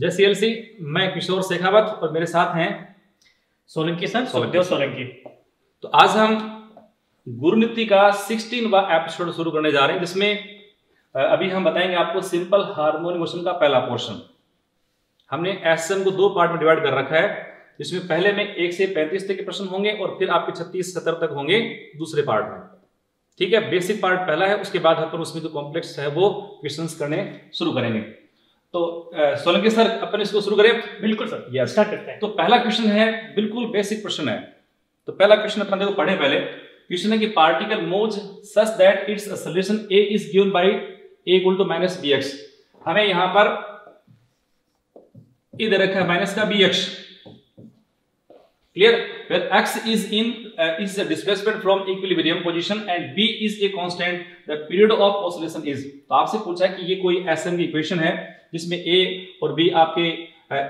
जय सीएलसी, मैं किशोर शेखावत और मेरे साथ हैं सोलंकी सर सोलंकी। तो आज हम गुरु नीति का 16वां एपिसोड शुरू करने जा रहे हैं, जिसमें अभी हम बताएंगे आपको सिंपल हार्मोनिक मोशन का पहला पोर्शन। हमने एसएम को दो पार्ट में डिवाइड कर रखा है, जिसमें पहले में 1 से 35 तक के प्रश्न होंगे और फिर आपके 36-70 तक होंगे दूसरे पार्ट में। ठीक है, बेसिक पार्ट पहला है, उसके बाद अपन उसमें जो कॉम्प्लेक्स है वो क्वेश्चंस करने शुरू करेंगे। तो सोलंकी सर अपन इसको शुरू करें। बिल्कुल सर, यस स्टार्ट करते हैं। तो पहला क्वेश्चन है, बिल्कुल बेसिक प्रश्न है। तो पहला क्वेश्चन अपन देखो पढ़े। पहले क्वेश्चन है कि particle moves such that its solution a is given by a = bx। हमें यहां पर इधर रखा है माइनस का bx, clear, where x is in is a displacement from equilibrium position and b is a constant, the period of oscillation is। तो आपसे पूछा है कि ये कोई एसएम की इक्वेशन है जिसमें a और b आपके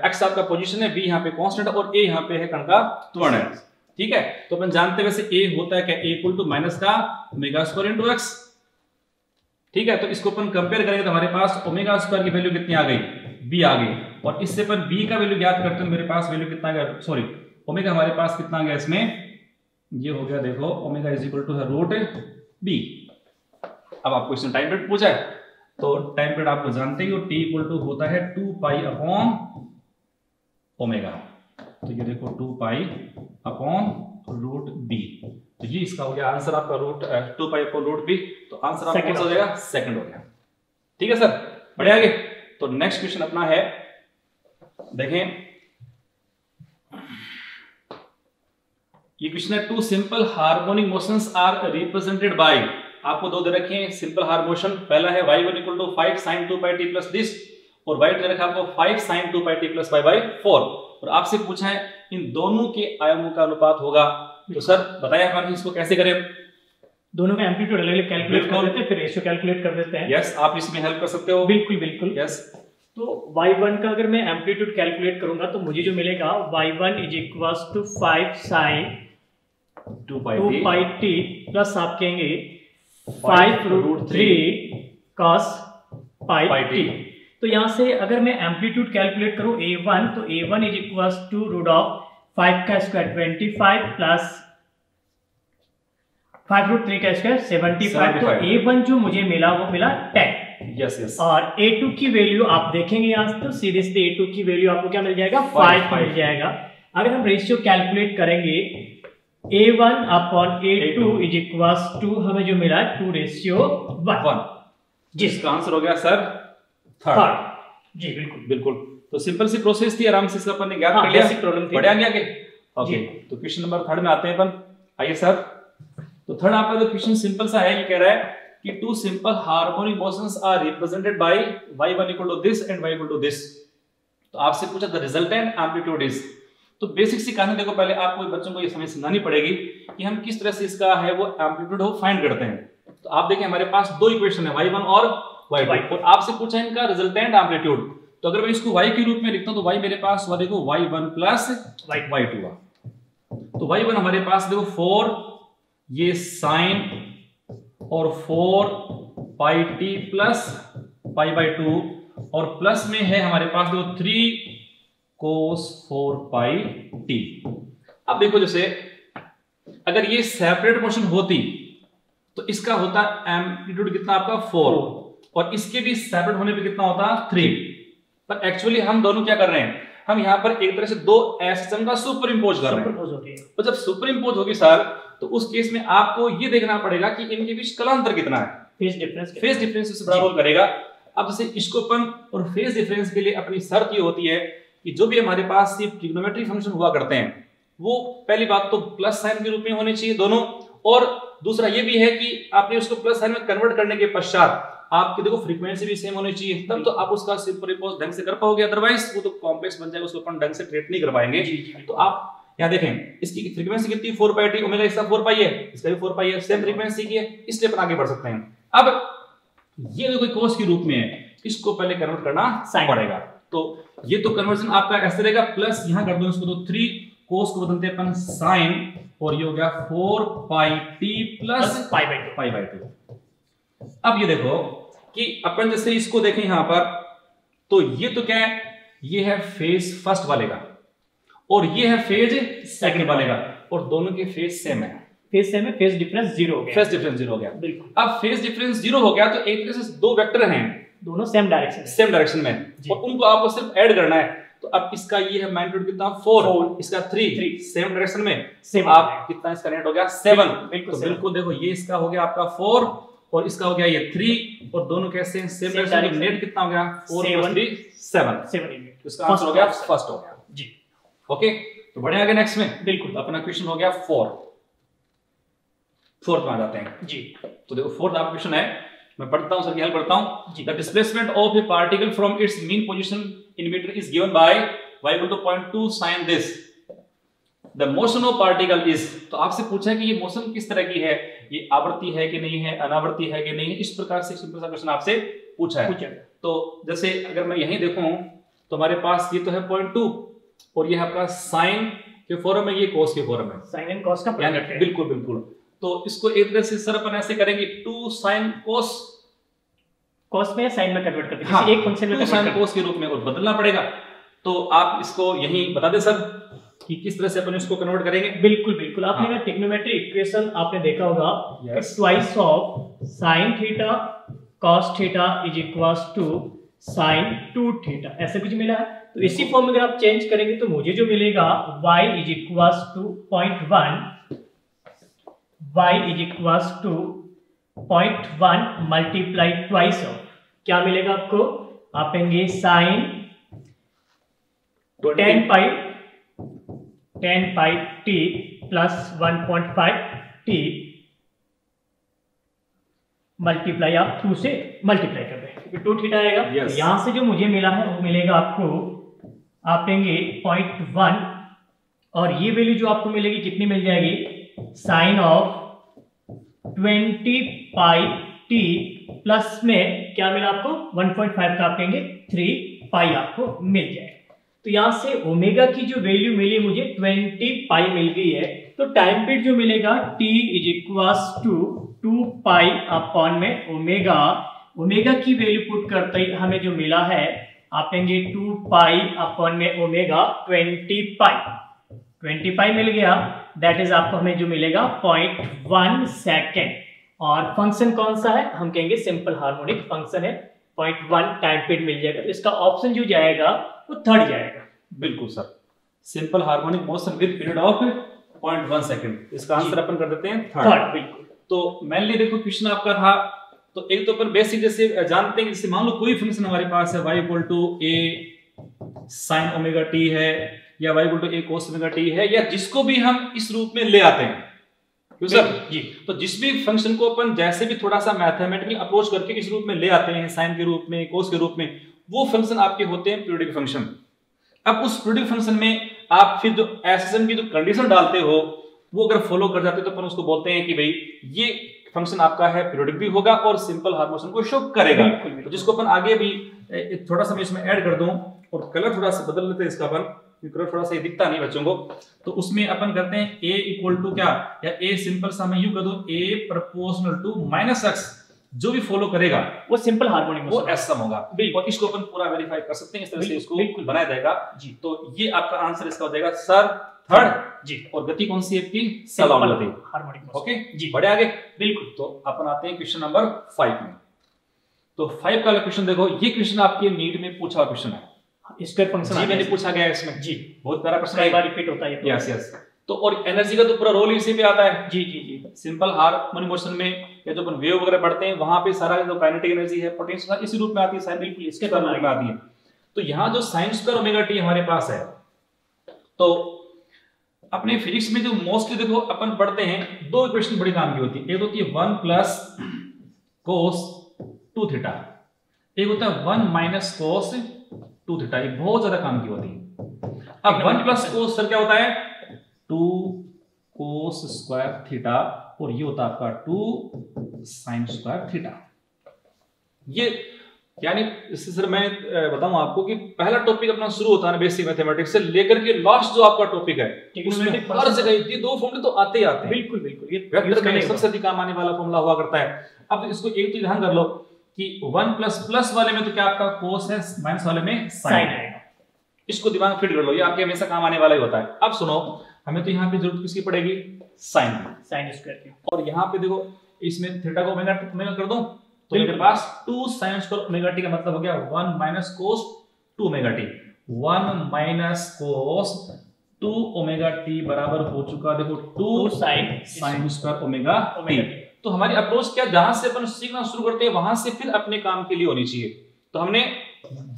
x आपका पोजीशन है, b यहां पे कांस्टेंट है और a यहां पे है कण का त्वरण है। ठीक है, तो अपन जानते हैं वैसे a होता है क्या, a = माइनस का ओमेगा स्क्वायर इनटू x। ठीक है, तो इसको अपन कंपेयर करेंगे तो हमारे पास ओमेगा स्क्वायर की वैल्यू कितनी आ गई, b आ गई, और इससे अपन b का वैल्यू ज्ञात करते हैं। मेरे पास वैल्यू कितना है, सॉरी ओमेगा हमारे पास कितना आ गया, इसमें ये हो गया, देखो ओमेगा इज इक्वल टू है रूट बी। अब आपको इसमें टाइम पीरियड पूछा है, तो टाइम पीरियड आपको जानते ही हो, टी इक्वल टू होता है 2 पाई अपॉन ओमेगा। तो ये देखो 2 पाई अपॉन रूट बी। तो ये इसका हो गया आंसर आपका root 2 pi upon root b. तो आंसर आपका हो जाएगा सेकंड हो गया। ठीक है सर, बढ़िया। आगे तो नेक्स्ट क्वेश्चन अपना है, देखें ये क्वेश्चन है, two simple harmonic motions are represented by. आपको दो दे रखे हैं सिंपल हार्मोनिक मोशन। पहला है y1 = 5 sin 2πt + this और y दे रखा है आपको 5 sin 2πt + y by 4 और आपसे पूछा है इन दोनों के आयामों का अनुपात होगा। तो सर बताइए हम इसको कैसे करें। दोनों का एम्पलीट्यूड अलग-अलग कैलकुलेट कर लेते हैं, फिर रेशियो कैलकुलेट कर देते हैं। यस, आप इसमें हेल्प कर सकते हो। बिल्कुल बिल्कुल, यस। तो y1 का अगर मैं एम्पलीट्यूड कैलकुलेट करूंगा तो मुझे जो मिलेगा y1 = 5 sin 2πt प्लस आप कहेंगे 5√3 cos πt। तो यहाँ से अगर मैं एम्पलीट्यूड कैलकुलेट करूँ a1, तो a1 इज इक्वल टू √5 का स्क्वायर 25 प्लस 5√3 का स्क्वायर 75। तो a1 जो मुझे मिला वो मिला 10। Yes yes. और a2 की वैल्यू आप देखेंगे यहाँ, तो सीरियसली a2 की वैल्यू आपको क्या मिल जाएगा, 5 मिल जाएगा। अगर हम रेशियो कैलकुलेट करेंगे a1 upon a2 is equals to हमें जो मिला 2:1। जिसका आंसर हो गया सर थर्ड। जी बिल्कुल बिल्कुल। तो सिंपल सी प्रोसेस थी, आराम से इसका अपन ने ज्ञात कर लिया, बेसिक प्रॉब्लम थी। बढ़िया गया क्या। ओके, तो क्वेश्चन नंबर थर्ड में आते हैं अपन। आइए सर, तो थर्ड आपका जो क्वेश्चन सिंपल सा है, ये कह रहा है कि two simple harmonic motions are represented by y1 = this and y = this. तो आपसे पूछा द रिजल्टेंट एम्पलीट्यूड इज। तो बेसिक सी कहानी देखो, पहले आपको बच्चों को ये समझ समझानी पड़ेगी कि हम किस तरह से इसका है वो एम्पलीट्यूड हो फाइंड करते हैं। तो आप देखें हमारे पास दो इक्वेशन है, y1 और y2, और आपसे पूछा है इनका रिजल्टेंट एम्पलीट्यूड। तो अगर मैं इसको y के रूप में लिखता हूं तो y मेरे पास हुआ देखो y1 प्लस y2 हुआ। तो y1 हमारे पास देखो 4 ये sin और 4πt प्लस π/2 और प्लस में है हमारे पास देखो 3 cos 4πt। अब देखो जैसे अगर ये सेपरेट मोशन होती तो इसका होता एम्पलीट्यूड कितना आपका 4 और इसके भी सेपरेट होने पे कितना होता 3। पर एक्चुअली हम दोनों क्या कर रहे हैं, हम यहाँ पर एक तरह से दो एसएम का सुपर इंपोज कर रहे हैं। तो जब सुपर इंपोज होगी सर, तो उस केस में आपको ये देखना पड़ेगा कि इनके बीच कलांतर कितना है, फेज डिफरेंस इससे बड़ा रोल करेगा। अब जैसे इसको अपन और फेज डिफरेंस के लिए अपनी शर्त ये होती है कि जो भी हमारे पास ये ट्रिग्नोमेट्री फंक्शन हुआ करते हैं वो पहली बात तो प्लस साइन के रूप में होने चाहिए दोनों, और दूसरा ये भी है कि आपने उसको प्लस साइन में कन्वर्ट करने के पश्चात आपके देखो फ्रीक्वेंसी भी सेम होनी चाहिए, तब तो आप उसका सुपरइम्पोज ढंग से कर पाओगे। अदरवाइज वो तो कॉम्प्लेक्स बन जाएगा, उसको अपन ढंग से ट्रीट नहीं कर पाएंगे। तो आप यहाँ देखें इसकी फ्रीक्वेंसी कितनी 4πt, ओमेगा इसका 4π है, इसका भी 4π है, सेम फ्रीक्वेंसी की है, इसलिए अपन आगे बढ़ सकते हैं। अब ये देखो कोस के रूप में है, इसको पहले कन्वर्ट करना पड़ेगा। तो ये तो कन्वर्जन आपका ऐसे रहेगा, प्लस यहां कर दो इसको तो 3 cos को बदलते हैं अपन sin और ये हो गया 4πt प्लस π/2। अब ये देखो कि अपन जैसे इसको देखें यहां पर, तो ये तो क्या है ये है फेज फर्स्ट वाले का और ये है फेज सेकंड वाले का, और दोनों के फेज सेम है, फेज सेम है, फेज डिफरेंस जीरो हो गया, फेज डिफरेंस जीरो हो गया। बिल्कुल। अब फेज डिफरेंस जीरो हो गया तो एक तरह से दो वेक्टर हैं, दोनों सेम डायरेक्शन में, और उनको आपको सिर्फ ऐड करना है। तो अब इसका ये है मैग्नीट्यूड कितना 4, इसका 3, सेम डायरेक्शन में, आप कितना इसका नेट हो गया 7। बिल्कुल, देखो ये इसका हो गया आपका 4 और इसका हो गया ये 3, और दोनों कैसे हैं सेम डायरेक्शन में। नेट कितना हो गया 4 + 3 7, इसका आंसर हो गया फर्स्ट हो गया जी। ओके, तो बढ़े आगे नेक्स्ट में। बिल्कुल, अपना क्वेश्चन हो गया 4, फोर्थ में आ जाते हैं जी। तो देखो फोर्थ आपका क्वेश्चन है, मैं पढ़ता हूं सर की हेल्प करता हूं। The displacement of a particle from its mean position in metre is given by y equal to 0.2 sin this, the motion of particle is। तो आपसे पूछा है कि ये मोशन किस तरह की है, ये आवर्ती है कि नहीं है, अनावर्ती है कि नहीं, इस प्रकार से सिंपल सा क्वेश्चन आपसे पूछा है। तो जैसे अगर मैं यहीं देखूं तो हमारे पास ये तो है 0.2 और ये है आपका साइन के फॉर्म में, ये कॉस के फॉर्म में, साइन एंड कॉस का प्रोडक्ट है। बिल्कुल बिल्कुल, तो इसको एक तरह से सर अपन ऐसे करेंगे 2 sin cos, cos में sin में कन्वर्ट करते हैं। हाँ, एक फंक्शन में sin cos के रूप में और बदलना पड़ेगा। तो आप इसको यही बता दें सर कि किस तरह से अपन इसको कन्वर्ट करेंगे। बिल्कुल बिल्कुल, आपने हाँ, ट्रिग्नोमेट्री इक्वेशन आपने देखा होगा, twice of sin theta cos theta is equals to sin 2 theta, ऐसे कुछ मिला है। तो इसी फॉर्म में अगर आप चेंज करेंगे तो मुझे जो मिलेगा y is equals to 0.1 multiply twice of, क्या मिलेगा आपको, आप कहेंगे sine 10 pi t plus 1.5 t, multiply आप 2 से मल्टीप्लाई कर रहे हैं, 2 थीटा आएगा। यहां से जो मुझे मिला है वो मिलेगा आपको, आप कहेंगे 0.1, और ये वैल्यू जो आपको मिलेगी कितनी मिल जाएगी, sine of 20 pi t plus में क्या मिला आपको 1.5 का, आप कहेंगे 3 पाई आपको मिल जाएगा। तो यहां से ओमेगा की जो वैल्यू मिली मुझे 20 पाई मिल गई है। तो टाइम पीरियड जो मिलेगा t is equals to 2 pi upon में ओमेगा, ओमेगा की वैल्यू पुट करते ही हमें जो मिला है आप कहेंगे 2 पाई अपॉन में ओमेगा 20 पाई मिल गया। दैट इज आपको हमें जो मिलेगा 0.1 सेकेंड, और फंक्शन कौन सा है, हम कहेंगे सिंपल हार्मोनिक फंक्शन है, 0.1 टाइम पीरियड मिल जाएगा। तो इसका ऑप्शन जो जाएगा वो थर्ड जाएगा। बिल्कुल sir, simple harmonic motion with period of 0.1 second, इसका आंसर अपन कर देते हैं थर्ड। बिल्कुल, तो मेनली देखो क्वेश्चन आपका था, तो एक तो अपन बेसिक जैसे जानते हैं, जैसे मान लो कोई फंक्शन हमारे पास है y equal to a sin omega t है, या y equal to a cos omega t है, या जिसको भी हम इस रूप में ले आते हैं सर जी। तो जिस भी फंक्शन को अपन जैसे भी थोड़ा सा मैथमेटिकल अप्रोच करके इस रूप में ले आते हैं, साइन के रूप में, कोस के रूप में, वो फंक्शन आपके होते हैं पीरियोडिक फंक्शन। अब उस पीरियोडिक फंक्शन में आप फिर जो एसएसएम की जो कंडीशन डालते हो वो अगर फॉलो कर जाते हो तो अपन उसको बोलते हैं कि भाई ये फंक्शन आपका है, पीरियोडिक भी होगा और सिंपल हार्मोशन को शो करेगा। तो जिसको अपन आगे भी थोड़ा सा मैं इसमें ऐड कर दूं और कलर थोड़ा सा बदल लेते हैं इसका, अपन थोड़ा सा ये दिखता नहीं बच्चों को, तो उसमें अपन करते हैं a इक्वल टू क्या, या a सिंपल सा मैं u कर दो a proportional to minus x, जो भी फॉलो करेगा वो सिंपल हार्मोनिक वो एसएम होगा। बिल्कुल, इसको अपन पूरा वेरीफाई कर सकते हैं इस तरह से, इसको बिल्कुल बनाया जाएगा जी। तो ये आपका आंसर इसका हो जाएगा सर थर्ड जी, और गति कौन सी है आपकी, सिंपल गति हार्मोनिक। ओके जी, बढ़े आगे। बिल्कुल, तो अपन आते हैं क्वेश्चन नंबर 5 में। तो 5 का क्वेश्चन देखो, ये क्वेश्चन आपके नीट में पूछा हुआ क्वेश्चन है, स्क्वायर फंक्शन जी मैंने पूछा गया है इसमें जी, बहुत सारा प्रश्न एक बार रिपीट होता है ये। यस यस, तो और एनर्जी का तो पूरा रोल इसी पे आता है जी जी जी। सिंपल हार्मोनिक मोशन में या जो अपन वेव वगैरह पढ़ते हैं वहां पे सारा जो काइनेटिक एनर्जी है, पोटेंशियल इसी रूप में आती है, साइन बिल्कुल इसके फॉर्म में आती है। तो यहां जो sin स्क्वायर ओमेगा t हमारे पास है, तो अपने फिजिक्स में जो मोस्टली देखो अपन पढ़ते हैं, दो इक्वेशन बड़ी काम की होती है, एक होती है 1 cos 2 थीटा, एक होता है 1 cos 2 थीटा, ये बहुत ज्यादा काम की होती है। अब 1 प्लस कोस सर क्या होता है 2 कोस स्क्वायर थीटा, और ये होता है आपका 2 साइन स्क्वायर थीटा। ये यानी इससे सर मैं बताऊं आपको कि पहला टॉपिक अपना शुरू होता है ना बेसिक मैथमेटिक्स से लेकर के लास्ट जो आपका टॉपिक है उसमें हर जगह ये दो फॉर्मूले तो आते ही आते हैं। बिल्कुल बिल्कुल, ये वेक्टर का सबसे अधिक काम आने वाला फॉर्मूला हुआ करता है। अब इसको एक तो ध्यान कर लो कि 1 प्लस प्लस वाले में तो क्या आपका कोस है, माइनस वाले में साइन है। इसको दिमाग फिट कर लो, ये आपके हमेशा काम आने वाला ही होता है। अब सुनो, हमें तो यहाँ पे जरूरत किसकी पड़ेगी, साइन साइन स्क्वायर की। और यहाँ पे देखो इसमें थीटा को ओमेगा ओमेगा कर दूं तो मेरे पास 2 sin स्क्वायर ओमेगा t का मतलब हो गया 1 minus cos 2 omega t। 1 minus cos 2 omega t बराबर हो चुका देखो 2 sin स्क्वायर ओमेगा t। तो हमारी अप्रोच क्या, जहां से अपन सीखना शुरू करते हैं वहां से फिर अपने काम के लिए होनी चाहिए। तो हमने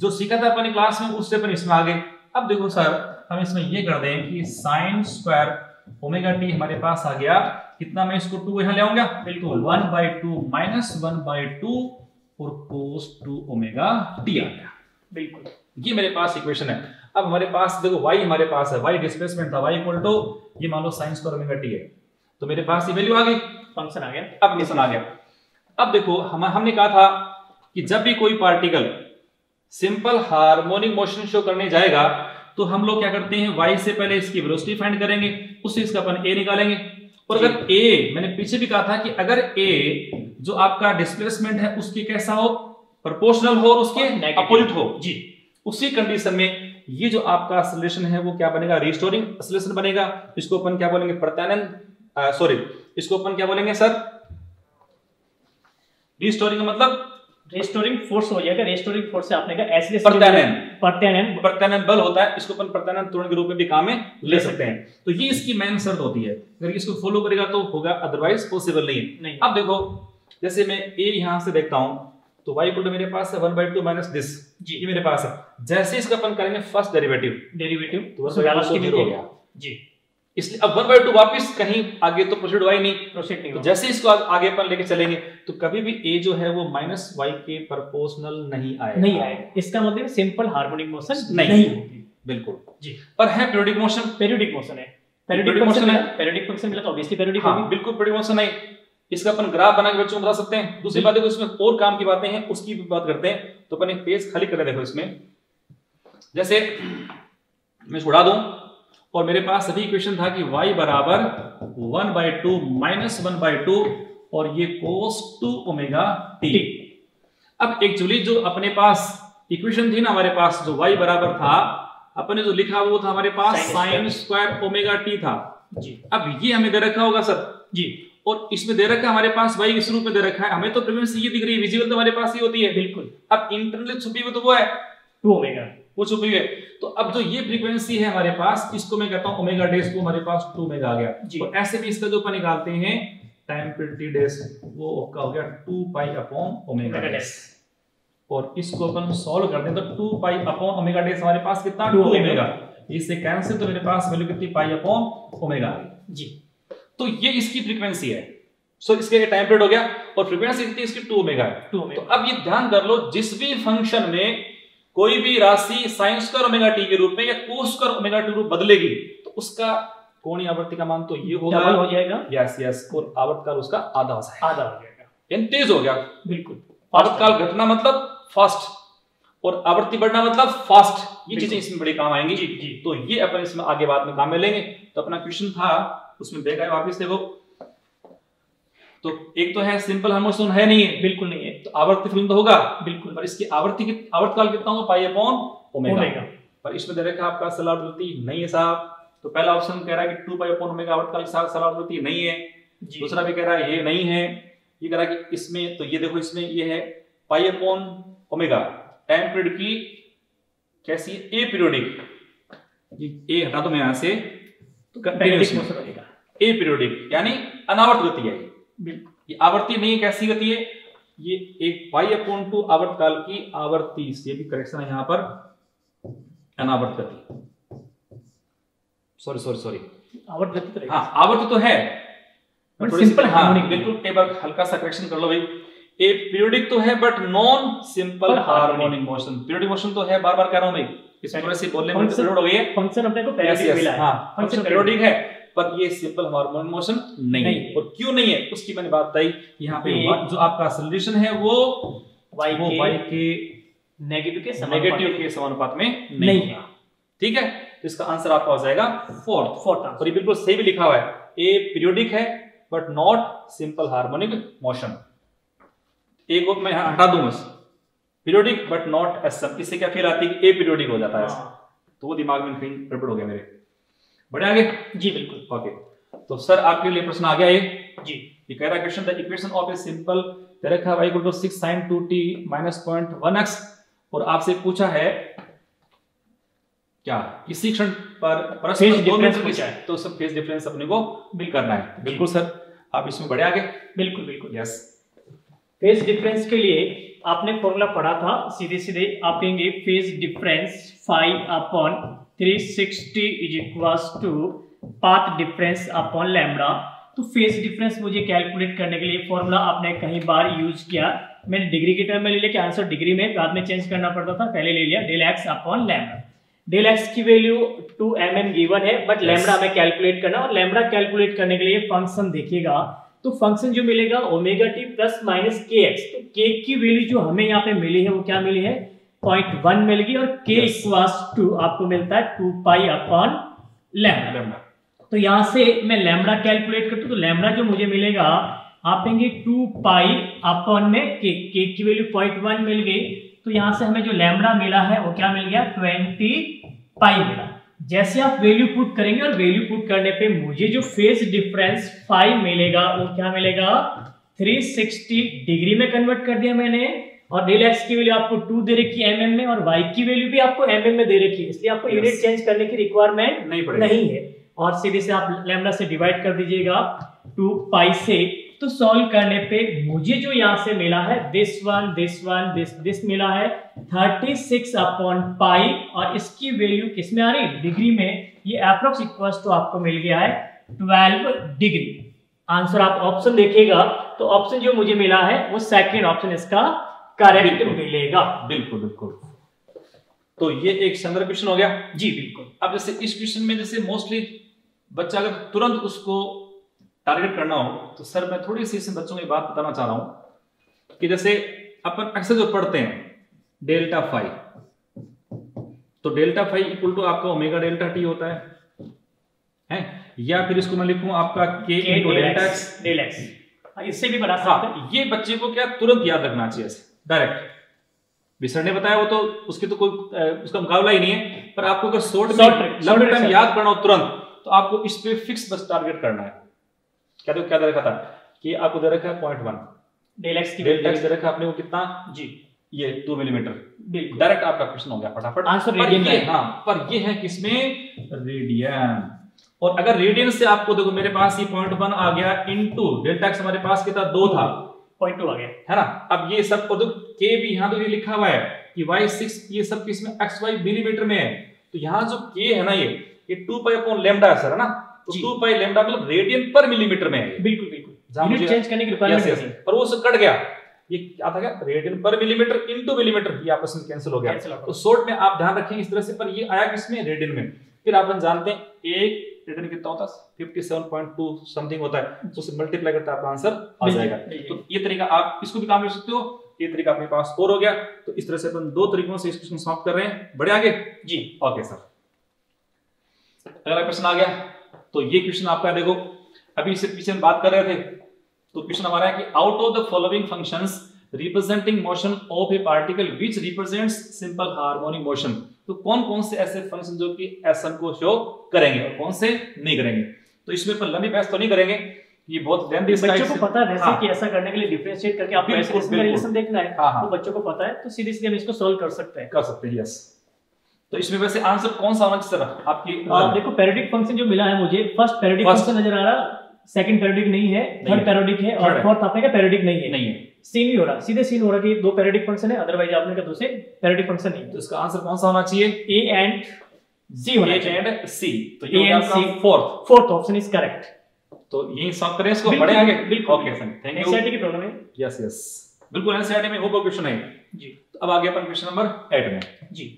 जो सीखा था अपने क्लास में उससे अपन इसमें आ गए। अब देखो सर हम इसमें ये कर दें कि sin स्क्वायर ओमेगा t हमारे पास आ गया कितना, मैं इसको 2 यहाँ ले आऊंगा बिल्कुल 1/2 माइनस 1/2 और cos 2 ओमेगा t आ गया बिल्कुल। ये मेरे पास इक्वेशन है। अब हमारे पास देखो y हमारे पास है, y डिस्प्लेसमेंट था, y इक्वल टू ये मान लो sin स्क्वायर ओमेगा t है, तो मेरे पास ये वैल्यू आ गई, फंक्शन आ गया, अब फंक्शन आ गया। अब देखो हमने कहा था कि जब भी कोई particle simple harmonic motion show करने जाएगा तो हम लोग क्या करते हैं, y से पहले इसकी वेलोसिटी फाइंड करेंगे, उससे इसका अपन a निकालेंगे। और अगर a, मैंने पीछे भी कहा था कि अगर a जो आपका डिस्प्लेसमेंट है उसके कैसा हो, प्रोपोर्शनल हो और उसके अपोजिट हो जी, उसी कंडीशन में ये जो आपका एक्सेलरेशन है वो क्या बनेगा, रिस्टोरिंग एक्सेलरेशन बनेगा। इसको अपन क्या बोलेंगे, प्रत्यानयन, सॉरी इसको अपन क्या बोलेंगे सर, रिस्टोरिंग का मतलब रेस्टोरिंग फोर्स हो जाएगा, रेस्टोरिंग फोर्स से आपने कहा ऐसे प्रत्यानयन बल होता है, इसको अपन प्रत्यानयन त्वरण के रूप में भी काम में ले सकते हैं। तो ये इसकी मेन शर्त होती है, अगर इसको फॉलो करेगा तो होगा, अदरवाइज पॉसिबल नहीं है। नहीं। अब देखो जैसे मैं ए यहां से देखता हूं तो y इक्वल टू मेरे पास है 1/2 माइनस दिस जी, ये मेरे पास है। जैसे इसका अपन करेंगे फर्स्ट डेरिवेटिव तो 1/2 हो गया जी, इसलिए अब 1/2 वापस कहीं आगे तो प्रोसीड हुआ ही नहीं, तो जैसे इसको आगे अपन लेके चलेंगे तो कभी भी a जो है वो माइनस y के प्रोपोर्शनल नहीं आएगा, नहीं आएगा। इसका मतलब सिंपल हार्मोनिक मोशन नहीं होगी बिल्कुल जी, पर है पीरियोडिक मोशन, पीरियोडिक मोशन है, पीरियोडिक मोशन है, पीरियोडिक फंक्शन मिला तो ऑब्वियसली पीरियोडिक होगी बिल्कुल, पीरियोडिक मोशन है। इसका अपन ग्राफ बना के बच्चों को बता सकते हैं। दूसरी बात देखो इसमें और काम की बातें हैं, उसकी भी बात करते हैं। तो अपन एक पेज खाली कर देखो, इसमें जैसे मैं छोड़ा दूं और मेरे पास अभी इक्वेशन था कि y बराबर 1/2 माइनस 1/2 और ये cos 2 ओमेगा t। अब एक्चुअली जो अपने पास इक्वेशन थी ना, हमारे पास जो y बराबर था, अपने जो लिखा वो था हमारे पास sin स्क्वायर ओमेगा t था जी। अब ये हमें दे रखा होगा सर जी, और इसमें दे रखा हमारे पास y इस रूप में दे रखा है, हमें तो प्रीवियस ये दिख रही है, विजिबल तो हमारे पास ही होती है बिल्कुल। अब इंटरनली छुपी हुई तो वो है 2 ओमेगा, वो छुपी हुई है। तो अब जो ये फ्रीक्वेंसी है हमारे पास, इसको मैं कहता हूं ओमेगा डैश, को हमारे पास 2 ओमेगा आ गया। और ऐसे भी इसका जो अपन निकालते हैं टाइम पीरियड टी डैश, वो आपका हो गया 2 पाई अपॉन ओमेगा डैश, और इसको अपन सॉल्व कर दें तो 2 पाई अपॉन ओमेगा डैश हमारे पास कितना, 2 ओमेगा, इससे कैंसिल, तो मेरे पास वैल्यू कितनी, पाई अपॉन ओमेगा जी। तो ये इसकी फ्रीक्वेंसी है, सो इसके टाइम पीरियड हो गया और फ्रीक्वेंसी कितनी इसकी 2 ओमेगा है। तो अब ये ध्यान कर लो, जिस भी फंक्शन में कोई भी राशि sin स्क्वायर ओमेगा t के रूप में या cos स्क्वायर ओमेगा t रूप बदलेगी तो उसका कोणीय आवर्ती का मान तो ये होगा, डबल हो जाएगा, यस यस, और आवर्तकाल उसका आधा हो जाएगा, आधा हो जाएगा, यानी तेज हो गया बिल्कुल। आवर्तकाल घटना मतलब फास्ट और आवर्ती बढ़ना मतलब फास्ट, ये चीजें इसमें बड़े काम आएंगी जी। तो ये अपन इसमें आगे बाद में काम में लेंगे। तो अपना क्वेश्चन था उसमें बैक आए वापस देखो, तो एक तो है सिंपल हार्मोनिक है नहीं है बिल्कुल नहीं है, तो आवर्ती फिल्म तो होगा बिल्कुल, पर इसकी आवर्ती आवर्तकाल कितना होगा, पाई अपॉन ओमेगा, पर इसमें दे रखा आपका सलार आवृत्ति नहीं है साहब। तो पहला ऑप्शन कह रहा है कि 2 पाई अपॉन ओमेगा आवर्तकाल के साथ सलार आवृत्ति नहीं है, दूसरा भी कह रहा है ये नहीं है, ये कह रहा है कि इसमें, तो ये देखो इसमें ये है pi upon omega time period की कैसी ए पीरियोडिक, ये हटा दो मैं यहां से, तो कंटिन्यूअस मोशन रहेगा, ए पीरियोडिक यानी अनावर्त गति है, ये आवर्ती नहीं है, कैसी गति है ये, एक पाई अपॉन 2 आवर्तकाल की आवर्ती, ये भी करेक्शन है यहां पर, अनावर्त गति, सॉरी आवर्त गति तो है, हां आवर्त तो है बट सिंपल हार्मोनिक, बिल्कुल टेबल हल्का सा करेक्शन कर लो भाई, ए पीरियोडिक तो है but non simple harmonic motion, periodic motion तो है, बार-बार कह रहा हूं भाई, इस तरह से बोलने में जरूरत हो गई है, फंक्शन अपने को पीरियोडिक मिला है, फंक्शन पीरियोडिक है पर ये सिंपल हार्मोनिक मोशन नहीं है। और क्यों नहीं है उसकी मैंने बात बताई, यहाँ पे जो आपका एक्सेलरेशन है वो y के नेगेटिव के समानुपात में नहीं है, ठीक है। तो इसका आंसर आपका हो जाएगा फोर्थ आंसर, और ये बिल्कुल सही भी लिखा हुआ है, ए पीरियोडिक है but not simple harmonic motion, एक को मैं हटा दूं, periodic but not as some, इससे क्या फील आती है कि ए पीरियोडिक हो जाता है, तो वो दिमाग में कहीं गड़बड़ हो गया मेरे। बढ़े आगे जी, बिल्कुल ओके। तो सर आपके लिए प्रश्न आ गया ये जी। ये कह रहा question the equation of a simple तरखा y = 6 sin 2t - 0.1x और आपसे पूछा है क्या किसी क्षण पर परस्पर दो मीटर पूछा है तो सब फेज डिफरेंस अपने को बिल करना है। बिल्कुल सर आप इसमें बढ़े आगे। बिल्कुल बिल्कुल यस। फेज डिफरेंस के लिए आपने फॉर्मूला पढ़ा था, सीधे सीधे आप कहेंगे phase difference phi upon 360 is equals to path difference upon lambda. तो फेज डिफरेंस मुझे कैलकुलेट करने के लिए फॉर्मूला आपने कई बार यूज किया, मैंने डिग्री के टर्म में ले लिया कि आंसर डिग्री में बाद में चेंज करना पड़ता था, पहले ले लिया del x upon lambda. Del x की वैल्यू 2 mm गिवन है बट लैम्डा में कैलकुलेट करना और लैम्डा कैलकुलेट करने के लिए फंक्शन देखिएगा तो फंक्शन जो मिलेगा omega t plus minus k x. तो के की वैल्यू जो हमें यहाँ पे मिली है वो क्या मिली है 0.1 मिलेगी और के इक्वल्स टू आपको मिलता है 2 पाई अपॉन लैम्डा। तो यहां से मैं लैम्डा कैलकुलेट करता हूं तो लैम्डा जो मुझे मिलेगा आप कहेंगे 2 पाई अपॉन में के की वैल्यू 0.1 मिल गई तो यहां से हमें जो लैम्डा मिला है वो क्या मिल गया 20 पाई मिला। जैसे आप वैल्यू पुट करेंगे और वैल्यू पुट करने पे मुझे जो फेज डिफरेंस फाइ मिलेगा वो क्या मिलेगा 360 डिग्री में कन्वर्ट कर दिया मैंने और डेल एक्स की वैल्यू आपको 2 दे रखी है mm में और वाई की वैल्यू भी आपको mm में दे रखी है इसलिए आपको यूनिट चेंज करने की रिक्वायरमेंट नहीं है और सीधे से आप लैम्डा से डिवाइड कर दीजिएगा 2 पाई से। तो सॉल्व करने पे मुझे जो यहाँ से मिला है दिस मिला है 36 अपॉन पाई और इसकी वैल्यू किस में आ रही डिग्री में, ये अप्रोक्स इक्वल्स तो आपको मिल गया है 12 डिग्री। आंसर आप ऑप्शन देखिएगा तो ऑप्शन जो मुझे मिला है वो सेकंड ऑप्शन इसका करेक्ट मिलेगा। बिल्कुल बिल्कुल तो ये एक सुंदर क्वेश्चन हो गया जी। बिल्कुल अब जैसे इस क्वेश्चन में जैसे मोस्टली बच्चा अगर तुरंत उसको टारगेट करना हो तो सर मैं थोड़ी सी इसमें बच्चों की बात बताना चाह रहा हूं कि जैसे अपन अक्सर जो पढ़ते हैं डेल्टा फाइ तो डेल्टा फाइ इक्वल टू आपका ओमेगा डेल्टा टी होता है या फिर इसको मैं लिखूं आपका k into delta x del x इससे भी बड़ा सा। ये बच्चे को क्या तुरंत याद रखना चाहिए डायरेक्ट, सर ने बताया वो तो उसकी तो कोई उसका मुकाबला ही नहीं है, पर आपको अगर शॉर्ट टर्म याद करना हो तुरंत तो आपको इस पे फिक्स बस टारगेट करना है। क्या देखो क्या दे रखा था कि आपको दे रखा है 0.1 डेल एक्स की डेल्टा एक्स दे रखा आपने वो कितना जी ये 2 मिलीमीटर डायरेक्ट आपका क्वेश्चन हो गया फटाफट आंसर रेडियन है। हां पर ये है किसमें रेडियन और अगर रेडियन से आपको देखो मेरे पास ये 0.1 आ गया इनटू डेल्टा एक्स हमारे पास कितना 2 था 0.2 आ गया है ना। अब ये सब को के भी यहाँ तो ये लिखा हुआ है कि y6 ये सब किसमें xy मिलीमीटर में है तो यहाँ जो k है ना ये 2 पाई अपॉन लैम्डा है सर है ना तो 2 पाई लैम्डा मतलब रेडियन पर मिलीमीटर में है। बिल्कुल बिल्कुल यूनिट चेंज करने की रिक्वायरमेंट नहीं है पर वो सब कट गया ये क्या था क्या रेडियन पर मिलीमीटर इनटू मिलीमीटर ये आपस में कैंसिल हो गया। तो शॉर्ट में आप ध्यान रखेंगे इस तरह से पर ये आया किसमें रेडियन में। फिर आप जानते हैं एक रेडियन कितना होता है 57.2 समथिंग होता है तो उसे मल्टीप्लाई करते हैं आपका आंसर आ जाएगा। तो ये तरीका आप इसको भी काम कर सकते हो, ये तरीका अपने पास और हो गया। तो इस तरह से अपन 2 तरीकों से इस क्वेश्चन सॉल्व कर रहे हैं। बढ़े आगे जी ओके सर अगला क्वेश्चन आ गया तो ये क्वेश्चन आपका देखो अभी इससे पीछे हम बात कर रहे थे तो क्वेश्चन हमारा है कि out of the following functions representing motion of a particle which represents simple harmonic motion. तो कौन कौन से ऐसे फंक्शन जो कि एसएम को शो करेंगे और कौन से नहीं करेंगे तो इसमें पर लंबी बहस तो नहीं करेंगे ये बहुत लेंथी इसका बच्चों को पता है वैसे कि ऐसा करने के लिए डिफरेंशिएट करके आपको ऐसे इसमें रिलेशन देखना है तो बच्चों को पता है तो सीधे सीधे हम इसको सॉल्व कर सकते हैं यस। तो इसमें वैसे आंसर कौन सा होना चाहिए सर आपकी देखो पीरियोडिक फंक्शन जो मिला है मुझे फर्स्ट पीरियोडिक फंक्शन नजर आ रहा, सेकंड पीरियोडिक नहीं है, थर्ड पीरियोडिक है और फोर्थ आपने कहा पीरियोडिक नहीं है सीन ही हो रहा सीधे सीन हो रहा कि 2 पीरियोडिक फंक्शन है अदरवाइज आपने कहा दूसरे पीरियोडिक फंक्शन नहीं है। तो इसका आंसर कौन सा होना चाहिए ए एंड जी होना चाहिए एंड सी तो ये आपका फोर्थ ऑप्शन इज करेक्ट। तो यही सॉल्व करें इसको बड़े आगे बिल्कुल okay sir thank you. NCERT की प्रॉब्लम है यस यस बिल्कुल एनसीईआरटी में होगा क्वेश्चन है जी। अब आगे अपन क्वेश्चन नंबर 8 में जी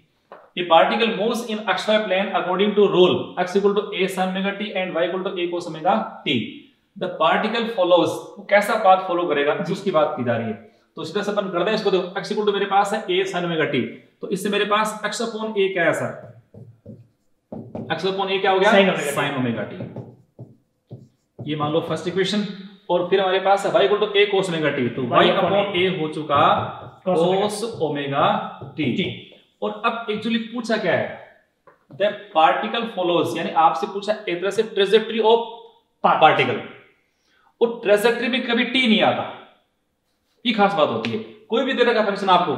ये particle moves in xy plane according to rule x = a sin omega t and y = a cos omega t the particle follows वो कैसा पाथ फॉलो करेगा जिसकी बात की जा रही है। तो सीधा सा अपन कर दें इसको देखो x इक्वल टू मेरे पास है a sin omega t तो इससे मेरे पास x अपॉन a क्या है सर x अपॉन a क्या हो गया sin omega t ये मान लो फर्स्ट इक्वेशन और फिर हमारे पास है y equal to a cos omega t तो y अपॉन a हो चुका cos omega t और अब एक्चुअली पूछा क्या है पार्टिकल फॉलोज, यानी आपसे पूछा एक तरह से ट्रेजेक्ट्री ऑफ पार्टिकल, और ट्रेजेक्ट्री में कभी टी नहीं आता, ये खास बात होती है। कोई भी दे रखा फंक्शन आपको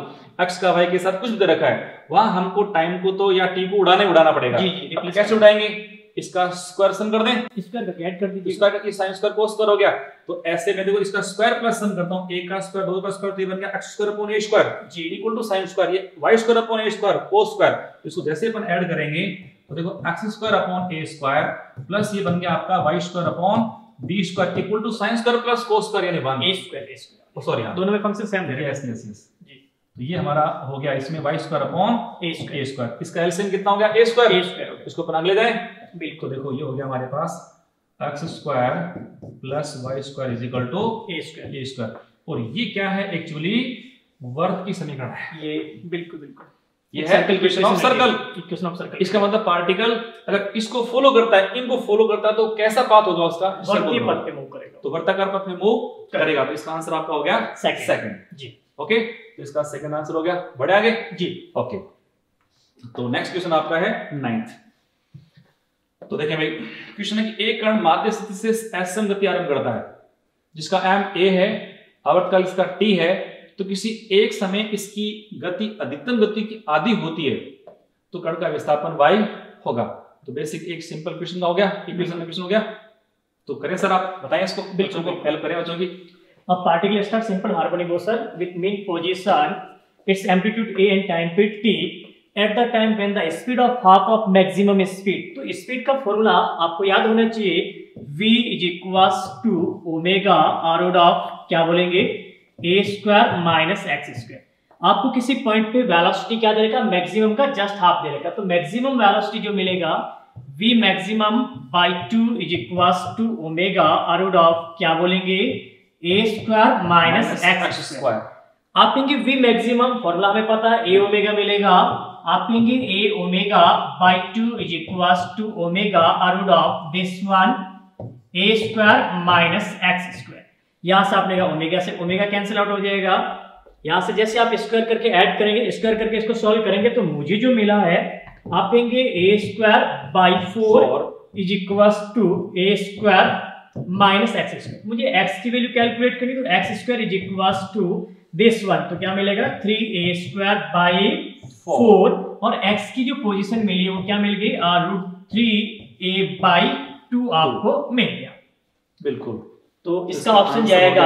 x का y के साथ कुछ भी दे रखा है, वहां हमको टाइम को तो या t को उड़ाना पड़ेगा। जी, कैसे उड़ाएंगे? इसका स्क्वायर सम कर दें, स्क्वायर का ऐड कर दीजिए, स्क्वायर का साइन स्क्वायर cos स्क्वायर हो गया, तो ऐसे मैं देखो इसका स्क्वायर प्लस सम करता हूं, a का स्क्वायर 2 का स्क्वायर 3 बन गया x2 a2 जी इक्वल टू sin स्क्वायर ये y2 a2 cos स्क्वायर। इसको जैसे अपन ऐड करेंगे तो देखो x2 a2 प्लस ये बन गया आपका y2 b2 equal to sin square plus cos square यानी 1 a2 सॉरी दोनों में फंक्शन सेम है। जी तो ये हमारा हो गया इसमें y2 अपॉन a2। इसका एलसीएम कितना हो गया a2। इसको अपन आगे ले जाए बिल्कुल, देखो ये हो गया हमारे पास x2 + y2 = a2। और ये क्या है एक्चुअली वर्ग की समीकरण है ये, बिल्कुल बिल्कुल ये है equation of circle, equation of circle. इसका मतलब पार्टिकल अगर इसको फॉलो करता है, इनको फॉलो करता है तो कैसा पाथ होगा उसका, वर्तीय पथ पे मूव करेगा, तो वर्ताकार पथ में मूव करेगा। तो इसका आंसर आपका हो गया सेकंड। जी ओके, तो इसका सेकंड आंसर हो गया। बढ़े आगे जी ओके, तो नेक्स्ट क्वेश्चन आपका है 9th। तो देखिए भाई क्वेश्चन है कि एक कण माध्य स्थिति से असम गति आरंभ करता है जिसका m a है, आवर्तकाल इसका t है, तो किसी एक समय इसकी गति अधिकतम गति की आधी होती है, तो कण का विस्थापन y होगा। तो बेसिक एक सिंपल क्वेश्चन हो गया, इक्वेशन हो गया। तो करें सर आप बताएं इसको, बच्चों को हेल्प करें बच्चों की। अब particle star simple harmonic motion with mean position its amplitude a and time period t at the time when the speed of half of maximum speed. तो स्पीड का फॉर्मूला आपको याद होना चाहिए, v = ω r ऑफ क्या बोलेंगे a² - x²। आपको किसी पॉइंट पे वेलोसिटी क्या दे रखा, मैक्सिमम का जस्ट हाफ दे रखा, तो मैक्सिमम वेलोसिटी जो मिलेगा v max/2 = ω r ऑफ क्या बोलेंगे a² - x²। आप कहेंगे v मैक्सिमम फॉर्मूला हमें पता है a ओमेगा मिलेगा, आप कहेंगे a ω/2 = ω r of this one a² - x²। यहां से आप लेगा ओमेगा से ओमेगा कैंसिल आउट हो जाएगा, यहां से जैसे आप स्क्वायर करके ऐड करेंगे, स्क्वायर करके इसको सॉल्व करेंगे तो मुझे जो मिला है आप कहेंगे a² - 4 = a² - x²। मुझे x की वैल्यू कैलकुलेट करनी, तो x² = दिस वन, तो क्या मिलेगा 3a² - 4 और x की जो पोजीशन मिली है वो क्या मिल गई √3a/2 आपको मिल गया। बिल्कुल, तो इसका ऑप्शन जाएगा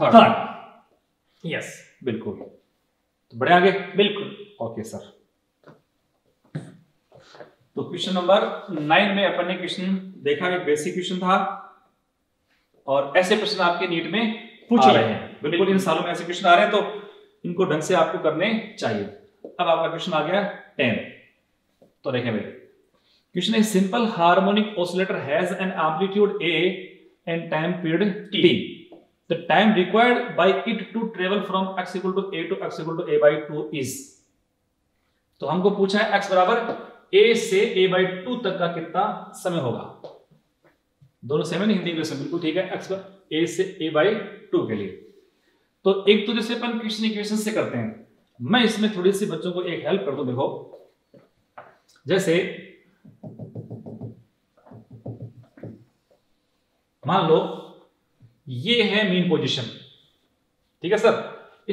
थर्ड। यस बिल्कुल, तो बढ़े आगे बिल्कुल ओके सर। तो क्वेश्चन नंबर 9 में अपन ने क्वेश्चन देखा, एक बेसिक क्वेश्चन था और ऐसे प्रश्न आपके नीट में पूछे गए हैं। बिल्कुल इन सालों में ऐसे क्वेश्चन आ रहे हैं, तो इनको ढंग से आपको करने चाहिए। अब आपका क्वेश्चन आ गया 10। तो देखें भाई क्वेश्चन है simple harmonic oscillator has an amplitude a and time period t. The time required by it to travel from x = a to x = a/2 is. तो हमको पूछा है x = a से a/2 तक का कितना समय होगा, दोनों सेम हिंदी इंग्लिश में बिल्कुल ठीक है, x a से a/2 के लिए। तो एक तो जैसे अपन इक्वेशन से करते हैं, मैं इसमें थोड़ी सी बच्चों को एक हेल्प कर दूं। देखो जैसे मान लो ये है मीन पोजीशन, ठीक है सर,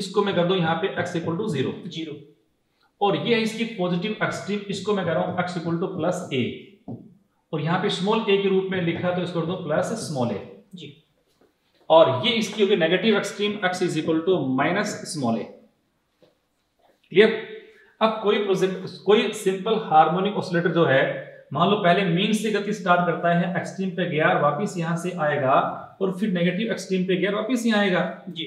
इसको मैं कर दूं यहां पे x = 0 और ये है इसकी पॉजिटिव एक्सट्रीम, इसको मैं कर रहा हूं x = +a और यहां पे स्मॉल a के रूप में लिखा तो इसको कर दो +a जी। और ये इसकी होगी negative extreme x = -a। Clear? अब कोई सिंपल हार्मोनिक ऑसिलेटर जो है, मान लो पहले मीन से गति स्टार्ट करता है, एक्सट्रीम पे गया वापस यहां से आएगा और फिर नेगेटिव एक्सट्रीम पे गया वापस यहां आएगा जी।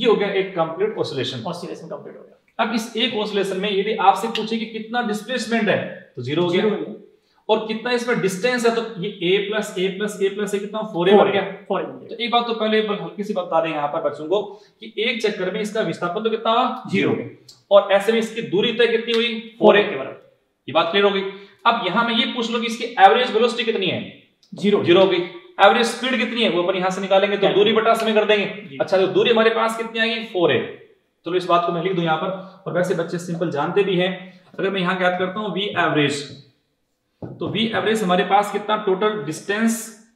ये हो गया एक कंप्लीट ऑसिलेशन, ऑसिलेशन कंप्लीट हो गया। अब इस एक ऑसिलेशन में यदि आपसे पूछे कि कितना डिस्प्लेसमेंट है तो 0 हो गया, और कितना इसमें डिस्टेंस है तो ये a + a + a + a कितना 4a हो गया। तो एक बात तो पहले हल्की सी बता दें यहां पर बच्चों को कि एक चक्कर में इसका विस्थापन तो कितना हुआ 0 और ऐसे में इसकी दूरी तय कितनी हुई 4a के बराबर। ये बात क्लियर हो गई। अब यहां मैं ये पूछ लूं कि इसकी एवरेज वेलोसिटी कितनी है, 0 हो गई। एवरेज स्पीड कितनी है वो अपन यहां से निकालेंगे तो दूरी बटा समय कर देंगे। अच्छा, तो दूरी हमारे पास कितनी आएगी 4a। चलो इस बात को मैं लिख दूं यहां पर, और वैसे बच्चे सिंपल जानते भी हैं। अगर मैं यहां ज्ञात करता हूं वी एवरेज, तो वी एवरेज हमारे पास कितना टोटल डिस्टेंस,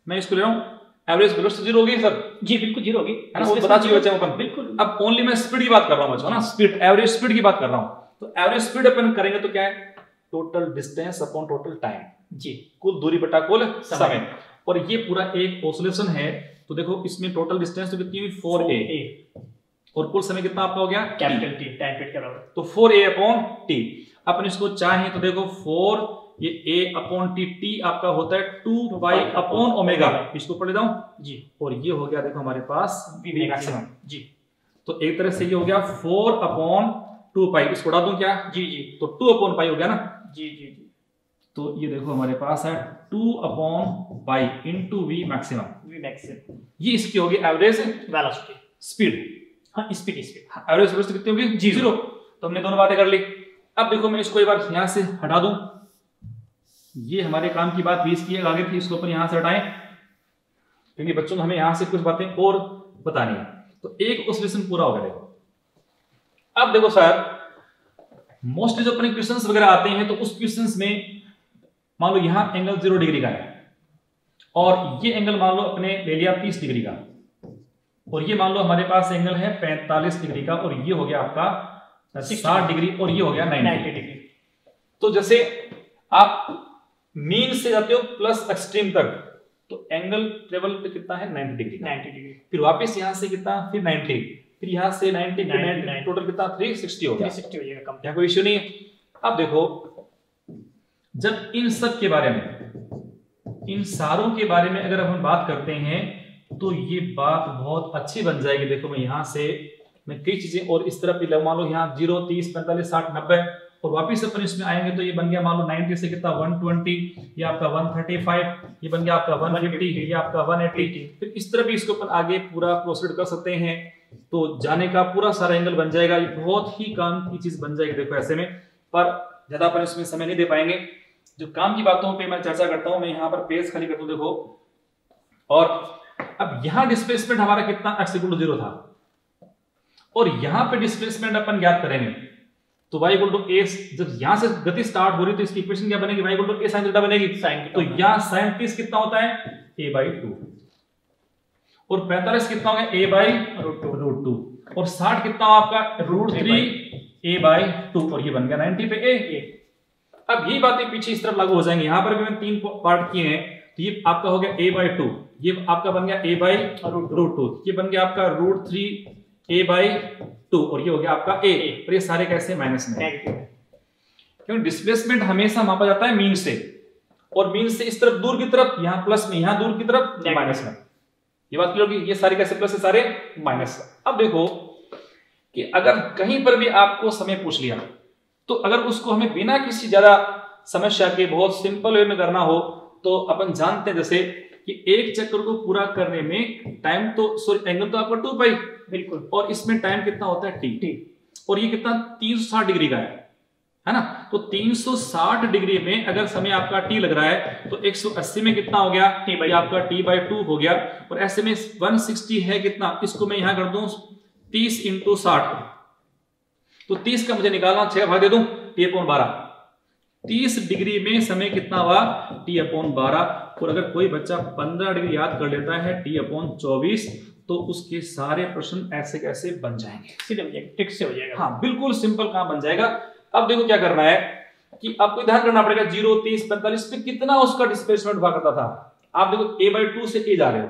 मैं इसको ले रहा हूं एवरेज वेलोसिटी जीरो होगी सर जी, बिल्कुल जीरो होगी है ना, वो बता चुके बच्चे अपन बिल्कुल। अब ओनली मैं स्पीड की बात कर रहा हूं बच्चों ना, स्पीड एवरेज स्पीड की बात कर रहा हूं, तो एवरेज स्पीड अपन करेंगे तो क्या है total distance upon total time जी, कुल दूरी बटा कुल समय। और ये पूरा एक ऑसिलेशन है, तो देखो इसमें टोटल डिस्टेंस तो कितनी हुई 4a और कुल समय कितना आपका हो गया कैपिटल T, टाइम पीरियड के बराबर, तो 4a अपॉन T। अपन इसको चाहे तो देखो 4 ये a अपॉन टी, टी आपका होता है 2y अपॉन ओमेगा, इसको पढ़ लेता हूं जी, और ये हो गया देखो हमारे पास मैक्सिमम जी, तो एक तरह से ये हो गया 4 अपॉन 2पाई, इसको उड़ा दूं क्या जी जी, तो 2 अपॉन पाई हो गया ना जी जी जी, तो ये देखो हमारे पास है 2 upon pi into v maximum, v maximum ये इसकी होगी एवरेज वेलोसिटी स्पीड, हां स्पीड स्पीड एवरेज वेलोसिटी कितनी होगी जी 0। तो हमने दोनों बातें कर ली। अब देखो मैं इसको एक बार यहां से हटा दूं, ये हमारे काम की बात 20 की आगे थी, इसको अपन यहां से हटाएं क्योंकि बच्चों हमें यहां से कुछ बातें और बतानी है, तो एक ऑसिलेशन पूरा हो गया। अब देखो सर मोस्टली जो अपने क्वेश्चंस वगैरह आते हैं तो उस क्वेश्चंस में मान लो यहां एंगल 0 डिग्री का है और ये एंगल मान लो अपने ले लिया 30 डिग्री का, और ये मान लो हमारे पास एंगल है 45 डिग्री का, और ये हो गया आपका 60 डिग्री और ये हो गया 90 डिग्री। तो जैसे आप मीन से जाते हो प्लस एक्सट्रीम तक, तो एंगल ट्रेवल पे कितना है 90 डिग्री, फिर वापस यहां से कितना, फिर 90, फिर यहां से 90, टोटल कितना 360 हो गया, 360 हो जाएगा, क्या कोई इश्यू नहीं है। अब देखो जब इन सब के बारे में, इन सारों के बारे में अगर हम बात करते हैं तो ये बात बहुत अच्छी बन जाएगी। देखो मैं यहाँ से मैं कई चीजें और इस तरफ भी मान लो यहाँ 0, 30, 45, 60, 90 और वापिस अपन इसमें आएंगे तो ये बन गया मान लो 90 से कितना 120, ये आपका 135, ये बन गया आपका 150, ये आपका 180, फिर इस तरह भी इसको अपन आगे पूरा प्रोसीड कर सकते हैं, तो जाने का पूरा सारा एंगल बन जाएगा, ये बहुत ही काम की चीज बन जाएगी। देखो ऐसे में पर ज्यादा अपन इसमें समय नहीं दे पाएंगे, जो काम की बातों पे मैं चर्चा करता हूं, मैं यहाँ पर पेज खाली करता हूँ देखो। और अब यहाँ डिस्प्लेसमेंट हमारा कितना x इक्वल टू 0 था, और यहाँ पे डिस्प्लेसमेंट अपन ज्ञात करेंगे तो y इक्वल टू a, जब यहाँ से गति स्टार्ट हो रही तो इसकी इक्वेशन क्या बनेगी, y equal to a sin theta बनेगी, तो यहाँ sin 30 कितना होता है a by 2 और 45 कितना होगा a by root 2 और 60 कितना आपका root 3 a by 2 और ये बन गया 90 पे a। अब ये बातें पीछे इस तरफ लागू हो जाएंगी, यहाँ पर भी मैंने 3 पार्ट किए हैं, तो ये आपका हो गया a by 2, ये आपका बन गया a by root 2, ये बन गया आपका root 3 a by 2 और ये हो गया आपका a, पर ये सारे कैसे माइनस में, क्योंकि डिस्प्लेसमेंट हमेशा मापा जाता है मीन से, और मीन से इस तरफ दूर की तरफ यहाँ प्लस में, यहाँ दूर की तरफ माइनस में, ये बात क्लियर होगी, ये सारे कैसे प्लस है सारे माइनस। अब देखो कि अगर कहीं पर भी आपको समय पूछ लिया तो अगर उसको हमें बिना किसी ज्यादा समस्या के बहुत सिंपल वे में करना हो तो अपन जानते हैं जैसे कि एक चक्कर को पूरा करने में टाइम तो सॉरी एंगल तो आपका 2 पाई बिल्कुल, और इसमें टाइम कितना होता है टी, और ये कितना 360 डिग्री का है ना, तो 360 डिग्री में अगर समय आपका टी लग रहा है तो 180 में कितना हो गया टी आपका टी बाई 2 हो गया, और ऐसे में 160 है कितना, इसको मैं यहां कर दू 30 इंटू 60, तो 30 का मुझे निकालना 6 भाग दे दूं टी अपॉन 12, 30 डिग्री में समय कितना हुआ टी अपॉन 12, और अगर कोई बच्चा 15 डिग्री याद कर लेता है टी अपॉन 24 तो उसके सारे प्रश्न ऐसे कैसे बन जाएंगे, सीधे ट्रिक से हो जाएगा, हाँ बिल्कुल सिंपल काम बन जाएगा। अब देखो क्या करना है कि आपको ध्यान करना पड़ेगा 0, 30, 45 पे कितना उसका डिस्प्लेसमेंट हुआ करता था, आप देखो ए बाई 2 से ए जा रहे हो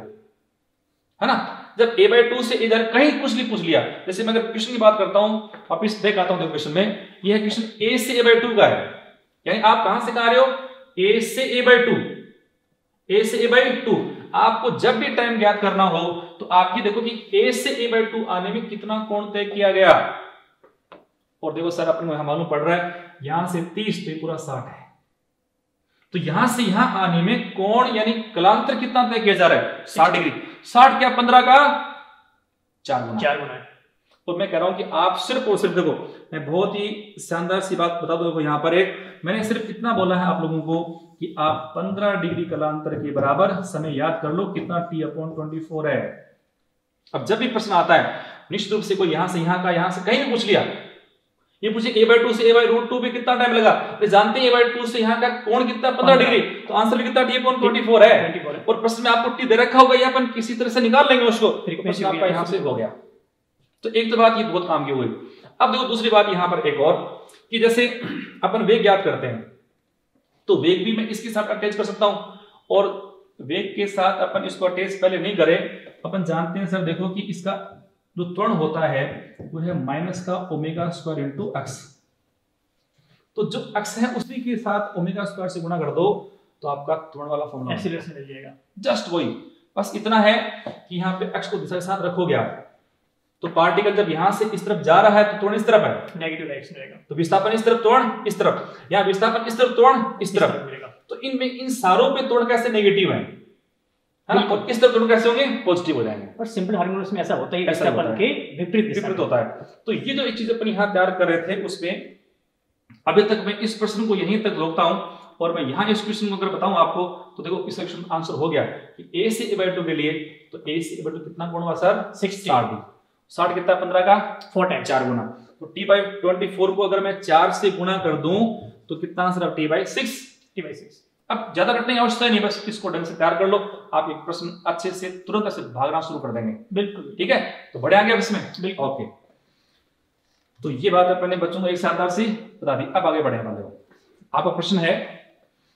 है ना, जब a by 2 से इधर कहीं कुछ नहीं पूछ लिया, जैसे मैं अगर क्वेश्चन की बात करता हूं वापस देख आता हूं क्वेश्चन में, यह क्वेश्चन a से a by 2 का है, यानी आप कहां से कहा रहे हो a से a by 2, a से a by 2, आपको जब भी टाइम ज्ञात करना हो तो आप ये देखो कि a से a by 2 आने में कितना कोण तय किया गया, और देखो सर अपने मालूम पड़ रहा है यहां से 30 तो पूरा 60 है, तो यहां से यहां आने में कोण यानी कलांतर कितना तय किया जा रहा है 60 डिग्री, 60 क्या 15 का 4 गुना, और मैं कह रहा हूं कि आप सिर्फ और सिर्फ देखो मैं बहुत ही शानदार सी बात बता दूं, यहां पर एक मैंने सिर्फ इतना बोला है आप लोगों को कि आप 15 डिग्री कलांतर के बराबर समय याद कर लो कितना टी अपॉन 24 है। अब जब भी प्रश्न आता है निश्चित रूप से कोई यहां से यहां का, यहां से कहीं भी पूछ लिया ये पूछे a by 2 से a by root 2 पे कितना टाइम लगा, तो जानते हैं a by 2 से यहाँ का कोण कितना 15 डिग्री, तो आंसर कितना t कोण 24 है। और प्रश्न में आपको t दे रखा होगा, ये अपन किसी तरह से निकाल लेंगे उसको, प्रश्न आपका यहाँ से हो गया। तो एक तो बात ये बहुत काम की हुई। अब देखो दूसरी बात यहाँ पर एक और, कि जैसे अपन वेग ज्ञात करते हैं, तो वेग भी मैं इसके साथ अटैच कर सकता हूँ, और वेग के साथ अपन इसको अटैच पहले नहीं करें। अपन जानते हैं सर देखो कि इसका जो त्वरण होता है वो है माइनस का ओमेगा स्क्वायर इंटू एक्स, तो जो एक्स है उसी के साथ ओमेगा स्क्वायर से गुणा कर दो तो आपका त्वरण वाला फॉर्मूला एक्सीलरेशन मिल जाएगा। जस्ट वही, बस इतना है कि यहाँ पे एक्स को दिशा के साथ रखोगे आप, तो पार्टिकल जब यहाँ से इस तरफ जा रहा है तो त्वरण इस तरफ है, नेगेटिव डायरेक्शन रहेगा, तो विस्थापन इस तरफ त्वरण इस तरफ, यहाँ विस्थापन इस तरफ त्वरण इस तरफ मिलेगा। तो इनमें इन सारों पे त्वरण कैसे नेगेटिव है ना, और इस तरफ दोनों कैसे होंगे पॉजिटिव हो जाएंगे। और सिंपल हार्मोनिक्स में ऐसा होता है, ऐसा अपन के विपरीत होता है। तो ये जो एक चीज अपन यहाँ तैयार कर रहे थे उसमें अभी तक मैं इस प्रश्न को यहीं तक रोकता हूँ, और मैं यहाँ इस क्वेश्चन को अगर बताऊँ आपको तो देखो इस क्वेश्चन का आंसर हो गया कि a से a by 2 के लिए, तो a से a by 2 कितना गुण हुआ सर 60, 60 कितना 15 का 4 टाइम 4 गुना, तो t by 24 को अगर मैं 4 से गुणा कर दूं तो कितना आंसर अब t by 6। अब ज्यादा रटने की आवश्यकता नहीं, बस इसको ढंग से तैयार कर लो आप, एक प्रश्न अच्छे से तुरंत ऐसे भागना शुरू कर देंगे। बिल्कुल ठीक है, तो बढ़े आगे इसमें बिल्कुल ओके। तो ये बात अपने बच्चों को एक साथ से बता दी। अब आगे बढ़े हमारे आपका प्रश्न है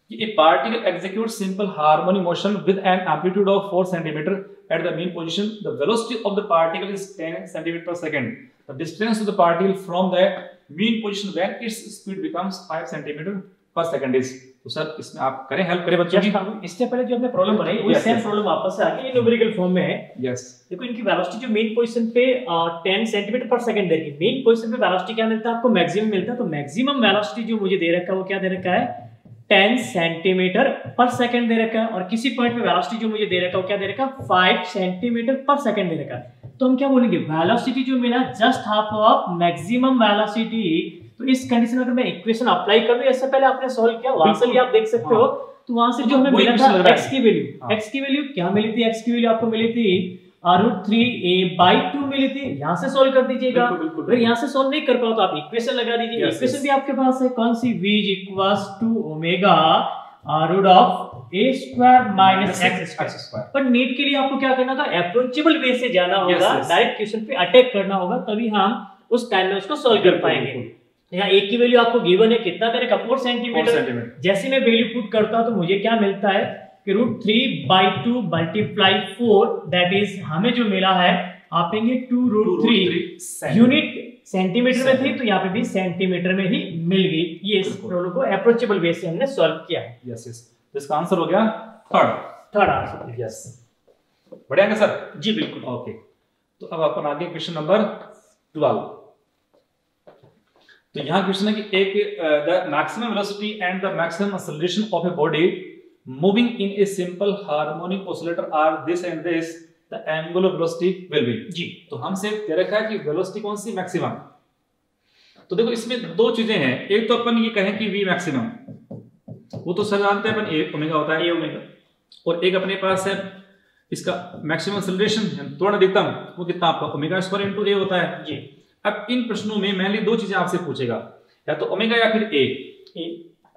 कि a particle execute simple harmonic motion with an amplitude of 4 centimetre at the mean position, the velocity of the particle is 10 centimetre per second, the distance of the particle from the mean position when its speed becomes 5 centimetre per second is. तो sir इसमें आप करें help करें बच्चों की। इससे पहले जो हमने प्रॉब्लम बनाई वो सेम प्रॉब्लम वापस से आके न्यूमेरिकल फॉर्म में है। यस देखो इनकी वेलोसिटी जो मेन पोजीशन पे 10 सेंटीमीटर पर सेकंड दे रखी, मेन पोजीशन पे वेलोसिटी क्या मिलता है आपको, मैक्सिमम मिलता है। तो मैक्सिमम वेलोसिटी जो मुझे दे रखा है वो क्या दे रखा है 10 सेंटीमीटर पर सेकंड दे रखा है, और किसी पॉइंट पे वेलोसिटी जो मुझे दे रखा है वो क्या दे रखा है 5 सेंटीमीटर पर सेकंड दे रखा है। तो हम क्या बोलेंगे वेलोसिटी जो मिला just half of maximum velocity. तो इस कंडीशन में अगर मैं इक्वेशन अप्लाई कर दूं, इससे पहले आपने सॉल्व किया वहां से भी आप देख सकते हो, तो वहां से जो हमें मिला था x की वैल्यू क्या मिली थी, x की वैल्यू आपको मिली थी √3a/2 मिली थी। यहां से सॉल्व कर दीजिएगा, अगर यहां से सॉल्व नहीं कर पाओ तो आप इक्वेशन लगा दीजिए, इक्वेशन भी आपके पास है कौन सी v √a² - x²। पर नीट के लिए आपको क्या करना था, अप्रोचेबल वे से जाना होगा, डायरेक्ट क्वेश्चन पे अटैक करना होगा, तभी हम उस टाइम में उसको सॉल्व कर पाएंगे। यहाँ एक की वैल्यू आपको गिवन है कितना दे रखा 4 सेंटीमीटर। जैसे मैं वैल्यू पुट करता हूँ तो मुझे क्या मिलता है कि √3/2 × 4 दैट इज हमें जो मिला है आप लेंगे 2√3 यूनिट सेंटीमीटर में थी तो यहाँ पे भी सेंटीमीटर में ही मिल गई। ये इस प्रॉब्लम को अप्रोचेबल वे से हमने सॉल्व किया है। तो इसका आंसर हो गया थर्ड आंसर। यस बढ़िया सर जी बिल्कुल ओके। तो अब अपन आगे क्वेश्चन नंबर 12। तो यहाँ क्वेश्चन है कि एक the maximum velocity and the maximum acceleration of a body moving in a simple harmonic oscillator are this and this, the angular velocity will be. जी तो हमसे कह रखा है कि वेलोसिटी कौन सी मैक्सिमम। तो देखो इसमें दो चीजें हैं, एक तो अपन ये कहें कि v मैक्सिमम, वो तो सर जानते हैं अपन a ओमेगा होता है, a ओमेगा, और एक अपने पास है इसका मैक्सिमम एक्सेलरेशन त्वरण अधिकतम, वो कितना आपका ओमेगा स्क्वायर इनटू a होता है। जी अब इन प्रश्नों में मैंने दो चीजें आपसे पूछेगा, या तो ओमेगा या फिर ए,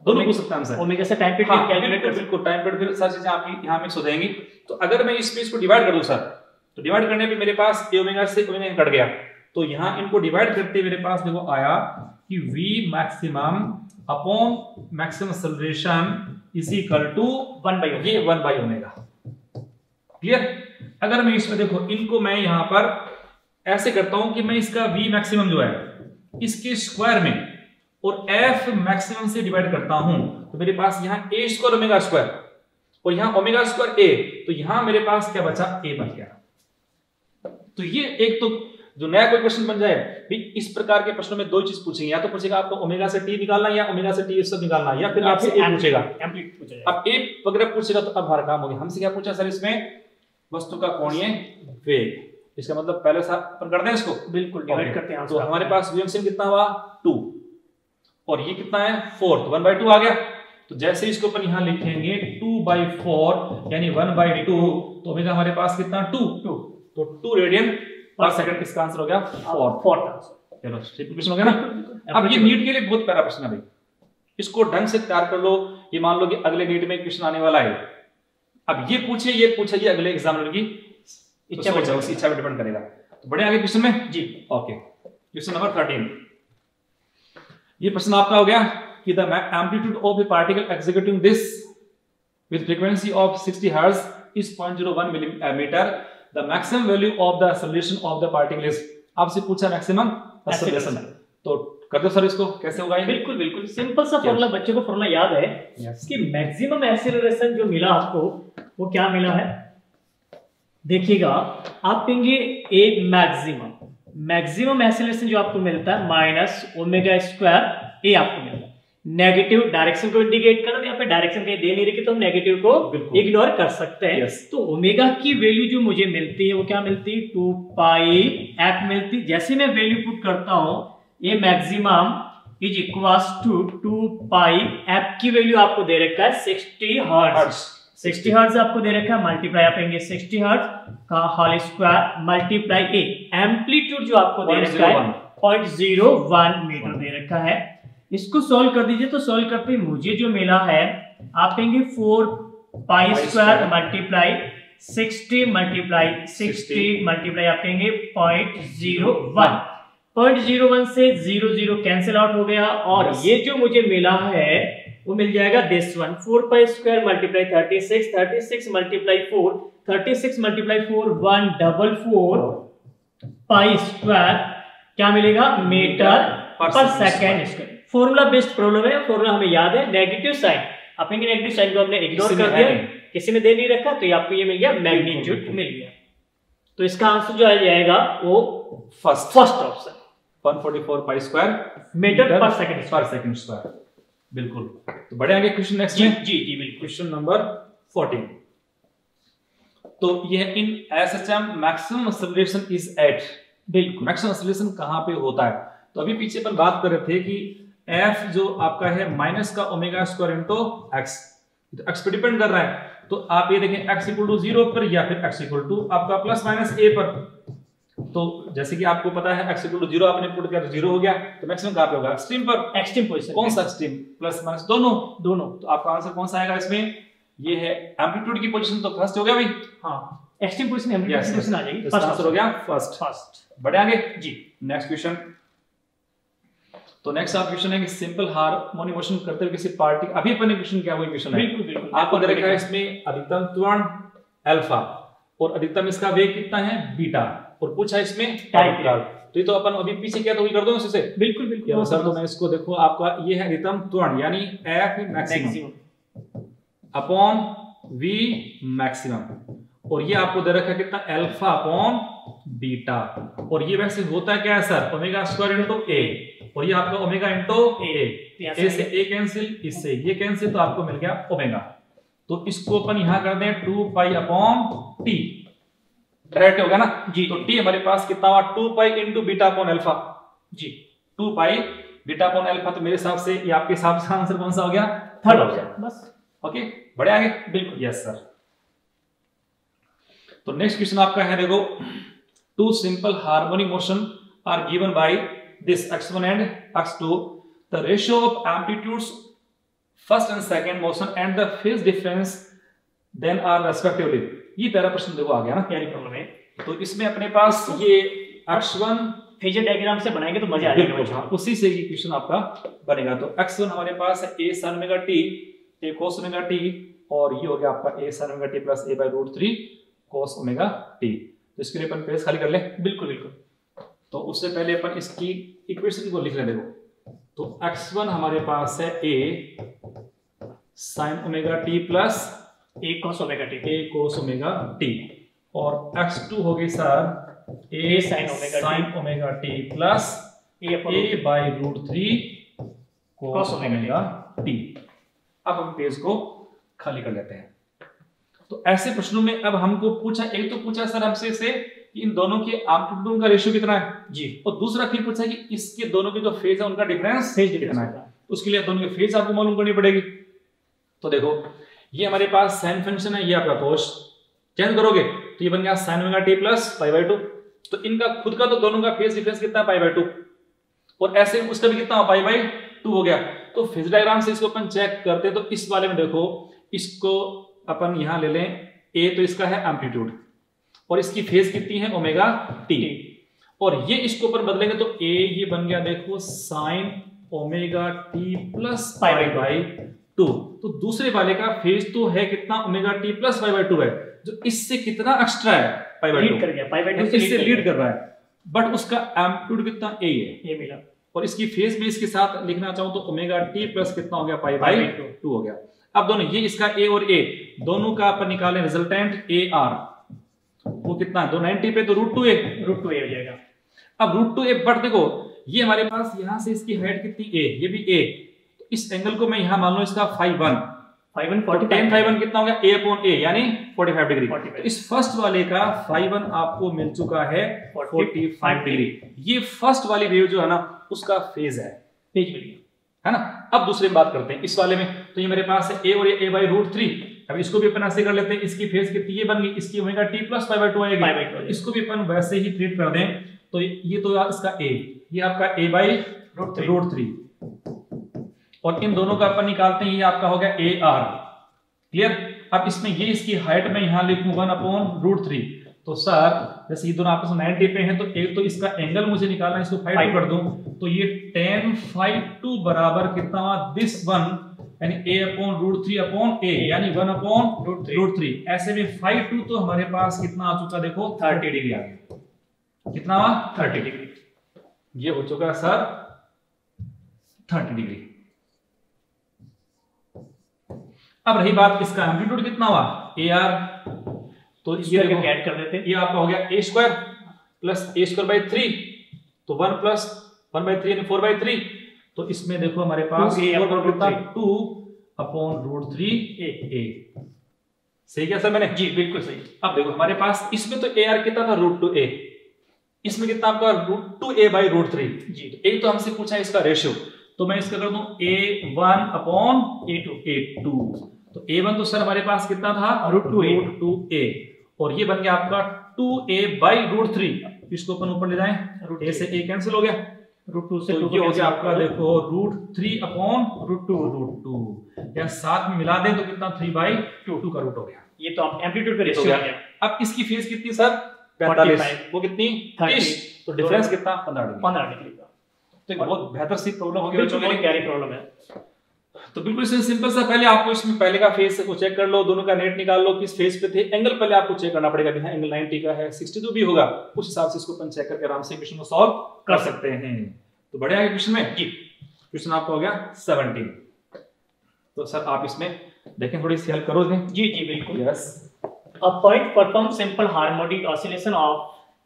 दोनों पूछ सकता हूं सर। ओमेगा से टाइम पीरियड कैलकुलेट, बिल्कुल टाइम पीरियड, फिर सारी चीजें आपकी यहां मिक्स हो जाएंगी। तो अगर मैं इस पे इसको डिवाइड कर दूं सर, तो डिवाइड करने पे मेरे पास ए ओमेगा से ओमेगा कट गया, तो यहां इनको डिवाइड करते मेरे पास देखो आया कि v maximum upon maximum acceleration is equal to 1 by omega. Clear. अगर मैं इसमें देखो इनको मैं यहां पर ऐसे करता हूं कि मैं इसका v मैक्सिमम जो है इसके स्क्वायर में और f मैक्सिमम से डिवाइड करता हूं, तो मेरे पास यहाँ a स्क्वायर ओमेगा स्क्वायर और यहाँ ओमेगा स्क्वायर a, तो यहाँ मेरे पास क्या बचा a बच गया। तो ये एक तो जो नया कोई क्वेश्चन बन जाए भी, इस प्रकार के प्रश्नों में दो चीज पूछेंगे, या तो पूछेगा आपको ओमेगा से t निकालना या ओमेगा से t सब निकालना, या फिर आपसे a पूछेगा। अब a वगैरह पूछेगा तो अब हमारा काम हो गया। हमसे क्या पूछा सर इसमें वस्तु का कोणीय वेग, इसका मतलब पहले से अपन करते हैं इसको बिल्कुल डिवाइड करते हैं। तो हमारे पास वीएमसीएम कितना हुआ 2 और ये कितना है 4, तो 1/2 आ गया। तो जैसे इसको अपन यहां लिखेंगे 2/4 यानी 1/2, तो ओमेगा हमारे पास कितना 2, तो 2 रेडियन पर सेकंड। इसका आंसर हो गया 4 आंसर। चलो हो गया ना। अब ये नीट के लिए बहुत प्यारा प्रश्न है भाई, इसको ढंग से तैयार कर लो। ये मान लो कि अगले नीट में क्वेश्चन आने वाला है, अब ये पूछे अगले एग्जामिनर की इच्छा पर डिपेंड करेगा। तो बढ़े आगे क्वेश्चन में जी। ओके क्वेश्चन नंबर 13, ये प्रश्न आपका हो गया कि the amplitude of a particle executing this with frequency of 60 hertz is 0.01 millimetre, the maximum value of the solution of the particle is. आपसे पूछा मैक्सिमम सॉल्यूशन, तो कर दो सर इसको कैसे होगा। बिल्कुल बिल्कुल सिंपल सा फॉर्मूला, बच्चे को फॉर्मूला याद है कि मैक्सिमम एक्सीलरेशन जो मिला आपको वो क्या मिला है। देखिएगा आप देंगे ए मैक्सिमम एक्सीलरेशन जो आपको मिलता है माइनस ओमेगा स्क्वायर ए आपको मिलता है। नेगेटिव डायरेक्शन को इंडिकेट करना, यहाँ पे डायरेक्शन कहीं दे नहीं रही तो हम नेगेटिव को इग्नोर कर सकते हैं। तो ओमेगा की वैल्यू जो मुझे मिलती है वो क्या मिलती है 2πf मिलती है। जैसे मैं वैल्यू पुट करता हूँ ये maximum is equals to 2πf की वैल्यू आपको दे रखा है 60 हर्ट्ज आपको दे रखा है, मल्टीप्लाई आपेंगे 60 हर्ट्ज का whole square multiply a. Amplitude जो आपको दे रखा है 0.01 मीटर दे रखा है। इसको सॉल्व कर दीजिए, तो सॉल्व करते मुझे जो मिला है आप देंगे 4π² मल्टीप्लाई 60 मल्टीप्लाई 60 मल्टीप्लाई आप देंगे 0.01 से 0 कैंसिल आउट हो गया और ये जो मुझे मिला है वो मिल जाएगा this one 4π² multiply 36 multiply 4 36 multiply 4 144π² क्या मिलेगा metre per second square. Formula based problem है, फॉर्मूला हमें याद है। नेगेटिव साइन आप नेगेटिव साइन को हमने इग्नोर कर दिया, किसी में दे नहीं रखा, तो आपको ये मिल गया मैग्नीट्यूड मिल गया। तो इसका आंसर जो आ जाएगा वो first option 144π² metre per second square. बिल्कुल, तो बढ़े आगे क्वेश्चन नेक्स्ट में जी जी बिल्कुल क्वेश्चन नंबर 14। तो ये in SHM maximum acceleration is at. बिल्कुल मैक्सिमम एक्सीलरेशन कहां पे होता है, तो अभी पीछे पर बात कर रहे थे कि एफ जो आपका है माइनस का ओमेगा स्क्वायर इनटू एक्स, तो एक्स पे डिपेंड कर रहा है। तो आप ये देखें एक्स इक्वल टू 0 पर या फिर एक्स इक्वल टू आपका प्लस माइनस ए पर। तो जैसे कि आपको पता है x equal to 0 आपने पुट किया तो 0 हो गया, तो मैक्सिमम कहां पे होगा एक्सट्रीम पर। एक्सट्रीम पोजीशन कौन सा एक्सट्रीम प्लस माइनस दोनों। तो आपका आंसर कौन सा आएगा इसमें, ये है एम्पलीट्यूड की पोजीशन तो फर्स्ट हो गया भाई। हां एक्सट्रीम पोजीशन एम्पलीट्यूड पोजीशन आ जाएगी, फर्स्ट आंसर हो गया फर्स्ट। बढ़े आगे जी नेक्स्ट क्वेश्चन। तो नेक्स्ट आप क्वेश्चन है कि सिंपल हार्मोनिक मोशन करते हुए किसी पार्टी, अभी अपने क्वेश्चन क्या हुआ क्वेश्चन है। बिल्कुल बिल्कुल आपको दे रखा है इसमें अधिकतम त्वरण अल्फा और अधिकतम इसका वेग कितना है बीटा और पूछा इसमें टाइप। तो ये तो अपन अभी पीछे किया तो कर दो उससे। बिल्कुल बिल्कुल सर, तो मैं इसको देखो आपका ये है अधिकतम त्वरण यानी f maximum upon v maximum और ये आपको दे रखा कितना अल्फा अपॉन बीटा और ये वैसे होता क्या है sir omega square into a और ये आपका ओमेगा इनटू a, a से a कैंसिल, इससे ये कैंसिल, तो आपको मिल गया ओमेगा। तो इसको अपन यहां कर दें 2π/t डायरेक्ट होगा ना जी। तो t हमारे पास कितना हुआ 2π/β/α जी 2π/β/α। तो मेरे हिसाब से ये आपके हिसाब से आंसर कौन सा हो गया थर्ड ऑप्शन बस। ओके बढ़े आगे बिल्कुल यस सर। तो नेक्स्ट क्वेश्चन आपका है देखो two simple harmonic motion are given by this x1 and x2, the ratio of amplitudes first and second motion and the phase difference then are respectively. ये पहला प्रश्न देखो आ गया ना प्यारी प्रॉब्लम है। तो इसमें अपने पास ये x1 फेजर डायग्राम से बनाएंगे तो मजा आ जाएगा, उसी से ये क्वेश्चन आपका बनेगा। तो x1 हमारे पास है a sin omega t a cos omega t और ये हो गया आपका a sin omega t plus a by root 3 cos omega t। तो इसके लिए अपन पेज खाली कर ले। बिल्कुल बिल्कुल, तो उससे पहले अपन इसकी इक्वेशन को लिख ले देखो। तो x1 हमारे पास है a sin omega t plus a cos omega t और x2 हो गई sir a sin omega t plus a by root 3 cos omega t। अब हम पेज को खाली कर लेते हैं। तो ऐसे प्रश्नों में अब हमको पूछा, एक तो पूछा सर हमसे से कि इन दोनों के एम्पलीट्यूड का रेशियो कितना है जी, और दूसरा फिर पूछा कि इसके दोनों के जो फेज है उनका डिफरेंस कितना है। उसके लिए दोनों के फेज आपको मालूम करनी पड़ेगी। तो देखो ये हमारे पास साइन फंक्शन है, ये आपका cos चेंज करोगे तो ये बन गया sin omega t plus π/2। तो इनका खुद का तो दोनों का फेज डिफरेंस कितना π/2 और ऐसे उसका भी कितना पाई बाई 2 हो गया। तो फेज डायग्राम से इसको अपन चेक करते हैं। तो इस वाले में देखो, इसको अपन यहाँ ले लें ए, तो इसका है एम्पलीट्यूड और इसकी फेज कितनी है ओमेगा टी, और ये इसको ऊपर बदलेंगे तो ए ये बन गया देखो sine omega t plus pi by 2। तो दूसरे वाले का फेज तो है कितना omega t plus pi by 2 है, जो इससे कितना एक्स्ट्रा है पाई बाई 2 कर गया, पाई बाई 2 इससे लीड कर रहा है, बट उसका एम्पलीट्यूड कितना ए है, ए मिला, और इसकी फेज में इसके साथ लिखना चाहूं तो ओमेगा टी प्लस कितना हो गया पाई बाई 2 हो गया। अब दोनों ये इसका ए और ए दोनों का अपन निकालें रिजल्टेंट ए आर, वो कितना है 290 पे, तो रूट टू ए हो जाएगा। अब रूट टू ए, बट देखो ये हमारे पास यहाँ से इसकी हाइट कितनी ए, ये भी ए, तो इस एंगल को मैं यहाँ मान लो इसका फाइव वन कितना हो गया ए अपॉन ए यानी 45 डिग्री। तो इस फर्स्ट वाले का फाइव वन आपको मिल चुका है 45 डिग्री। ये फर्स्ट वाली वेव जो है ना उसका फेज है, फेज मिल गया है ना। अब दूसरे में बात करते हैं इस वाले में, तो ये मेरे पास है ए और ये ए बाई रूट 3। अब इसको भी अपन ऐसे कर लेते हैं, इसकी फेज कितनी ये बन गई, इसकी omega t plus pi by 2 आएगी, इसको भी अपन वैसे ही ट्रीट कर दें। तो ये तो इसका ए, ये आपका ए बाई रूट 3 और इन दोनों का अपन निकालते हैं, ये आपका हो गया ए आर, क्लियर। अब इसमें ये इसकी हाइट में यहाँ लिखूं 1/√3, तो सर जैसे ये दोनों आपस में 90 पे हैं, तो एक तो इसका एंगल मुझे निकालना है, इसको 5 कर दूं तो ये tan φ2 बराबर कितना दिस वन यानी a अपॉन √3 अपॉन a यानी 1 अपॉन √3। ऐसे में φ2 तो हमारे पास कितना आ चुका देखो 30 डिग्री आ गया, कितना 30 डिग्री, ये हो चुका सर 30 डिग्री। अब रही बात इसका एम्पलीट्यूड कितना हुआ ए आर, तो ये ऐड कर देते हैं, ये आपका हो गया a square plus a square by 3, तो 1 प्लस 1 बाई 3 यानी 4 बाई 3। तो इसमें देखो हमारे पास 2/√3 ए, सही क्या सर मैंने? जी बिल्कुल सही। अब देखो हमारे पास इसमें तो ए आर कितना था √2 ए, इसमें कितना आपका √2 ए बाई √3 जी। एक तो हमसे पूछा है इसका रेशियो, तो मैं इसका कर दूं a1 अपॉन a2। तो a1 तो सर हमारे पास कितना था √2a और ये बन गया आपका 2a बाई √3। इसको अपन ऊपर ले जाएं, a से a कैंसिल हो गया, √2 से 2 हो गया आपका देखो √3 अपॉन √2 या साथ में मिला दें तो कितना 3 बाई 2 का रूट हो गया। ये तो आप एम्पलीट्यूड का रेशियो हो गया। अब इसकी फेज कितनी सर 45, वो कितनी 30, तो डिफरेंस कितना 15 डिग्री। तो बहुत बेहतर सी प्रॉब्लम हो गई जो मेरी कैरी प्रॉब्लम है। तो बिल्कुल सिंपल सा, पहले आपको इसमें पहले का फेज को चेक कर लो, दोनों का नेट निकाल लो किस फेज पे थे, एंगल पहले आपको चेक करना पड़ेगा कि हां एंगल 90 का है 62 भी होगा, उस हिसाब से इसको अपन चेक करके आराम से क्वेश्चन को सॉल्व कर सकते हैं। तो बढ़िया है क्वेश्चन में जी, क्वेश्चन आपका हो गया 17। तो सर आप इसमें देखें थोड़ी सी हेल्प करो इसमें। जी जी बिल्कुल, yes. A point perform simple harmonic oscillation of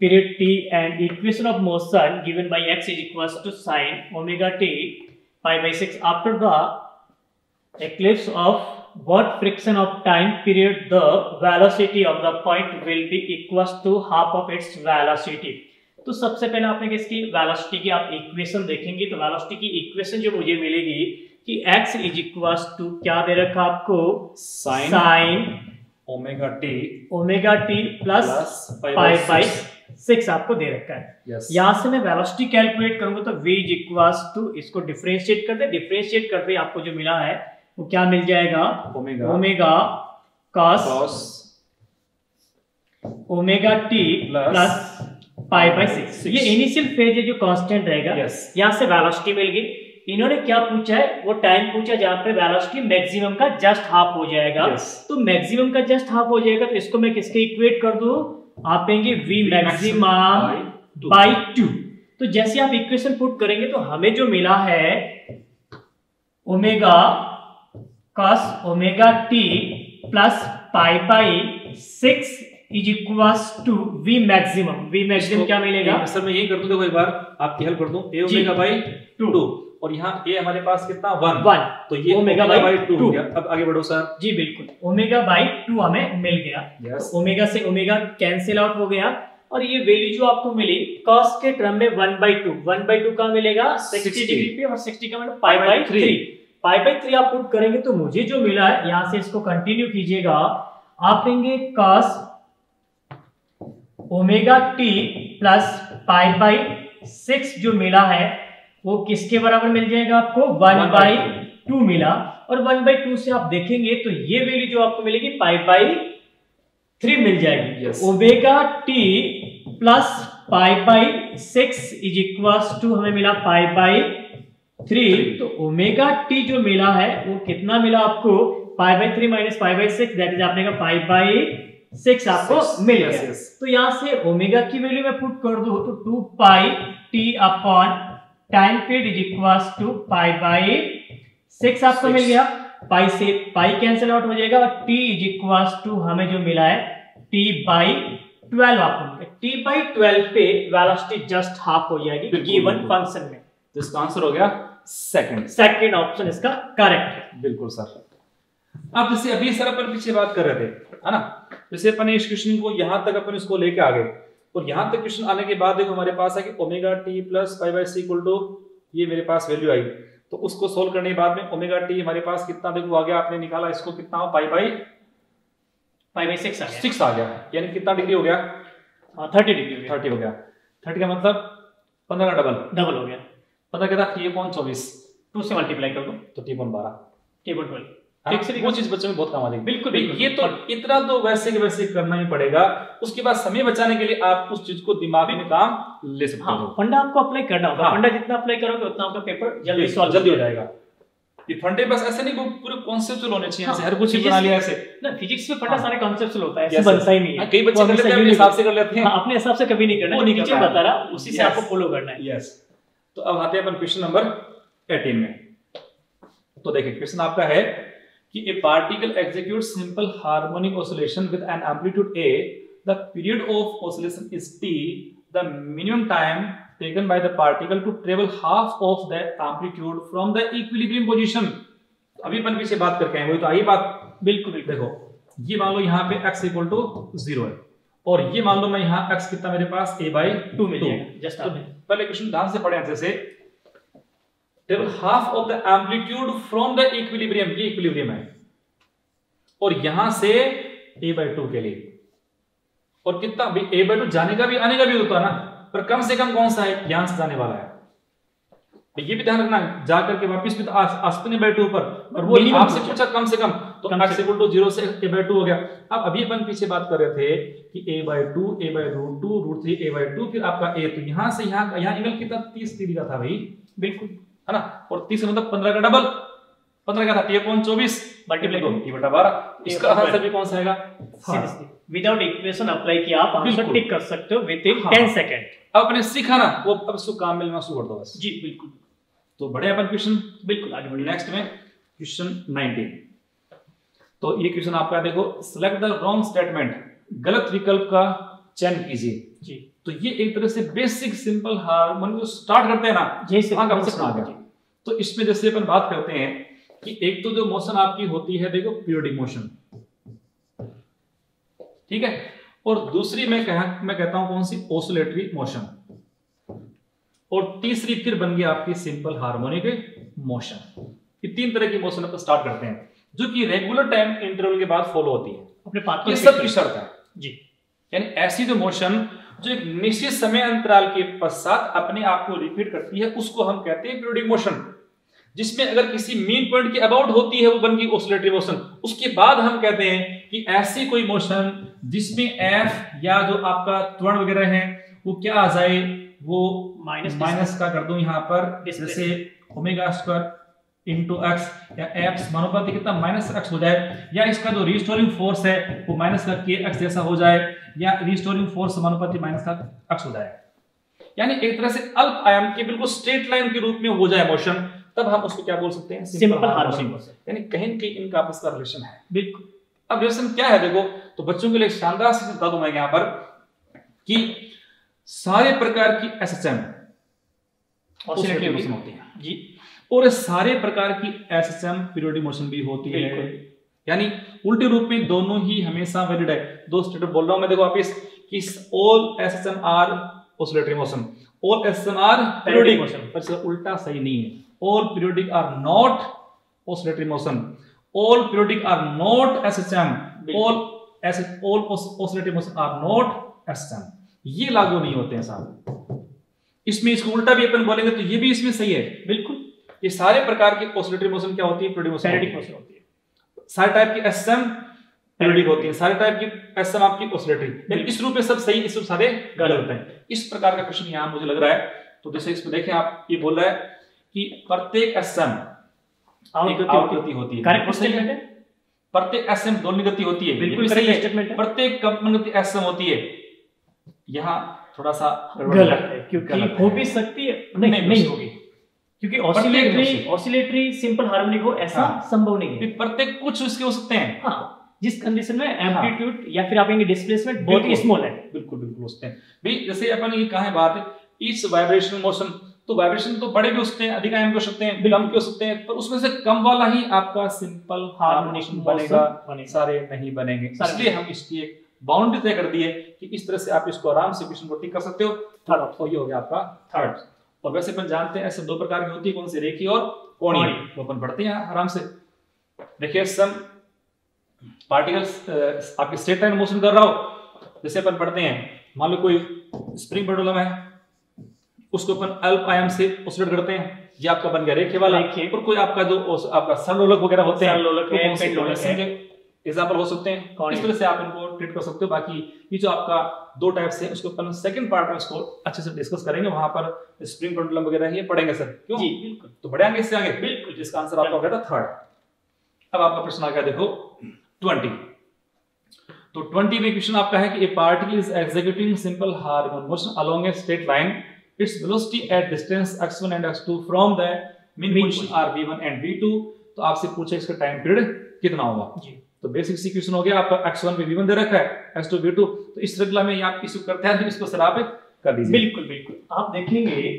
period t and equation of motion given by x is equals to sin omega t pi by 6 after the eclipse of what fraction of time period the velocity of the point will be equals to half of its velocity। तो सबसे पहले आपने किसकी velocity की आप equation देखेंगे, तो velocity की इक्वेशन जो मुझे मिलेगी कि x is equals to क्या दे रखा आपको sin omega t plus pi by 6 आपको दे रखा है। yes. यहाँ से मैं वेलोसिटी कैलकुलेट करूंगा तो v इज इक्वल्स टू इसको डिफरेंशिएट करते आपको जो मिला है वो क्या मिल जाएगा omega cos omega t plus pi by 6। ये इनिशियल फेज है जो कांस्टेंट रहेगा। yes. यहाँ से वेलोसिटी मिल गई। इन्होंने क्या पूछा है, वो टाइम पूछा जहां पे वेलोसिटी मैक्सिमम का जस्ट हाफ हो जाएगा। yes. तो मैक्सिमम का जस्ट हाफ हो जाएगा तो इसको मैं किसके इक्वेट कर दूं, आप कहेंगे v मैक्सिमम बाय 2। तो जैसे आप इक्वेशन पुट करेंगे तो हमें जो मिला है omega cos omega t plus pi by 6 is equals to v maximum. v maximum क्या मिलेगा सर, मैं यही कर दूं, देखो एक बार आपकी हेल्प कर दूं, a ओमेगा बाय 2 और यहाँ ए हमारे पास कितना 1, तो ये ओमेगा बाई 2 हो गया। अब आगे बढ़ो सर। जी बिल्कुल, ओमेगा बाई 2 हमें मिल गया। yes. तो ओमेगा से ओमेगा कैंसिल आउट हो गया और ये वैल्यू जो आपको मिली कॉस के टर्म में 1/2 का मिलेगा 60 डिग्री पे और 60 का मतलब पाई बाई 3 आप पुट करेंगे तो मुझे जो मिला है, यहाँ से इसको कंटिन्यू कीजिएगा, आप लेंगे cos omega t plus pi by 6 जो मिला है वो किसके बराबर मिल जाएगा आपको 1/2 मिला, और 1/2 से आप देखेंगे तो ये वैल्यू जो आपको मिलेगी π/3 मिल जाएगी। ओबे का t plus π/6 is equal to हमें मिला π/3। तो ओमेगा टी जो मिला है वो कितना मिला आपको π/3 माइनस π/6 दैट इज आपने का π/6 आपको मिल गया। तो यहां से ओमेगा की वैल्यू मैं पुट कर दूं तो 2πt upon time period is equal to π/6 आपको मिल गया। पाई से पाई कैंसिल आउट हो जाएगा और t इज इक्वल टू हमें जो मिला है t/12 आपको। t/12 पे वेलोसिटी जस्ट हाफ हो जाएगी गिवन फंक्शन में। तो इसका आंसर हो गया सेकंड ऑप्शन इसका करेक्ट है। बिल्कुल सर। आप जैसे अभी सर अपन पीछे बात कर रहे थे है ना, जैसे अपन इस क्वेश्चन को यहां तक अपन इसको लेके आ गए और यहां तक क्वेश्चन आने के बाद देखो हमारे पास है कि omega t plus π/c equal to ये मेरे पास वैल्यू आई। तो उसको सोल्व करने के बाद में ओमेगा टी हमारे पास कितना देखो आ गया, आपने निकाला इसको कितना π/6 आ गया, यानी कितना डिग्री हो गया 30 हो गया। 30 का मतलब 15 का डबल हो गया, पता कितना 3 × 24 2 से मल्टीप्लाई कर दो तो 3 × 12 वो चीज बच्चों में बहुत काम आती है। बिल्कुल ये तो इतना तो वैसे के वैसे करना ही पड़ेगा, उसके बाद समय बचाने के लिए आप उस चीज को दिमाग में काम ले सकते हो। फंडा आपको अप्लाई करना होगा, फंडा जितना अप्लाई करोगे उतना आपका पेपर जल्दी हो जाएगा। ये फंडे बस ऐसे नहीं, पूरे कॉन्सेप्चुअल होने चाहिए, हर कुछ बना लिया ऐसे ना। फिजिक्स में फंडा सारे कॉन्सेप्चुअल होता है, ऐसे बनता ही नहीं है। कई बच्चे अपने हिसाब से कर लेते हैं, अपने हिसाब से कभी नहीं करना, वो नीचे बता रहा उसी से आपको फॉलो करना है। यस, तो अब आते हैं अपन क्वेश्चन नंबर 18 में। तो देखिए क्वेश्चन आपका है कि a particle executes simple harmonic oscillation with an amplitude a, the period of oscillation is t, the minimum time taken by the particle to travel half of that amplitude from the equilibrium position. अभी अपन पीछे बात करके आए, वही तो आई बात। बिल्कुल देखो ये मान लो यहाँ पे x इक्वल टू 0 है और ये मान लो मैं यहाँ x कितना मेरे पास a/2 मिल जाएगा। जस्ट पहले क्वेश्चन ध्यान से पढ़े अच्छे से। Travel half of the amplitude from the equilibrium, ये इक्विलिब्रियम है, और यहां से a/2 के लिए, और कितना भी a/2 जाने का भी आने का भी होता है ना, पर कम से कम कौन सा है यहां से जाने वाला है। तो ये भी ध्यान रखना है, जाकर के वापस भी आस्ते a/2 पर, और वो आपसे पूछा कम से कम, तो x इक्वल टू 0 से a/2 हो गया। अब अभी अपन पीछे बात कर रहे थे कि a/2 a/√2 √3 a/2 फिर आपका a, तो यहां से यहां एंगल कितना 30 डिग्री का था भाई। बिल्कुल है ना, और 30 मतलब 15 का डबल, 15 का था 3 × 24 मल्टीप्लाई करो t/12। इसका आंसर भी कौन सा आएगा? विदाउट इक्वेशन अप्लाई किया आप आंसर टिक कर सकते हो विद इन 10 सेकंड। अब अपने सीखा ना वो अब इसको काम मिलना शुरू कर दो बस। जी बिल्कुल। तो बड़े अपन क्वेश्चन बिल्कुल आगे बढ़िए। नेक्स्ट में क्वेश्चन 19। तो ये क्वेश्चन आपका देखो, सिलेक्ट द रॉन्ग स्टेटमेंट, गलत विकल्प का चयन कीजिए। जी तो ये एक तरह से बेसिक सिंपल हार्मोनिक जो स्टार्ट करते हैं ना, जैसे वहां का प्रश्न आ गया। तो इसमें जैसे अपन बात करते हैं कि एक तो जो मोशन आपकी होती है देखो पीरियोडिक मोशन, ठीक है, और दूसरी मैं कहता हूं कौन सी ऑसिलेटरी मोशन, और तीसरी फिर बन गई आपकी सिंपल हार्मोनिक मोशन। ये 3 तरह की मोशन अपन स्टार्ट करते हैं जो कि रेगुलर टाइम इंटरवल के बाद फॉलो होती है अपने पाथ। ये सब की शर्त है जी, यानी ऐसी जो मोशन जो एक निश्चित समय अंतराल के पश्चात अपने आप को रिपीट करती है उसको हम कहते हैं पीरियोडिक मोशन, जिसमें अगर किसी मीन पॉइंट के अबाउट होती है वो बन गई ऑसिलेटरी मोशन। उसके बाद हम कहते हैं कि ऐसी कोई मोशन जिसमें f या जो आपका त्वरण वगैरह है वो क्या आ जाए, वो माइनस का कर दूं यहाँ पर, जैसे ω² × x या f समानुपाती कितना -x हो जाए, या इसका जो रिस्टोरिंग फोर्स है वो -kx जैसा हो जाए, या रिस्टोरिंग फोर्स समानुपाती -x हो जाए, यानी एक तरह से अल्प आयाम के बिल्कुल स्ट्रेट लाइन के रूप में हो जाए मोशन, तब हम उसको क्या बोल सकते हैं? Simple harmonic motion. यानी कहीं न कहीं इनका आपस का रिलेशन है। बिल्कुल। अब रिलेशन क्या है देखो, तो बच्चों के लिए शानदार से बता दूं मैं यहां पर कि सारे प्रकार की एसएचएम ऑसिलेटरी मोशन होती है जी, और सारे प्रकार की एसएचएम पीरियोडिक मोशन भी होती है, यानी उल्टे रूप में दोनों ही हमेशा वैलिड है। दो स्टेटमेंट बोल रहा हूं मैं देखो आप, इस all SHM are oscillatory motion, all SHM are periodic motion, पर इसका उल्टा सही नहीं है। All periodic are not oscillatory motion, all periodic are not SSM, all oscillating motion are not SSM, ये लागू नहीं होते हैं साहब। इसमें इसको उल्टा भी अपन बोलेंगे तो ये भी इसमें सही है। बिल्कुल, ये सारे प्रकार की ऑसिलेटरी मोशन क्या होती है? पीरियोडिक मोशन होती है। सारे टाइप की एसएम पीरियोडिक होती है, सारे टाइप की एसएम आपकी ऑसिलेटरी, यानी इस रूप में सब सही, इस रूप सारे गलत है। इस प्रकार का क्वेश्चन यहाँ मुझे लग रहा है। तो जैसे इसमें देखें आप, ये बोल रहा है कि प्रत्येक एसएम गति होती है, प्रत्येक एसएम दोनों गति होती है, बिल्कुल सही स्टेटमेंट। प्रत्येक कंपन गति एसएम होती है, यहाँ थोड़ा सा गलत है क्योंकि हो भी सकती है, नहीं होगी क्योंकि ऑसिलेटरी सिंपल हार्मोनिक हो ऐसा संभव नहीं है। प्रत्येक कुछ उसके हो सकते हैं, हाँ, जिस कंडीशन में एम्पलीट्यूड या फिर आप कहेंगे डिस्प्लेसमेंट बहुत ही स्मॉल है, बिल्कुल बिल्कुल होते हैं। भाई जैसे अपन ये कहा है बात इस वाइब्रेशनल मोशन, तो वाइब्रेशन तो बड़े भी हो सकते हैं, अधिक आयाम के हो सकते हैं, कम के हो सकते हैं, पर उसमें से कम वाला ही आपका सिंपल हार्मोनिक बनेगा, सारे नहीं बनेंगे। इसलिए हम इसकी एक बाउंड्री तय कर दी है कि इस तरह से आप इसको आराम से क्वेश्चन पूर्ति कर सकते हो। थर्ड ऑप्शन ये हो गया आपका थर्ड। और वैसे अपन जानते हैं ऐसे दो प्रकार की होती है, कौन सी? रेखीय और कोणीय। वो अपन पढ़ते हैं आराम से। देखिए सम पार्टिकल्स आपके स्टेट टाइम मोशन कर रहा हो, जैसे अपन पढ़ते हैं, मान लो कोई स्प्रिंग पेंडुलम है, उसको अपन अल्प आयाम से ऑसिलेट करते हैं, ये आपका बन गया रेखीय वाला। और कोई आपका जो आपका सरलोलक वगैरह होते हैं, एग्जाम्पल हो सकते हैं, इस तरह से आप इनको ट्रीट कर सकते हो। बाकी ये जो आपका दो टाइप से उसको अपन सेकंड पार्ट में इसको अच्छे से डिस्कस करेंगे, वहां पर स्प्रिंग पेंडुलम वगैरह ये पढ़ेंगे सर, क्यों जी, बिल्कुल। तो बढ़े आगे इससे आगे, बिल्कुल, जिसका आंसर आपका हो गया था थर्ड। अब आपका प्रश्न आ गया देखो 20। तो 20 में क्वेश्चन आपका है कि a particle is executing simple harmonic motion along a straight line, its velocity at distance x1 and x2 from the mean position are v1 and v2। तो आपसे पूछा इसका टाइम पीरियड कितना होगा जी। तो बेसिक सी क्वेश्चन हो गया आपका, x1 पे v1 दे रखा है, x2 v2, तो इस श्रृंखला में आप इसको करते हैं, इसको सर आप कर दीजिए। बिल्कुल बिल्कुल, आप देखेंगे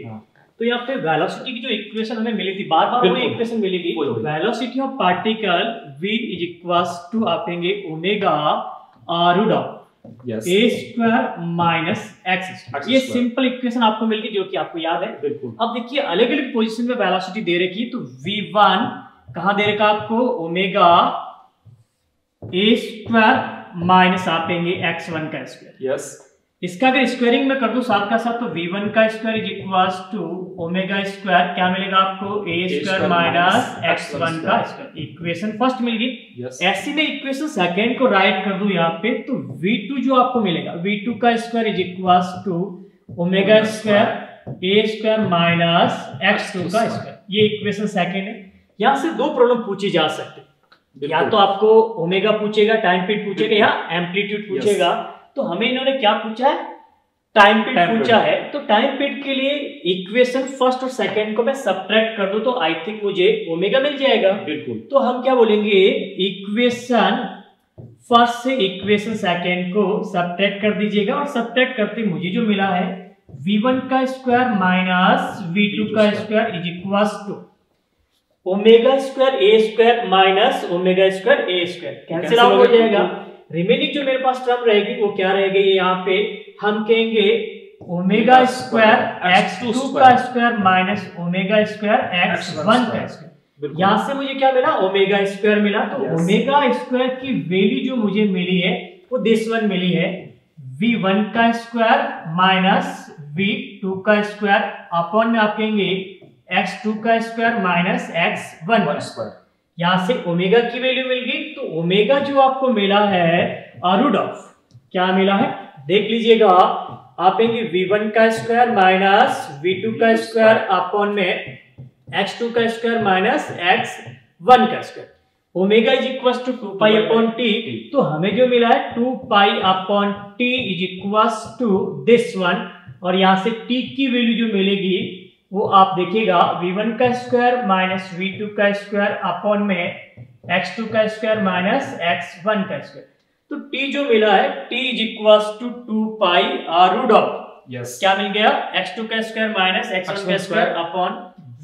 तो यहाँ पे वेलोसिटी की जो इक्वेशन हमें मिली थी, बार-बार वो इक्वेशन मिलेगी, velocity of particle v is equals to आप कहेंगे omega r u dot a square minus x। ये सिंपल इक्वेशन आपको मिल गई जो कि आपको याद है, बिल्कुल। अब देखिए अलग-अलग पोजीशन में वेलोसिटी दे रखी है, तो v1 कहां दे रखा आपको ओमेगा ए स्क्वायर माइनस आप देंगे x1 का स्क्वायर, यस। इसका अगर स्क्वायरिंग में कर दूं साथ का साथ, तो v1 का square is equals to omega square, क्या मिलेगा आपको a स्क्वायर माइनस x1 का स्क्वायर। इक्वेशन फर्स्ट मिल गई, ऐसी में इक्वेशन सेकंड को राइट कर दूं यहां पे, तो v2 जो आपको मिलेगा v2 का square is equals to omega square a square minus x2 का स्क्वायर। ये इक्वेशन सेकंड है। यहां से दो प्रॉब्लम पूछी जा सकती है, या तो आपको ओमेगा पूछेगा, टाइम पीरियड पूछेगा, या एम्पलीट्यूड पूछेगा। तो हमें इन्होंने क्या पूछा है? टाइम पीरियड पूछा है। तो टाइम पीरियड के लिए इक्वेशन फर्स्ट और सेकंड को मैं सबट्रैक्ट कर दूं तो आई थिंक मुझे ओमेगा मिल जाएगा, बिल्कुल। तो हम क्या बोलेंगे, इक्वेशन फर्स्ट से इक्वेशन सेकंड को सबट्रैक्ट कर दीजिएगा, और सबट्रैक्ट करते मुझे जो मिला है v1 का स्क्वायर माइनस v2 का square is equals to omega square a square minus omega square a square, cancel out हो जाएगा। रिमेनिंग जो मेरे पास टर्म रहेगी वो क्या रहेगी, यहाँ पे हम कहेंगे ओमेगा स्क्वायर x2 का square minus omega square x1 का स्क्वायर। यहाँ से मुझे क्या मिला, ओमेगा स्क्वायर मिला। तो ओमेगा स्क्वायर की वैल्यू जो मुझे मिली है वो दिस वन मिली है, v1 का स्क्वायर माइनस v2 का स्क्वायर अपॉन में आप कहेंगे x2 का स्क्वायर माइनस x1 स्क्वायर। यहाँ से ओमेगा की वैल्यू मिल गई, तो ओमेगा जो आपको मिला है रूट ऑफ क्या मिला है देख लीजिएगा, आप कहेंगे v1 का स्क्वायर माइनस v2 का स्क्वायर अपॉन में x2 का स्क्वायर माइनस x1 का square. Omega is equal to 2 pi upon t, तो हमें जो मिला है 2 pi upon t is equal to this one. और यहाँ से t की वैल्यू जो मिलेगी वो आप देखिएगा v1 का स्क्वायर माइनस v2 का स्क्वायर अपॉन में x2 का स्क्वायर माइनस x1 का स्क्वायर। तो t जो मिला है t is equal to 2 pi root of, yes, क्या मिल गया x2 का स्क्वायर माइनस x1 का square upon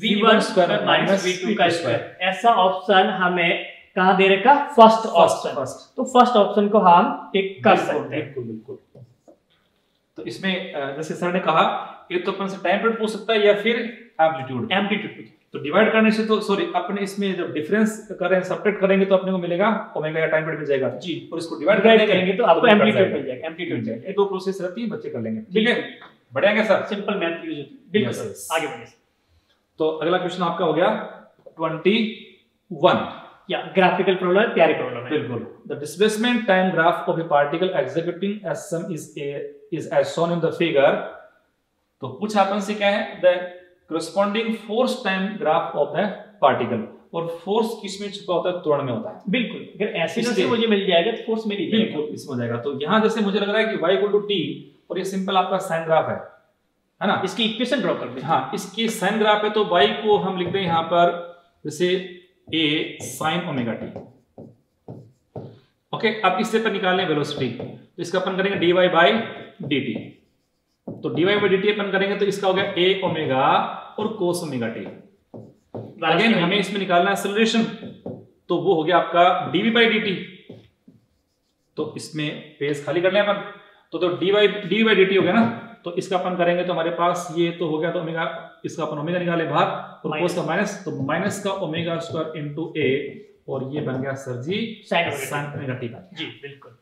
v1 square minus v2 का स्क्वायर। ऐसा ऑप्शन हमें कहां दे रखा, फर्स्ट ऑप्शन। तो फर्स्ट ऑप्शन को हम टिक कर सकते हैं, बिल्कुल बिल्कुल। तो इसमें जैसे सर ने कहा ये तो अपन से टाइम पीरियड पूछ सकता है या फिर एम्पलीट्यूड। तो डिवाइड करने से तो सॉरी अपने इसमें जब डिफरेंस करें सबट्रैक्ट करेंगे तो अपने को मिलेगा ओमेगा या टाइम पीरियड मिल जाएगा जी, और इसको डिवाइड करेंगे तो आपको एम्पलीट्यूड मिल जाएगा। ये दो प्रोसेस रहती है, बच्चे कर लेंगे, ठीक है। बढ़िया क्या सर, सिंपल मैथ यूज होती है। आगे बढ़िए। तो अगला क्वेश्चन आपका हो गया 21 या ग्राफिकल प्रॉब्लम, प्यारी प्रॉब्लम है। बिल्कुल। The displacement time graph of a particle executing as sum is as shown in the figure। तो कुछ अपन से क्या है, the corresponding force time graph of the particle। और फोर्स किसमें छुपा होता है, त्वरण में होता है। बिल्कुल, अगर ऐसे से मुझे मिल जाएगा तो फोर्स में बिल्कुल इसमें जाएगा। तो यहाँ जैसे मुझे लग रहा है कि y equal to t और ये सिंपल आपका साइन ग्राफ है ना, इसकी इक्वेशन ड्रॉ कर दें। हाँ, इसकी साइन ग्राफ है तो y को हम लिखते हैं यहाँ पर जैसे a sin omega t। Okay, अब इससे पर निकालें वेलोसिटी, तो इसका अपन करेंगे dy by dt। तो dy by dt अपन करेंगे तो इसका हो गया a ओमेगा और cos ओमेगा t। अगेन हमें इसमें निकालना है एक्सेलरेशन, तो वो हो गया आपका डीवी बाई डी टी। तो इसमें पेज खाली कर लें अपन, तो डी बाई डी टी हो गया ना। तो इसका अपन करेंगे तो हमारे पास ये तो हो गया, तो ओमेगा, इसका अपन ओमेगा निकाले बाहर और cos का माइनस, तो माइनस का ओमेगा स्क्वायर इनटू a और ये बन गया sir ji sin omega T का। जी बिल्कुल।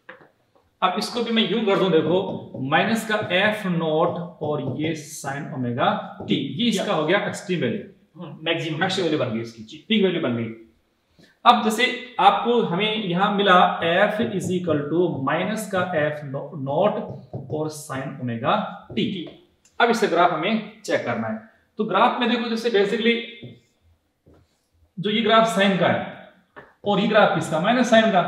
अब इसको भी मैं यूं कर दूं, देखो माइनस का f नॉट और ये sin ओमेगा t, ये इसका हो गया एक्सट्रीम वैल्यू, मैक्सिमम वैल्यू बन गई इसकी, पीक वैल्यू बन गई। अब जैसे आपको हमें यहाँ मिला f is equal to minus का f नॉट और साइन ओमेगा टी। अब इसे ग्राफ हमें चेक करना है। तो ग्राफ में देखो जैसे बेसिकली जो ये ग्राफ साइन का है और ये ग्राफ किसका, माइनस साइन का।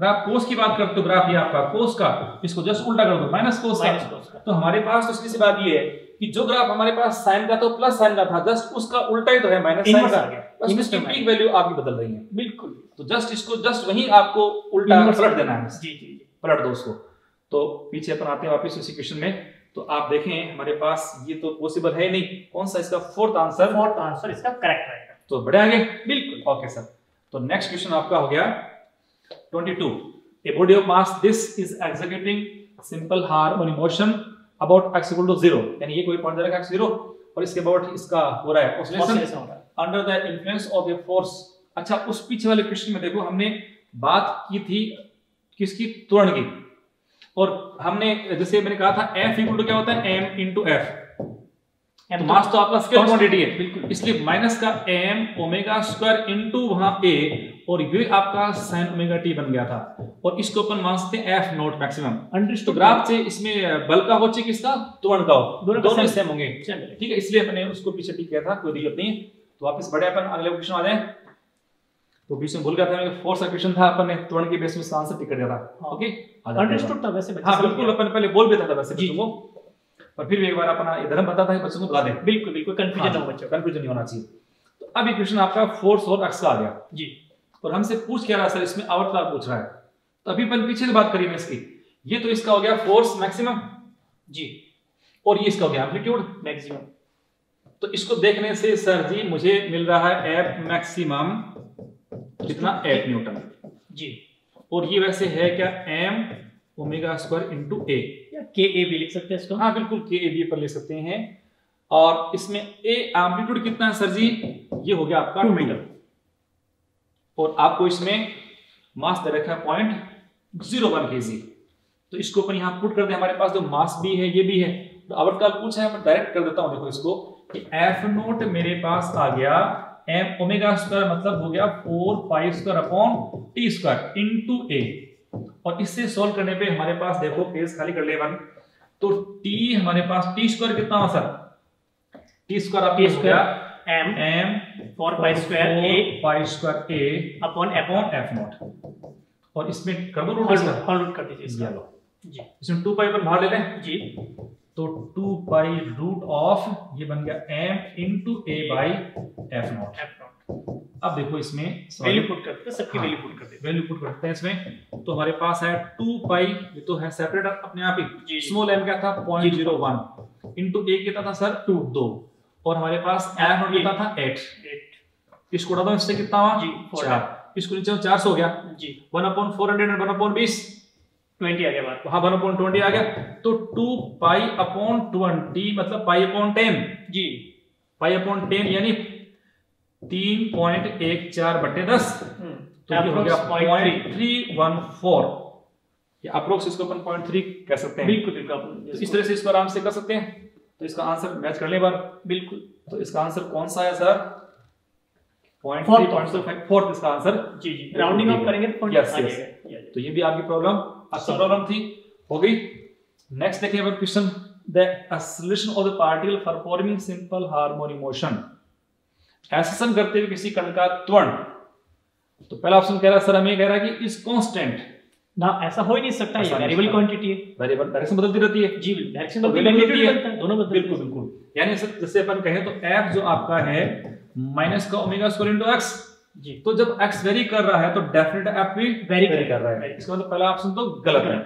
ग्राफ कोस की बात करते हो, ग्राफ ये आपका कोस का, इसको जस्ट उल्टा कर दो माइनस कोस का। तो हमारे पास तो सीधी सी बात ये है कि जो ग्राफ हमारे पास साइन का तो प्लस साइन का था, जस्ट उसका उल्टा ही तो है माइनस साइन का, बस इसकी पीक वैल्यू आपकी बदल रही है। बिल्कुल, तो जस्ट इसको जस्ट वही आपको उल्टा पलट देना है। जी जी, पलट दो उसको। तो पीछे अपन आते हैं वापस इस इक्वेशन में, तो आप देखें हमारे पास ये तो पॉसिबल है नहीं, कौन सा इसका फोर्थ आंसर इसका करेक्ट रहेगा। तो बढ़िया, आगे। बिल्कुल, ओके सर। तो नेक्स्ट क्वेश्चन आपका हो गया 22। A body of mass this is executing simple harmonic motion about x equal to 0, यानी ये कोई पॉइंट रखा x 0 और इसके अबाउट इसका हो रहा है oscillation under the influence of a force. अच्छा, उस पीछे वाले क्वेश्चन में देखो हमने बात की थी किसकी, त्वरण की। और हमने जैसे मैंने कहा था f equal to क्या होता है, m into f। तो मास तो आपका स्केलर क्वांटिटी है, बिल्कुल, इसलिए माइनस का m ओमेगा स्क्वायर इनटू वहां a और ये आपका sin ओमेगा t बन गया था और इसको अपन मानते हैं f not maximum. Understood. Graph से इसमें बल का हो चाहे किसका, त्वरण का हो, दोनों सेम होंगे, ठीक है, इसलिए अपने उसको पीछे ठीक किया था, कोई दिक्कत नहीं। तो वापस बढ़े अपन अगले क्वेश्चन आ जाए। तो बीच में भूल गया था मैं, फोर्स का क्वेश्चन था, अपन ने त्वरण के बेस में इसका आंसर टिक कर दिया था। ओके, अंडरस्टूड था वैसे। हां बिल्कुल, अपन पहले बोल भी था वैसे बच्चों को, पर फिर भी एक बार अपना धर्म बताता है बच्चों को, बता दें। बिल्कुल बिल्कुल, कंफ्यूजन ना हो बच्चों, कंफ्यूजन नहीं होना चाहिए। तो अब ये क्वेश्चन आपका फोर्स और एक्स का आ गया जी, और हमसे पूछ क्या रहा है सर, इसमें आवर्त काल पूछ रहा है। तो अभी अपन पीछे से बात करिए इसकी, ये तो इसका हो गया फोर्स मैक्सिमम जी और ये इसका हो गया एम्पलीट्यूड मैक्सिमम। तो इसको देखने से सर जी मुझे मिल रहा है एफ मैक्सिमम कितना, एफ न्यूटन जी, और ये वैसे है क्या, M omega square into a या KA भी लिख सकते हैं इसको। हाँ बिल्कुल, KA भी पर ले सकते हैं। और इसमें a एम्पलीट्यूड कितना है सर जी, ये हो गया आपका 2 मीटर और आपको इसमें मास दे रखा है 0.01 kg। तो इसको अपन यहाँ पुट कर दे, हमारे पास जो मास भी है ये भी है। तो आवर्त काल पूछा है, मैं डायरेक्ट कर देता हूँ। देखो इसको कि एफ नोट मेरे पास आ गया एम ओमेगा स्क्वायर, मतलब हो गया 4 pi square upon T square into a। और इससे सोल्व करने पे हमारे पास देखो पेज खाली कर ले वन, तो t हमारे पास t स्क्वायर कितना है सर, t स्क्वायर आपका हो गया m 4 pi square a upon f not. और इसमें कर दो रूट कर दीजिए इसका, लो जी, इसमें 2 पाई पर बाहर ले लें जी। तो 2 पाई रूट ऑफ ये बन गया m into a by f not. अब देखो इसमें वैल्यू पुट करते हैं, सबकी वैल्यू पुट करते हैं, वैल्यू पुट करते हैं इसमें। तो हमारे पास है 2 पाई, ये तो है सेपरेट अपने आप ही, स्मॉल m क्या था 0.01 इनटू a कितना था सर 2 और हमारे पास f कितना था 8। इसको उठा दो, इससे कितना हुआ जी 4, इसको नीचे 400 हो गया जी, 1/400 और 1/20 20 आ गया बाहर, हां 1/20 आ गया। तो 2 पाई अपॉन 20 मतलब पाई अपॉन 10 जी, पाई अपॉन 10 यानी 3.14/10, तो ये हो गया 0.314। या अप्रोक्स इसको अपन 0.3 कह सकते हैं। बिल्कुल बिल्कुल, तो इस तरह से इसको आराम से कर सकते हैं। तो इसका आंसर मैच कर लें बार। बिल्कुल, तो इसका आंसर कौन सा है सर? 0.4 इसका आंसर। जी जी, राउंडिंग अप करेंगे तो यस यस। तो ये भी आपकी प्रॉब्लम अच्छा प्रॉब्लम थी, हो गई। नेक्स्ट देखिए अपन question, the acceleration of the particle for forming simple harmonic motion, acceleration करते हुए किसी कण का त्वरण। तो पहला ऑप्शन कह रहा है सर हमें, कह रहा है कि इस कांस्टेंट ना, ऐसा हो ही नहीं सकता, ये वेरिएबल क्वांटिटी है, वेरिएबल डायरेक्शन बदलती रहती है। जी डायरेक्शन बदलती है, दोनों बदलते हैं। बिल्कुल, यानी सर जैसे अपन कहें तो f जो आपका है माइनस का ओमेगा स्क्वायर इनटू x। जी, तो जब x वेरी कर रहा है तो डेफिनेट f भी वेरी कर रहा है, इसका मतलब पहला ऑप्शन तो गलत है।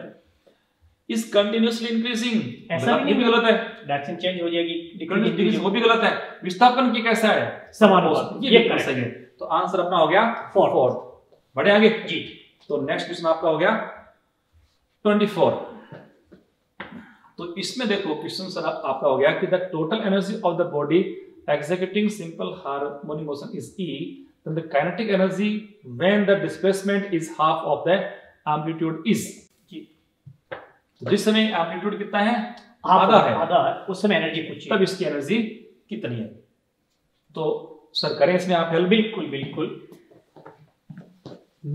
इस कंटीन्यूअसली इंक्रीजिंग, ऐसा भी नहीं, गलत है, डायरेक्शन चेंज हो जाएगी, वो भी गलत है। विस्थापन की कैसा है? समान होगा, ये करेक्ट है। तो आंसर अपना हो गया 4। बढ़े आगे जी। तो नेक्स्ट क्वेश्चन आपका हो गया 24। तो इसमें देखो क्वेश्चन सर आपका हो गया कि the total energy of the body executing simple harmonic motion is E, then the kinetic energy when the displacement is half of the amplitude is. जिस समय एम्पलीट्यूड कितना है, आधा है, उस समय एनर्जी पूछी, तब इसकी एनर्जी कितनी है? तो सर करें इसमें आप हेल्प। बिल्कुल बिल्कुल,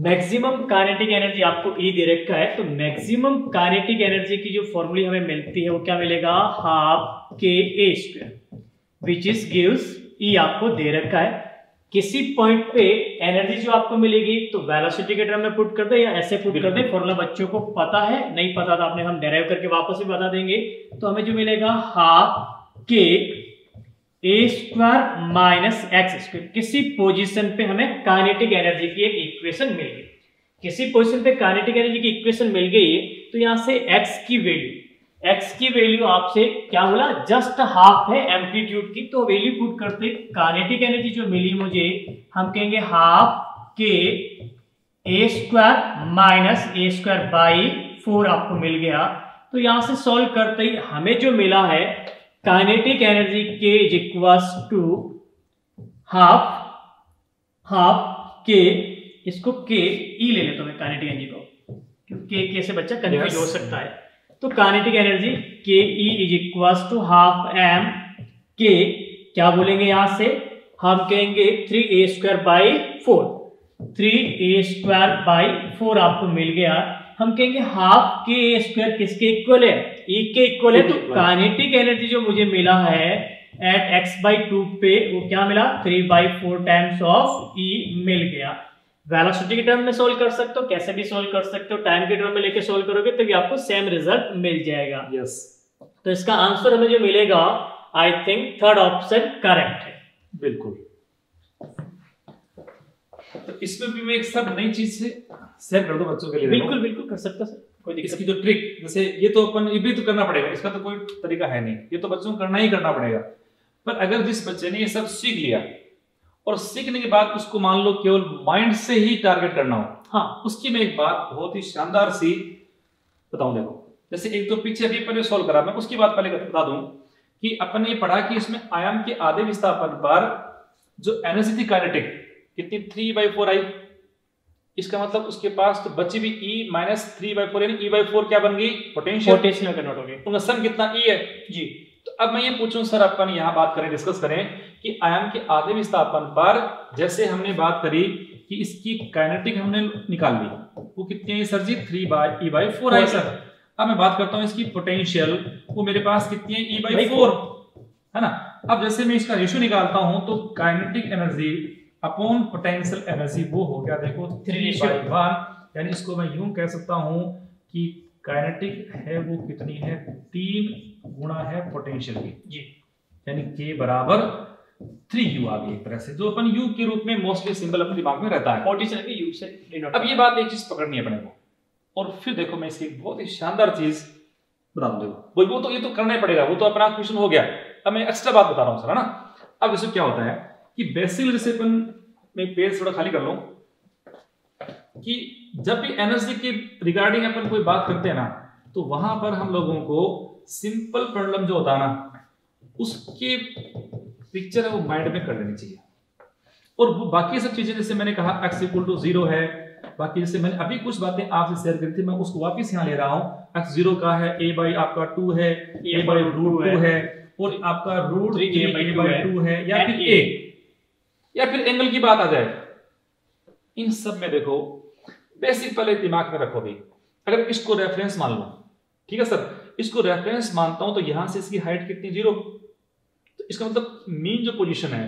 मैक्सिमम काइनेटिक एनर्जी आपको E दे रखा है, तो मैक्सिमम काइनेटिक एनर्जी की जो फॉर्मूली हमें मिलती है वो क्या मिलेगा? हाफ के A square, which is gives E आपको दे रखा है। किसी पॉइंट पे एनर्जी जो आपको मिलेगी तो वेलोसिटी के टर्म में पुट कर दे या ऐसे पुट कर दे, फॉर्मूला बच्चों को पता है, नहीं पता तो आपने हम डेराइव करके वापस भी बता देंगे। तो हमें जो मिलेगा हाफ के A square minus x square. किसी पोजीशन पे हमें काइनेटिक एनर्जी की एक इक्वेशन मिल गई, तो यहाँ से एक्स की वैल्यू आपसे क्या बोला? जस्ट हाफ है एम्पलीट्यूड की, तो वैल्यू पुट करते काइनेटिक एनर्जी जो मिली मुझे, हम कहेंगे हाफ के A square minus A square by 4 आपको मिल गया। तो यहाँ से सॉल्व करते ही हमें जो मिला है काइनेटिक एनर्जी के इज इक्वल्स टू हाफ के, इसको के ई ले लेते हैं काइनेटिक एनर्जी को, क्योंकि के से बच्चा कंफ्यूज हो सकता है। तो काइनेटिक एनर्जी के E is equals to half M के, क्या बोलेंगे यहां से? हम कहेंगे 3a स्क्वायर बाई 4 आपको मिल गया। हम कहेंगे हाफ के ए स्क्वायर किसके इक्वल है? E के इक्वल है। तो काइनेटिक एनर्जी जो मुझे मिला है एट x बाई 2 पे, वो क्या मिला? 3/4 टाइम्स ऑफ E मिल गया। वेलोसिटी के टर्म में सोल्व कर सकते हो, कैसे भी सोल्व कर सकते हो, टाइम के टर्म में लेके सोल्व करोगे तो भी आपको सेम रिजल्ट मिल जाएगा। यस, तो इसका आंसर हमें जो मिलेगा, I think third option correct है। बिल्कुल, तो इसमें भी मैं एक सब नई चीज से शेयर कर दो बच्चों के लिए। बिल्कुल बिल्कुल कर सकता सर, कोई इसकी जो ट्रिक, जैसे ये तो अपन ये भी तो करना पड़ेगा, इसका तो कोई तरीका है नहीं, ये तो बच्चों को करना ही करना पड़ेगा। पर अगर जिस बच्चे ने ये सब सीख लिया और सीखने के बाद उसको मान लो केवल माइंड से ही टारगेट करना हो, हाँ, उसकी मैं एक बात बहुत ही शानदार सी बताऊं। देखो जैसे एक तो पीछे अभी अपन सॉल्व करा, मैं उसकी बात पहले बता दूं कि अपन ये पढ़ा कि इसमें आयाम के आधे विस्थापन पर जो एनर्जी थी काइनेटिक कितनी 3/4 आई, इसका मतलब उसके पास तो बची भी E माइनस 3/4 यानी E by 4 क्या बन गई? पोटेंशियल कन्वर्ट हो गई। तो सम कितना E है? जी, तो अब मैं ये पूछूं सर, अपन यहाँ बात करें, डिस्कस करें कि आयाम के आधे विस्थापन पर जैसे हमने बात करी कि इसकी काइनेटिक हमने निकाल ली, वो कितनी आई सर जी? 3/4 आई सर। अब मैं बात करता हूँ इसकी पोटेंशियल, वो मेरे पास कितनी है? E by 4 है ना। अब जैसे मैं इसका रेशियो निकालता हूँ तो kinetic energy upon potential energy वो हो गया देखो 3/1, यानी इसको मैं यूं कह सकता हूं कि काइनेटिक है वो कितनी है? 3 गुणा है पोटेंशियल की। जी, यानी के बराबर 3u आ गई एक तरह से, जो अपन u के रूप में मोस्टली सिंबल अपने दिमाग में रहता है, पोटेंशियल के u से डिनोट। अब ये बात एक चीज पकड़नी है अपने को, और फिर देखो मैं इसकी बहुत ही शानदार चीज बता दूंगा, वो तो ये तो करना ही पड़ेगा, वो तो अपना क्वेश्चन हो गया। अब मैं एक्स्ट्रा बात बता रहा हूँ सर, है ना। अब इसमें क्या होता है कि बेसिकली जैसे अपन मैं पेज थोड़ा खाली कर लूं कि जब भी एनर्जी के रिगार्डिंग अपन कोई बात करते हैं ना, तो वहां पर हम लोगों को सिंपल प्रॉब्लम जो होता है ना, उसके पिक्चर है वो माइंड में कर लेनी चाहिए, और वो बाकी सब चीजें जैसे मैंने कहा x इक्वल टू 0 है, बाकी जैसे मैंने अभी कुछ बातें आपसे शेयर करी थी, मैं उसको वापस यहाँ ले रहा हूँ। x 0 का है, a बाई आपका 2 है, a बाई रूट 2 है, और आपका रूट 3 a बाई 2 है, या फिर एंगल की बात आ जाए, इन सब में देखो बेसिक पहले दिमाग में रखो भाई। अगर इसको रेफरेंस मान लो, ठीक है सर, इसको रेफरेंस मानता हूं तो यहां से इसकी हाइट कितनी 0, तो इसका मतलब मीन जो पोजीशन है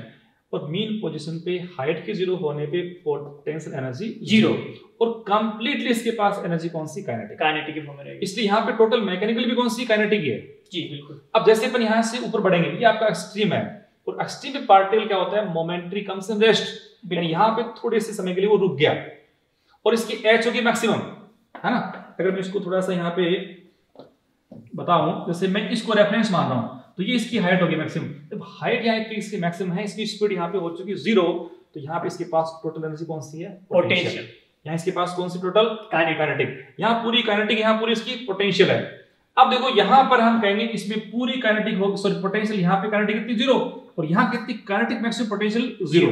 और मीन पोजीशन पे हाइट के 0 होने पे पोटेंशियल एनर्जी 0 और कंप्लीटली इसके पास एनर्जी कौन सी काइनेटिक के फॉर्म में रहेगी, इसलिए यहां पे टोटल मैकेनिकल भी कौन सी काइनेटिक है जी बिल्कुल। अब जैसे अपन यहां से ऊपर बढ़ेंगे, ये आपका एक्सट्रीम है और एक्सट्रीम पे पार्टिकल क्या होता है मोमेंटरी कम्स एंड रेस्ट, यानी यहां पे थोड़े से समय के लिए वो रुक गया और इसकी h होगी मैक्सिमम, है ना। अगर मैं इसको थोड़ा सा यहाँ पे बताऊं, जैसे मैं इसको रेफरेंस मान रहा हूं तो ये इसकी हाइट होगी मैक्सिमम, जब हाइट यहाँ पे इसकी मैक्सिमम है, इसकी स्पीड यहाँ पे हो चुकी 0, तो यहाँ पे इसके पास टोटल एनर्जी कौन सी है पोटेंशियल, यहाँ इसके पास कौन सी टोटल काइनेटिक, यहाँ पूरी काइनेटिक, यहाँ पूरी इसकी पोटेंशियल है। अब देखो यहाँ पर हम कहेंगे इसमें पूरी काइनेटिक होगी, सॉरी पोटेंशियल यहाँ पे काइनेटिक कितनी 0 और यहाँ कितनी काइनेटिक मैक्सिमम पोटेंशियल 0।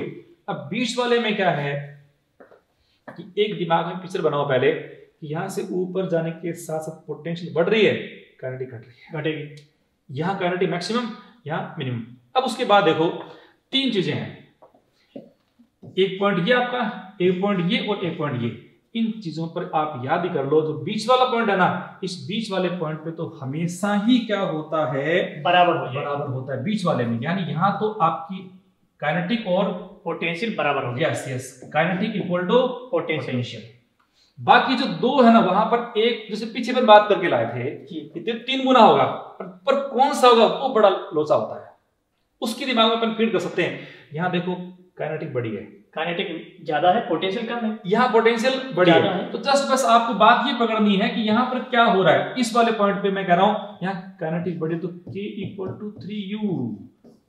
अब बीच वाले में क्या है कि एक दिमाग में पिक्चर बनाओ पहले कि यहां से ऊपर जाने के साथ साथ पोटेंशियल बढ़ रही है, काइनेटिक घट रही है, घटेगी, यहां काइनेटिक मैक्सिमम यहां मिनिमम। अब उसके बाद देखो तीन चीजें हैं, एक पॉइंट ये आपका, एक पॉइंट ये और एक पॉइंट ये, इन चीजों पर आप याद ही कर लो। जो बीच वाला पॉइंट है ना, इस बीच वाले पॉइंट पे तो हमेशा ही क्या होता है बराबर होता है बीच वाले में, यानी यहाँ तो आपकी काइनेटिक और पोटेंशियल बराबर हो गया, yes kinetic equal to potential. बाकी जो दो है ना वहां पर एक, जैसे पीछे पर बात करके लाए थे कि 3 गुना होगा, पर कौन सा होगा वो बड़ा लोचा होता है, उसके दिमाग में अपन फीड कर सकते हैं। यहाँ देखो काइनेटिक बड़ी है, काइनेटिक ज्यादा है, पोटेंशियल कम है, यहाँ पोटेंशियल बड़ी है, तो जस्ट बस आपको बात ये पकड़नी है कि यहाँ पर क्या हो रहा है। इस वाले पॉइंट पे मैं कह रहा हूँ यहाँ काइनेटिक बड़ी तो k 3u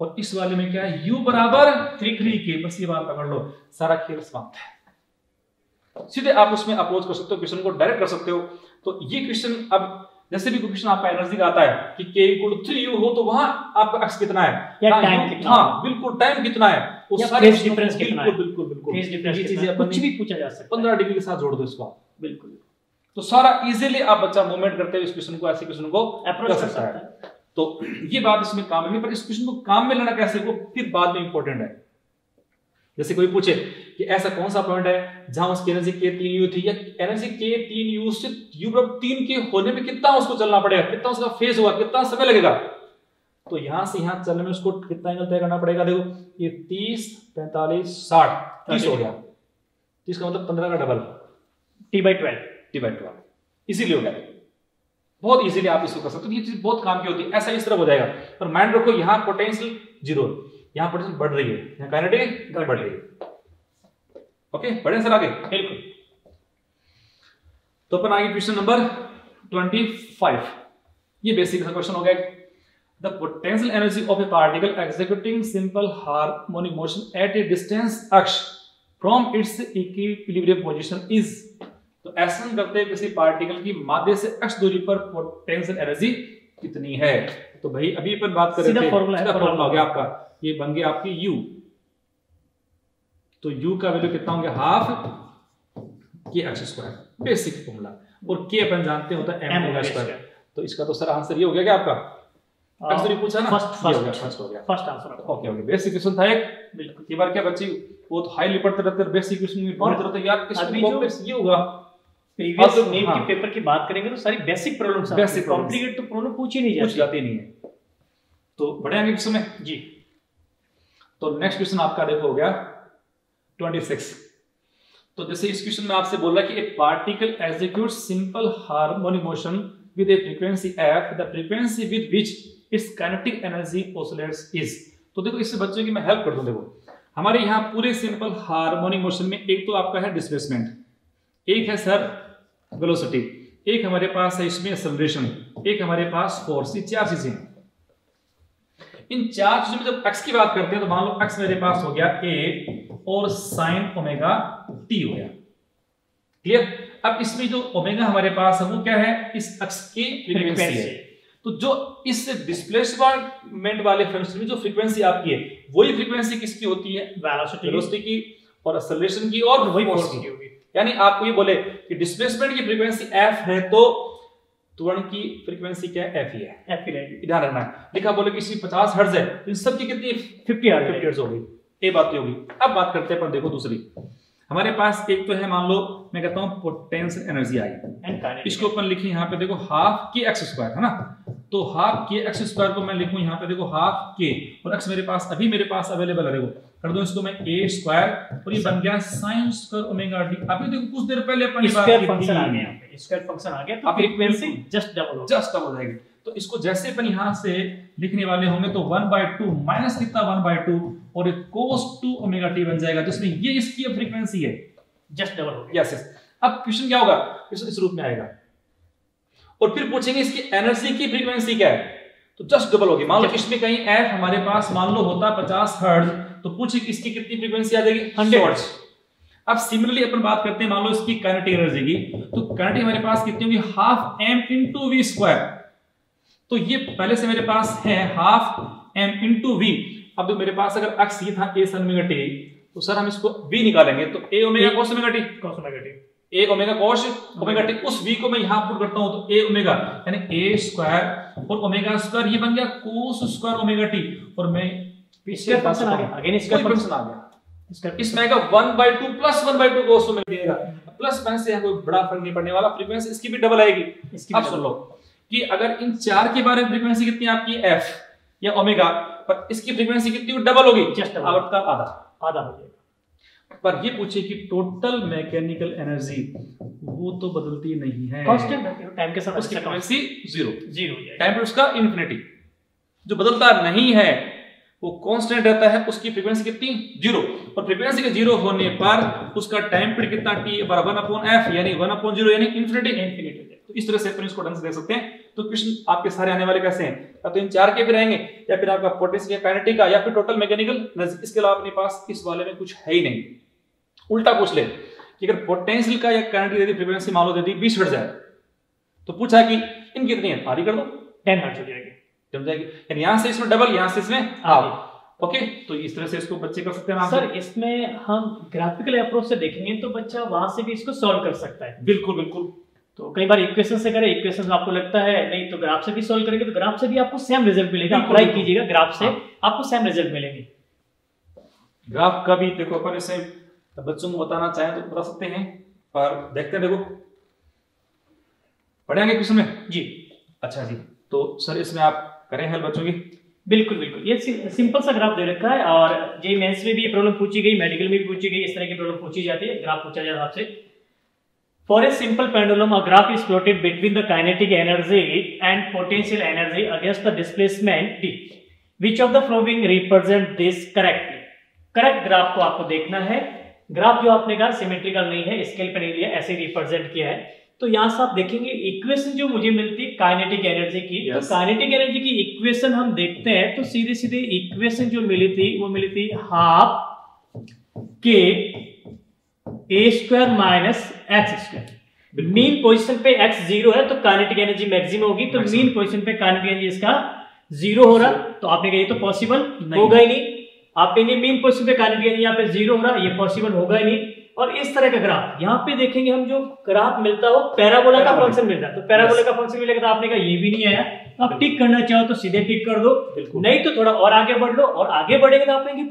और इस वाले में क्या है u बराबर 3k, बस ये बात पकड़ लो, सारा खेल समाप्त है। सीधे आप उसमें अप्रोच कर सकते हो, क्वेश्चन को डायरेक्ट कर सकते हो। तो ये क्वेश्चन, अब जैसे भी क्वेश्चन आपका एनर्जी का आता है कि k 3u हो तो वहां आपका x कितना है, टाइम कितना, हां बिल्कुल टाइम कितना है, वो सारे डिफरेंस कितना है, बिल्कुल बिल्कुल फेज डिफरेंस, ये चीजें अपन कुछ भी पूछा जा सकता है, 15 डिग्री के साथ जोड़ दो इसको बिल्कुल, तो सारा इजीली आप बच्चा मूवमेंट करते हुए इस क्वेश्चन को, ऐसे क्वेश्चन को अप्रोच कर सकता है। तो ये बात इसमें काम में, पर इस क्वेश्चन को काम में लेना कैसे वो फिर बाद में इंपॉर्टेंट है। जैसे कोई पूछे कि ऐसा कौन सा पॉइंट है जहां उसकी एनर्जी k 3u थी, या एनर्जी k 3u से u बराबर 3k होने पे कितना उसको चलना पड़ेगा, कितना उसका फेज होगा, कितना समय लगेगा, तो यहां से यहां चलने में उसको कितना एंगल तय करना पड़ेगा। देखो ये 30 45 60 30 हो गया, 30 का मतलब 15 का डबल t/12 इजीली हो गया, बहुत इजीली आप इसको कर सकते हो। ये चीज बहुत काम की होती है, ऐसा इस तरह हो जाएगा। पर माइंड रखो यहाँ पोटेंशियल 0, यहाँ पोटेंशियल बढ़ रही है, यहाँ काइनेटिक बढ़ रही है। ओके बढ़े सर आगे, बिल्कुल। तो अपन आगे क्वेश्चन नंबर 25, ये बेसिक सा क्वेश्चन हो गया। The potential energy of a particle executing simple harmonic motion at a distance x from its equilibrium position is, तो ऐसा करते हैं किसी पार्टिकल की माध्य से x दूरी पर पोटेंशियल एनर्जी कितनी है। तो भाई अभी अपन बात कर रहे थे, सीधा फॉर्मूला हो गया आपका, ये बन गया आपकी u, तो u का वैल्यू कितना हो गया ½ kx², बेसिक फॉर्मूला, और k अपन जानते हैं होता है m², तो इसका तो सर आंसर ये हो गया क्या आपका, x दूरी पूछा ना, फर्स्ट हो गया, first answer okay okay. Basic question था एक, बिल्कुल एक बार क्या बच्चे वो तो हाई लिपटते रहते, बेसिक क्वेश्चन में बहुत रहते यार, इसमें कॉम्प्लेक्स ये होगा। प्रीवियस नीट के पेपर की बात करेंगे तो सारी बेसिक प्रॉब्लम्स, कॉम्प्लिकेटेड तो प्रॉब्लम पूछी नहीं जाती, है। तो बढ़े आगे क्वेश्चन में जी। तो नेक्स्ट क्वेश्चन आपका देखो हो गया 26। तो जैसे इस क्वेश्चन में आपसे बोल रहा है कि a particle executes simple harmonic motion with a frequency f, the frequency with which its kinetic energy oscillates is. तो देखो इससे बच्चों की मैं हेल्प कर दूं, देखो हमारे यहाँ पूरे सिंपल हार्मोनिक मोशन में एक तो आपका है डिस्प्लेसमेंट, एक है सर वेलोसिटी, एक हमारे पास है इसमें एक्सेलरेशन, एक हमारे पास फोर्स, ये 4 चीजें। इन 4 चीजों में जब x की बात करते हैं तो मान लो x मेरे पास हो गया a और sin ओमेगा t हो गया, क्लियर। अब इसमें जो ओमेगा हमारे पास है वो क्या है, इस x की फ्रीक्वेंसी है, तो जो इस डिस्प्लेसमेंट वाले फंक्शन में जो फ्रीक्वेंसी आपकी है वही फ्रीक्वेंसी किसकी होती है, वेलोसिटी की और एक्सेलरेशन की और वही फोर्स की होगी। यानी आपको ये बोले कि डिस्प्लेसमेंट की फ्रीक्वेंसी f है तो त्वरण की फ्रीक्वेंसी क्या है, f ही है, f ही रहेगी, ध्यान रखना है। लिखा बोले कि इसकी 50 हर्ट्ज है तो इन सब की कितनी 50 हर्ट्ज होगी, ये बात होगी। अब बात करते हैं पर देखो दूसरी, हमारे पास एक तो है, मान लो मैं कहता हूं पोटेंशियल एनर्जी आई, इसके ऊपर लिखी यहाँ पे देखो हाफ के एक्स स्क्वायर है ना, तो हाफ के एक्स स्क्वायर को मैं लिखूं यहाँ पे देखो हाफ के, और एक्स मेरे पास अभी अवेलेबल है, देखो कर दूं इसको मैं ए स्क्वायर और ये बन गया साइन स्क्वायर ओमेगा टी। अभी देखो कुछ देर पहले अपन स्क्वायर फंक्शन आ गया, स्क्वायर फंक्शन आ गया तो फ्रीक्वेंसी जस्ट डबल हो जाएगी। तो इसको जैसे अपन यहाँ से लिखने वाले होंगे तो 1/2 माइनस कितना 1/2 और cos 2 ओमेगा टी बन जाएगा, जिसमें ये इसकी अब फ्रीक्वेंसी है जस्ट डबल हो गया। यस अब क्वेश्चन क्या होगा, क्वेश्चन इस रूप में आएगा और फिर पूछेंगे इसकी एनर्जी की फ्रीक्वेंसी क्या है, तो जस्ट डबल होगी। मान लो इसमें कहीं f हमारे पास मान लो होता 50 हर्ट्ज तो पूछे कि इसकी कितनी फ्रीक्वेंसी आ जाएगी 100 हर्ट्ज। अब सिमिलरली अपन बात करते हैं मान लो इसकी काइनेटिक एनर्जी की, तो काइनेटिक हमारे पास कितनी होगी हाफ m * v स्क्वायर, तो ये पहले से मेरे पास है हाफ m * v। अब तो मेरे पास अगर x ये था a sin ओमेगा t तो सर हम इसको v निकालेंगे तो a omega cos omega t A omega cos omega T, उस v को मैं यहाँ पुट करता हूँ तो ए ओमेगा यानी ए स्क्वायर और ओमेगा स्क्वायर ये बन गया cos स्क्वायर ओमेगा टी, और मैं स्क्वायर फंक्शन आ गया, अगेन स्क्वायर फंक्शन आ गया, इसमें आएगा 1/2 प्लस 1/2 cos ओमेगा देगा प्लस माइनस से कोई बड़ा फर्क नहीं पड़ने वाला, फ्रीक्वेंसी इसकी भी डबल आएगी। अब सुन लो कि अगर इन चार के बारे में फ्रीक्वेंसी कितनी आपकी f या ओमेगा, पर इसकी फ्रीक्वेंसी कितनी डबल होगी, जस्ट आवर्त का आधा हो जाएगा। पर ये पूछे कि टोटल मैकेनिकल एनर्जी वो तो बदलती नहीं है, कांस्टेंट है, टाइम के साथ उसकी फ्रीक्वेंसी 0 टाइम पर उसका इंफिनिटी, जो बदलता नहीं है वो कांस्टेंट रहता है, उसकी फ्रीक्वेंसी कितनी 0, और फ्रीक्वेंसी के 0 होने पर उसका टाइम पीरियड कितना t = 1/f यानी 1/0 यानी इंफिनिटी। तो इस तरह से अपन इसको ढंग से दे सकते हैं। तो क्वेश्चन आपके सारे आने वाले कैसे हैं, या तो इन चार के भी रहेंगे या फिर आपका पोटेंशियल काइनेटिक का या फिर टोटल मैकेनिकल एनर्जी, इसके अलावा अपने पास इस वाले में कुछ है ही नहीं। उल्टा पूछ ले कि अगर पोटेंशियल का या काइनेटिक की फ्रीक्वेंसी मान लो दे दी 20 हर्ट्ज है तो पूछा कि इनकी कितनी है, आधी कर दो 10 हर्ट्ज हो जाएगी, जम जाएगी, यानी यहां से इसमें डबल यहां से इसमें हाफ। ओके तो इस तरह से इसको बच्चे कर सकते हैं आप सर, इसमें हम ग्राफिकल अप्रोच से देखेंगे तो बच्चा वहां से भी इसको सॉल्व कर सकता है। बिल्कुल बिल्कुल, तो कई बार इक्वेशन से करें, इक्वेशन आपको लगता है नहीं तो ग्राफ से भी सॉल्व करेंगे तो ग्राफ से भी आपको सेम रिजल्ट मिलेगा, अप्लाई कीजिएगा ग्राफ से आपको सेम रिजल्ट मिलेंगे। ग्राफ का भी देखो अपन इसे बच्चों को बताना चाहें तो बता सकते हैं, पर देखते हैं, देखो पढ़ेंगे क्वेश्चन में जी। अच्छा जी तो सर इसमें आप करें हेल्प बच्चों की। बिल्कुल बिल्कुल, ये सिंपल सा ग्राफ दे रखा है और जेईई मेंस में भी ये प्रॉब्लम पूछी गई, मेडिकल में भी पूछी गई, इस तरह की प्रॉब्लम पूछी जाती है। ग्राफ पूछा जाता है आपसे, for a simple pendulum a graph is plotted between the kinetic energy and potential energy against the displacement T, which of the following represent this correctly. Correct graph को आपको देखना है, ग्राफ जो आपने कहा सिमेट्रिकल नहीं है, स्केल पे नहीं लिया, ऐसे रिप्रेजेंट किया है। तो यहाँ से आप देखेंगे इक्वेशन जो मुझे मिलती है काइनेटिक एनर्जी की, तो काइनेटिक एनर्जी की इक्वेशन हम देखते हैं तो सीधे सीधे इक्वेशन जो मिली थी वो मिली थी हाफ के A square minus x square. Mean position पे एक्स 0 है तो काइनेटिक एनर्जी मैक्सिमम होगी, तो मीन पोजीशन पे काइनेटिक एनर्जी इसका 0 हो रहा, तो आपने कहा ये तो पॉसिबल होगा ही नहीं, आपके लिए मीन पोजीशन पे काइनेटिक एनर्जी यहाँ पे 0 हो रहा, ये पॉसिबल होगा ही नहीं। और इस तरह का ग्राफ यहाँ पे देखेंगे हम, जो ग्राफ मिलता हो पैराबोला का फंक्शन मिलता है, तो पैराबोला का फंक्शन मिलेगा तो आपने कहा ये भी नहीं आया, आप टिक करना चाहो तो सीधे टिक कर दो, नहीं तो थोड़ा और आगे बढ़ लो, और आगे बढ़ेगा तो आप कहेंगे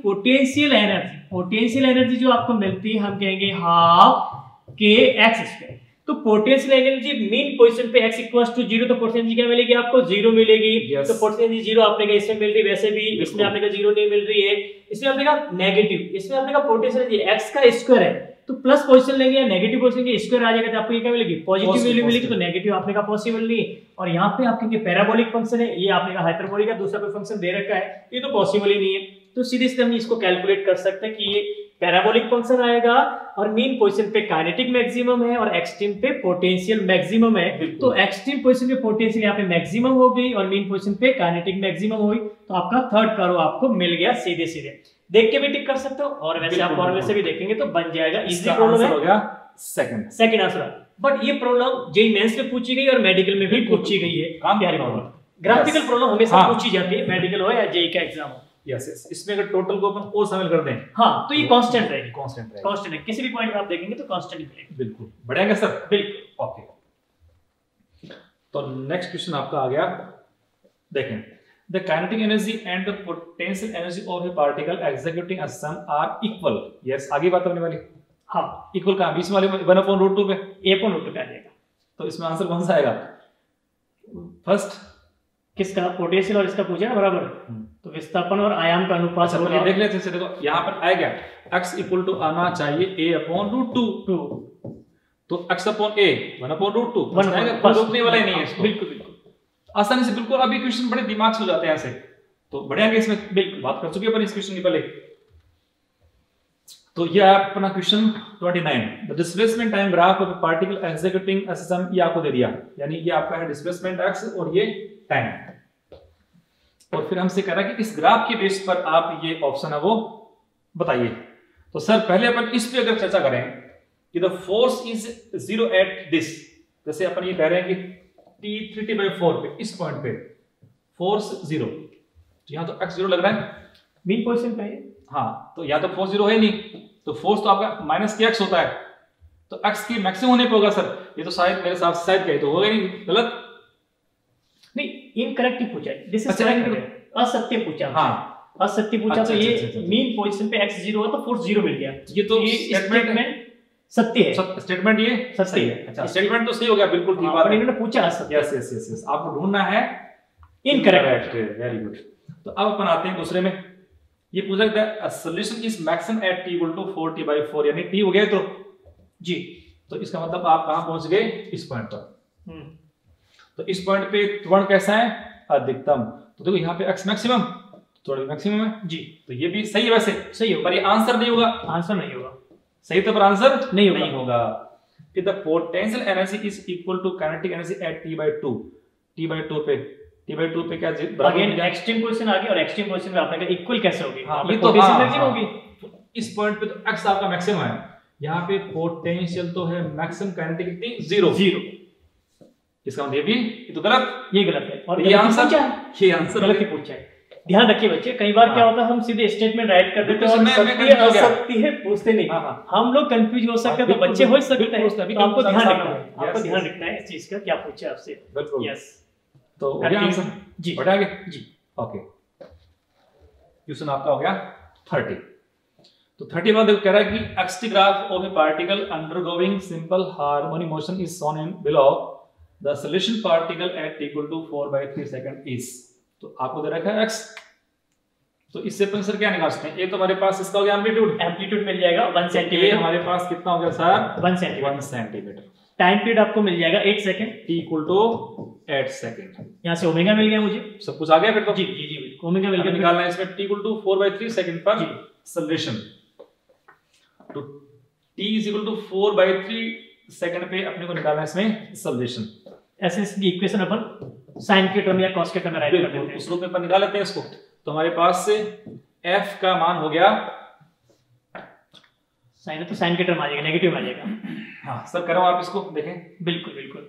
पोटेंशियल एनर्जी जो आपको मिलती है हम कहेंगे हाफ के एक्स स्क्वायर। तो पोटेंशियल एनर्जी मीन पोजीशन पे x इक्वल्स टू 0 तो पोटेंशियल एनर्जी क्या मिलेगी आपको 0 मिलेगी। तो पोटेंशियल एनर्जी 0 आपने कहा इसमें मिल रही, वैसे भी इसमें आपने कहा 0 नहीं मिल रही है, इसमें आपने कहा नेगेटिव, इसमें आपने कहा पोटेंशियल एनर्जी x का स्क्वायर है तो प्लस पोजीशन लेंगे या नेगेटिव पोजीशन के स्क्वायर आ जाएगा तो आपको ये क्या मिलेगी पॉजिटिव वैल्यू मिलेगी, तो नेगेटिव आपने कहा पॉसिबल नहीं। और यहाँ पे आपके पैराबोलिक फंक्शन है, ये आपने कहा हाइपरबोलिक है, दूसरा कोई फंक्शन दे रखा है ये तो पॉसिबल ही नहीं है, तो सीधे सीधे हम इसको कैलकुलेट कर सकते हैं कि ये पैराबोलिक फंक्शन आएगा और मीन पोजीशन पे काइनेटिक मैक्सिमम है और एक्सट्रीम पे पोटेंशियल मैक्सिमम है, तो एक्सट्रीम पोजीशन पे पोटेंशियल यहाँ पे मैक्सिमम हो गई और मीन पोजीशन पे काइनेटिक मैक्सिमम हो गई, तो आपका थर्ड कर्व आपको मिल गया। सीधे सीधे देख के भी टिक कर सकते हो और वैसे आप फॉर्मूले से भी देखेंगे तो बन जाएगा, इजी प्रॉब्लम है, हो गया सेकंड आंसर। बट ये प्रॉब्लम जेईई मेंस में पूछी गई और मेडिकल में भी पूछी गई है, ग्राफिकल प्रॉब्लम हमेशा पूछी जाती है मेडिकल हो या जेईई का एग्जाम हो। यस इसमें अगर टोटल को अपन ओ शामिल कर दें हां तो ये कांस्टेंट रहेगी कांस्टेंट है किसी भी पॉइंट पे आप देखेंगे तो कांस्टेंट ही बिल्कुल बढ़ेगा सर बिल्कुल ओके। तो नेक्स्ट क्वेश्चन आपका आ गया देखें the kinetic energy and the potential energy of a particle executing a sum are equal yes आगे बात करने वाली हां इक्वल का बीच वाले 1/√2 पे a/√2 पे आ जाएगा तो इसमें आंसर कौन सा आएगा फर्स्ट किसका पोटेंशियल और इसका पूछा बराबर तो विस्थापन और आयाम का अनुपात चलो देख लेते हैं देखो यहां पर आ गया x = आना चाहिए a/√2 तो x / a 1/√2 बनेगा रोकने वाला ही नहीं है इसको बिल्कुल बिल्कुल आसानी से बिल्कुल अब इक्वेशन बड़े दिमाग से हो जाते हैं ऐसे तो बढ़िया है इसमें बिल्कुल बात कर चुके हैं पर इस क्वेश्चन के पहले तो ये अपना question 29 the displacement time graph of particle executing a sum ये आपको दे दिया यानी ये आपका है डिस्प्लेसमेंट x और ये टाइम और फिर हमसे कह रहा है कि इस ग्राफ के बेस पर आप ये ऑप्शन है वो बताइए। तो सर पहले अपन इस पे अगर चर्चा करें कि the force is 0 at this जैसे अपन ये कह रहे हैं कि T3T/4 पे इस पॉइंट पे फोर्स 0 तो यहां तो x 0 लग रहा है मीन पोजीशन पे हां तो या तो फोर्स 0 है नहीं तो फोर्स तो आपका -kx होता है तो x की मैक्सिमम होने पे होगा सर ये तो शायद मेरे हिसाब से शायद कहीं तो होगा नहीं गलत नहीं इनकरेक्ट ही पूछा है दिस इज करेक्ट असत्य पूछा हां असत्य पूछा तो ये मीन पोजीशन पे x 0 है तो फोर्स 0 मिल गया ये तो स्टेटमेंट सत्य है स्टेटमेंट ये सत्य है अच्छा स्टेटमेंट तो सही हो गया बिल्कुल ठीक बात है इन्होंने पूछा असत्य यस यस यस आपको ढूंढना है इनकरेक्ट वेरी गुड। तो अब अपन आते हैं दूसरे में ये पूछा गया the solution is maximum at t = 4t/4 यानी t हो गया तो जी तो इसका मतलब आप कहां पहुंच गए इस पॉइंट पर तो इस पॉइंट पे त्वरण कैसा है अधिकतम तो देखो यहां पे x मैक्सिमम थोड़ा मैक्सिमम है जी तो ये भी सही है वैसे सही है पर ये आंसर नहीं होगा सही तो पर आंसर नहीं होगा कि the potential energy is equal to kinetic energy at t/2 पे क्या अगेन एक्सट्रीम क्वेश्चन आ गया और एक्सट्रीम क्वेश्चन में आपने कहा इक्वल कैसे होगी ये तो बेसिक एनर्जी होगी इस पॉइंट पे तो x आपका मैक्सिमम है यहां पे पोटेंशियल तो है मैक्सिमम काइनेटिक कितनी 0 इसका मतलब ये भी ये तो गलत है और ये आंसर गलत ही पूछा है। ध्यान रखिए बच्चे कई बार क्या होता है हम सीधे स्टेटमेंट राइट कर देते हैं और सत्य है पूछते नहीं हम लोग कंफ्यूज हो सकते हैं तो बच्चे हो सकते हैं तो आपको ध्यान रखना है इस चीज का क्या पूछा आपसे यस तो हो गया आंसर जी बढ़ आगे जी ओके क्वेश्चन आपका हो गया 30 तो 30 बाद देखो कह रहा है कि X graph of a particle undergoing simple harmonic motion is shown in below the solution particle at t = 4/3 second is तो आपको दे रखा है x तो इससे अपन सर क्या निकाल सकते हैं एक तो हमारे पास इसका हो गया एम्पलीट्यूड मिल जाएगा 1 सेंटीमीटर हमारे पास कितना हो गया सर 1 सेंटीमीटर टाइम पीरियड आपको मिल जाएगा 8 सेकंड t = 8 सेकंड यहां से ओमेगा मिल गया मुझे सब कुछ आ गया फिर तो जी जी जी ओमेगा मिल गया निकालना है इसमें t = 4/3 सेकंड पर सॉल्यूशन तो t = 4/3 सेकंड पे अपने को निकालना है इसमें सॉल्यूशन ऐसे इसकी इक्वेशन अपन sin के टर्म या cos के टर्म में राइट कर देते हैं उस रूप में अपन निकाल लेते हैं इसको तो हमारे पास से f का मान हो गया sin है तो sin के टर्म आ जाएगा नेगेटिव आ जाएगा हां सर करो आप इसको देखें बिल्कुल बिल्कुल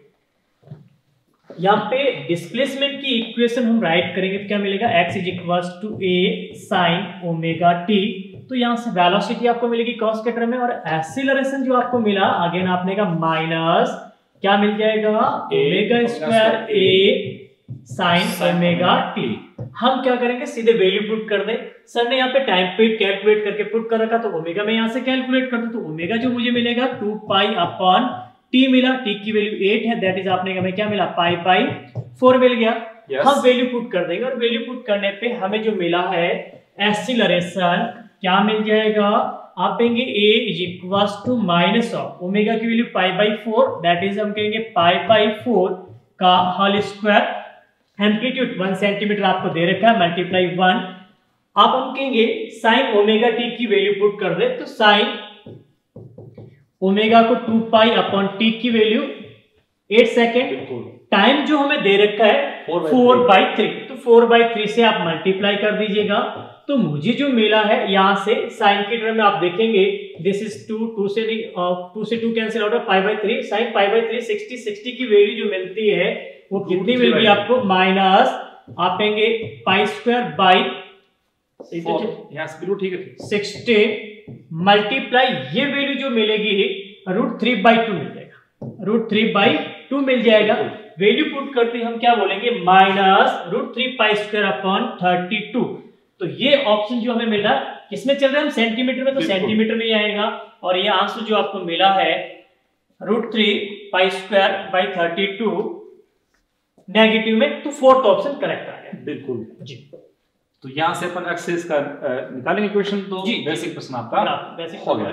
यहां पे डिस्प्लेसमेंट की इक्वेशन हम राइट करेंगे तो क्या मिलेगा x = a sin omega t तो यहां से वेलोसिटी आपको मिलेगी cos के टर्म में और एक्सीलरेशन जो आपको मिला अगेन आपने का माइनस क्या मिल जाएगा omega square a sin omega t हम क्या करेंगे सीधे वैल्यू पुट कर दें सर ने यहाँ पे टाइम पीरियड कैलकुलेट करके पुट कर रखा तो ओमेगा में यहाँ से कैलकुलेट कर दूं तो ओमेगा जो मुझे मिलेगा 2π/t मिला t की वैल्यू 8 है दैट इज आपने हमें क्या मिला π/4 मिल गया हम वैल्यू पुट कर देंगे और वैल्यू पुट करने पे हमें जो मिला है एक्सीलरेशन क्या मिल जाएगा आप कहेंगे a - ओमेगा की वैल्यू π/4 दैट इज हम कहेंगे π/4 का होल स्क्वायर एम्पलीट्यूड 1 सेंटीमीटर आपको दे रखा है मल्टीप्लाई 1 आप हम कहेंगे sin ओमेगा t की वैल्यू पुट कर दे तो sin ओमेगा को 2π/t की वैल्यू 8 सेकंड टाइम जो हमें दे रखा है 4/3 तो 4/3 से आप मल्टीप्लाई कर दीजिएगा तो मुझे जो मिला है यहां से साइन के टर्म में आप देखेंगे दिस इज 2 से 2 कैंसिल आउट है π/3 sin π/3 60 की वैल्यू जो मिलती है वो कितनी मिल गई आपको माइनस आप कहेंगे π2 बाई मल्टीप्लाई ये वैल्यू जो मिलेगी √3/2 मिल जाएगा, √3/2 मिल जाएगा। वैल्यू पुट करते हम क्या बोलेंगे, -√3π2/32। तो ये ऑप्शन जो हमें मिला किसमें चल रहा है, हम सेंटीमीटर में, तो सेंटीमीटर में ही आएगा। और ये आंसर जो आपको मिला है √3π2/32 नेगेटिव में, तो फोर्थ ऑप्शन करेक्ट आ गया। बिल्कुल जी। तो यहां से अपन एक्सेस का निकालेंगे क्वेश्चन, तो बेसिक प्रश्न आपका हो गया।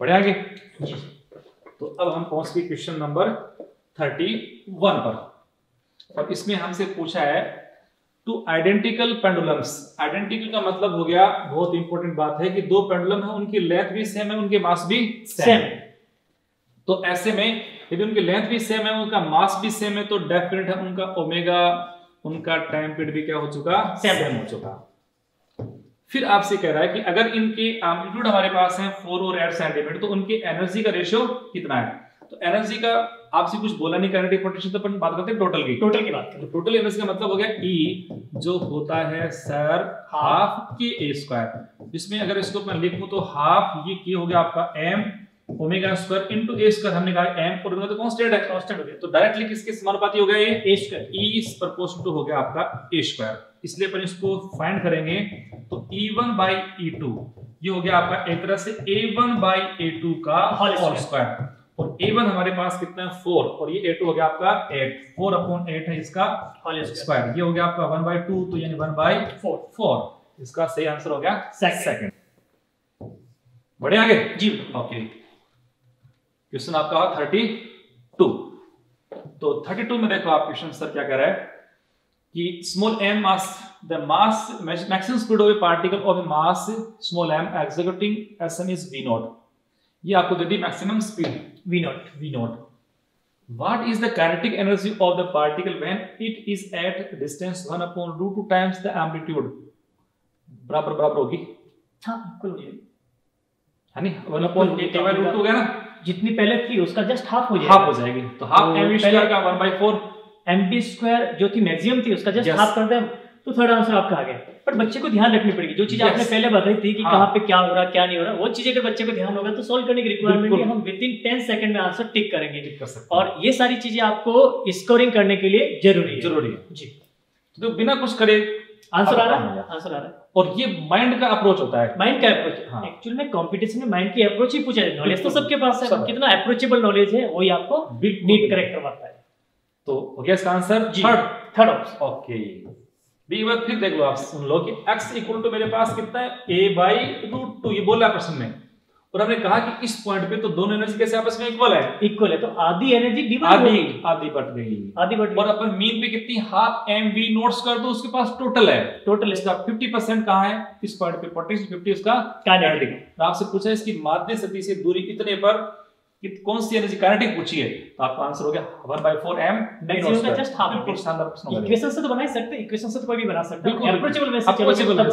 बढ़े आगे जी। तो अब हम पहुंच गए क्वेश्चन नंबर 31 पर। और इसमें हमसे पूछा है टू आइडेंटिकल पेंडुलम्स। आइडेंटिकल का मतलब हो गया, बहुत इंपॉर्टेंट बात है कि दो पेंडुलम है, उनकी लेंथ भी सेम है, उनके मास भी सेम। तो ऐसे में यदि उनकी लेंथ भी सेम है, उनका मास भी सेम है, तो डेफिनेट है उनका ओमेगा, उनका टाइम पीरियड भी क्या हो चुका, सेम हो चुका। फिर आपसे कह रहा है कि अगर इनके एम्पलीट्यूड हमारे पास है 4/8 cm, तो उनकी एनर्जी का रेशियो कितना है। तो एनर्जी का आपसे कुछ बोला नहीं, काइनेटिक पोटेंशियल, तो अपन बात करते हैं टोटल की बात करें। टोटल एनर्जी का मतलब हो गया E जो होता है सर हाफ Ka², जिसमें अगर इसको मैं लिखूं तो हाफ ये K हो गया आपका m ओमेगा² इनटू A²। हमने कहा m और ओमेगा तो कांस्टेंट है, कांस्टेंट हो गया, तो डायरेक्टली किसके समानुपाती हो गया, ये A²। E प्रोपोर्शनल टू हो गया आपका A², इसलिए अपन इसको फाइंड करेंगे। तो E1/E2 ये हो गया आपका एक तरह से A1/A2 का होल स्क्वायर। और A1 हमारे पास कितना है 4, और ये A2 हो गया आपका 8, 4/8 है इसका होल स्क्वायर। ये हो गया आपका 1/2, तो यानी 1/4। इसका सही आंसर हो गया सेकंड। बढ़े आगे जी। ओके, क्वेश्चन आपका 32। तो 32 में देखो आप क्वेश्चन सर क्या कह रहा है कि small m mass, the mass maximum speed of a particle of a mass small m executing sm is v0। ये आपको दे दी maximum speed v0। What is the kinetic energy of the particle when it is at distance 1/√2 times the amplitude. बराबर होगी, हां बिल्कुल होगी, यानी 1/√2 हो गया ना, जितनी पहले थी उसका जस्ट हाफ हो जाएगा, तो हाफ mv² का 1/4 mv² जो थी मैक्सिमम थी उसका जस्ट हाफ कर दें, तो थर्ड आंसर आपका आ गया। पर बच्चे को ध्यान रखनी पड़ेगी, जो चीज आपने पहले बताई थी कि कहाँ पे क्या हो रहा क्या नहीं हो रहा, वो चीजें अगर बच्चे को ध्यान होगा तो सॉल्व करने की रिक्वायरमेंट है, हम विद इन 10 सेकंड में आंसर टिक करेंगे। और ये सारी चीजें आपको स्कोरिंग करने के लिए जरूरी है जी। तो बिना कुछ करे आंसर आ रहा है। और ये माइंड का अप्रोच होता है, एक्चुअल में कंपटीशन में माइंड की अप्रोच ही पूछा जाए। नॉलेज तो सबके पास है, कितना अप्रोचेबल नॉलेज है वही आपको नीट करेक्ट करवाता है। तो हो गया इसका आंसर थर्ड ऑप्शन। ओके, फिर देख लो आप, सुन लो कि x इक्वल टू मेरे पास कितना है A/√2, ये बोला प्रश्न में। और हमने कहा कि इस पॉइंट पे तो दोनों एनर्जी कैसे आपस में इक्वल है, तो आधी एनर्जी आधी बट गई। और अपन मीन पे कितनी, हाफ mv नोट्स कर दो, उसके पास टोटल है। इसका 50% कहां है इस पॉइंट पे, पोटेंशियल 50 इसका काइनेटिक। तो आपसे पूछा इसकी माध्य सतह से दूरी कितने पर कौन सी एनर्जी काइनेटिक पूछी है, तो आपका आंसर हो गया 1/4 m मैक्सिमम का जस्ट हाफ। इक्वेशन से तो बना ही सकते हैं, इक्वेशन से तो कोई भी बना सकता है, अप्रोचेबल में से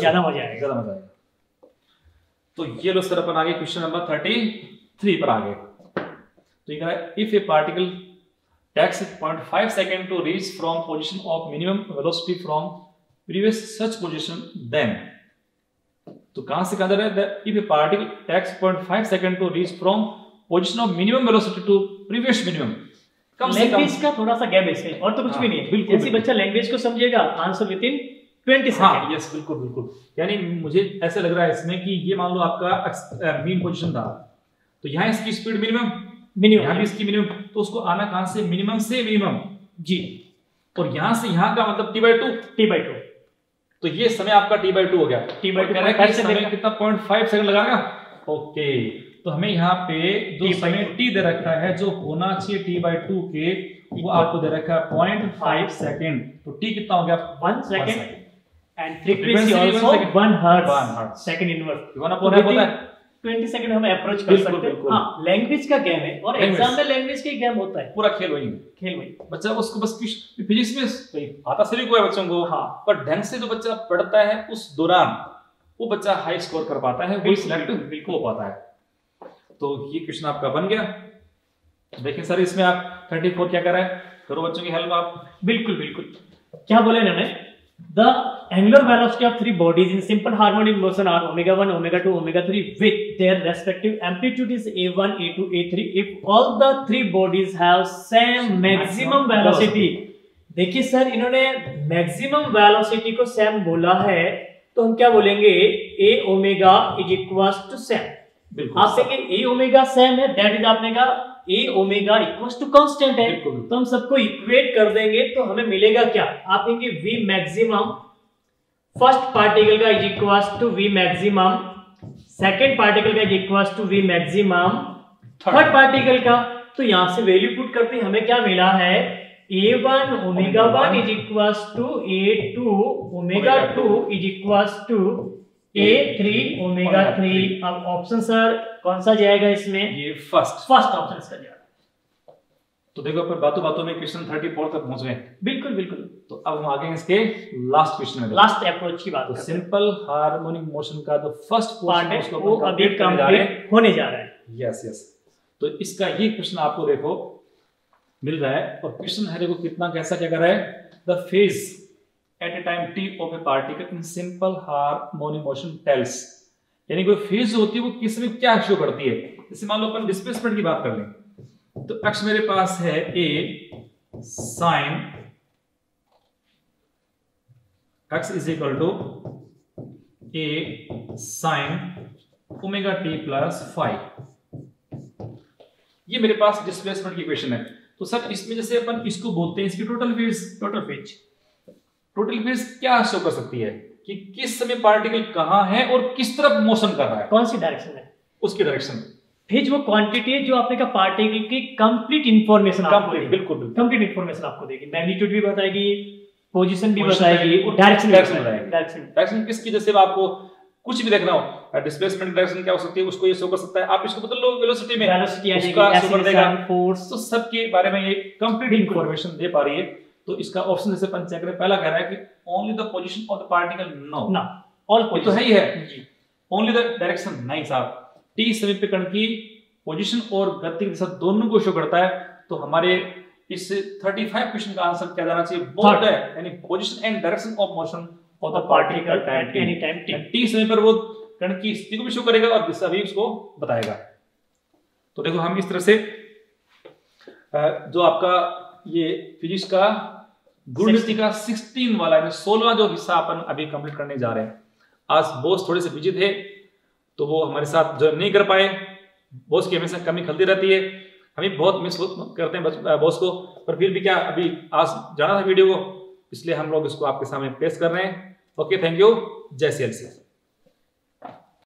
ज्यादा मजा आएगा। तो ये लो सर, अपन आगे क्वेश्चन नंबर 33 पर आगे। तो ये कह रहा है if a particle takes 0.5 second to reach from position of minimum velocity from previous such position, then. तो कहां से कहा जा रहा है, if a particle takes 0.5 second to reach from position of minimum velocity to previous minimum, कम से कम इसका थोड़ा सा गैप है, और तो कुछ भी नहीं है। बिल्कुल ऐसी बच्चा लैंग्वेज को समझेगा, आंसर विद इन 20 सेकंड। हां यस, बिल्कुल। यानी मुझे ऐसा लग रहा है इसमें कि ये मान लो आपका मीन पोजीशन था, तो यहां इसकी स्पीड मिनिमम, यहां भी इसकी मिनिमम, तो उसको आना कहां से, मिनिमम से मिनिमम जी। और यहां से यहां का मतलब t/2। तो ये समय आपका t/2 हो गया। t/2 करेक्ट समय कितना, 0.5 सेकंड लगाएगा। ओके, तो हमें यहाँ पे जो समय t दे रखा है, जो होना चाहिए t/2 के, वो आपको दे रखा है 0.5 सेकंड। तो t कितना हो गया, 1 second, and frequency also 1 hertz, second inverse 1/2 होता है। 20 सेकंड हम अप्रोच कर सकते हैं। हां, लैंग्वेज का गेम है, और एग्जाम में लैंग्वेज का गेम होता है, पूरा खेल वही बच्चा उसको बस फिजिक्स में आता सभी को है बच्चों को, हां, पर ढंग से जो बच्चा पढ़ता है उस दौरान वो बच्चा हाई स्कोर कर पाता है, वो सिलेक्ट बिल्कुल हो पाता है। तो ये क्वेश्चन आपका बन गया। देखिए सर, इसमें आप 34 क्या कर रहा है, करो बच्चों की हेल्प आप। बिल्कुल क्या बोले इन्होंने The angular velocity of three bodies in simple harmonic motion are omega-1, omega-2, omega-3 with their respective amplitude is a1, a2, a3. If all the three bodies have same maximum velocity, देखिए sir इन्होंने maximum velocity को same बोला है तो हम क्या बोलेंगे a omega is equals to same. आप कहेंगे a omega same है that is आपने कहा a omega equals to constant है तो हम सबको equate कर देंगे तो हमें मिलेगा क्या आप कहेंगे v maximum first particle का is equals to v maximum second particle का is equals to v maximum third particle का तो यहाँ से value put करते हमें क्या मिला है A1 omega 1 is equals to A2 omega 2 is equals to A3 omega 3. अब ऑप्शन सर कौन सा जाएगा इसमें? ये फर्स्ट ऑप्शन सर जाएगा। तो देखो अपन बातों में क्वेश्चन 34 तक पहुंच गए। बिल्कुल बिल्कुल। तो अब हम आगे इसके लास्ट क्वेश्चन में। लास्ट अप्रोच की बात। सिंपल हार्मोनिक मोशन का जो फर्स्ट पार्ट है वो अभी कंप्लीट होने जा रहा है। Yes yes. तो इसका ये क्वेश्चन आपको देखो मिल रहा है और क्वेश्चन है देखो कितना कैसा क्या कर रहा है the phase at a time T of a particle in simple harmonic motion tells यानी कोई फेज होती है वो किस में क्या शो करती है जैसे मान लो अपन डिस्प्लेसमेंट की बात कर लें तो एक्स मेरे पास है a sine x is equal to a sine omega t plus five ये मेरे पास डिस्प्लेसमेंट की इक्वेशन है तो सर इसमें जैसे अपन इसको बोलते हैं इसकी टोटल फेज क्या शो कर सकती है कि किस समय पार्टिकल कहां है और किस तरफ मोशन कर रहा है कौन सी डायरेक्शन में उसकी डायरेक्शन फेज वो क्वांटिटी है जो आपने का पार्टिकल की कंप्लीट इंफॉर्मेशन आपको देगी बिल्कुल कंप्लीट इंफॉर्मेशन आपको देगी मैग्नीट्यूड भी बताएगी पोजीशन भी बताएगी और डायरेक्शन किसकी जैसे आपको कुछ भी देखना हो डिस्प्लेसमेंट डायरेक्शन क्या हो सकती है उसको ये शो कर सकता है आप इसको बदल लो वेलोसिटी में उसका शो कर देगा फोर्स तो सब के बारे में ये कंप्लीट इंफॉर्मेशन दे पा रही है तो इसका ऑप्शन जैसे अपन चेक करें पहला कह रहा है कि only the position of the particle no ना ऑल पोजीशन तो है ही है ओनली द डायरेक्शन नहीं साहब टी समय पे कण की पोजीशन और गति दिशा दोनों को शो करता है तो हमारे इस 35 क्वेश्चन का आंसर क्या देना चाहिए बोथ है यानी position and direction of motion और the particle at any time T समय पर वो कण की स्थिति को भी शो करेगा और दिशा भी उसको बताएगा तो देखो हम इस तरह से जो आपका ये फिजिक्स का गुरु नीति का 16 वाला है 16वां जो हिस्सा अपन अभी कंप्लीट करने जा रहे हैं आज बॉस थोड़े से बिजी थे तो वो हमारे साथ ज्वाइन नहीं कर पाए बॉस की हमेशा कमी खलती रहती है हमें बहुत मिस करते हैं बॉस को पर फिर भी क्या अभी आज जाना था वीडियो को इसलिए हम लोग इसको आपके सामने पेश कर रहे हैं ओके थैंक यू जय सीएलसी।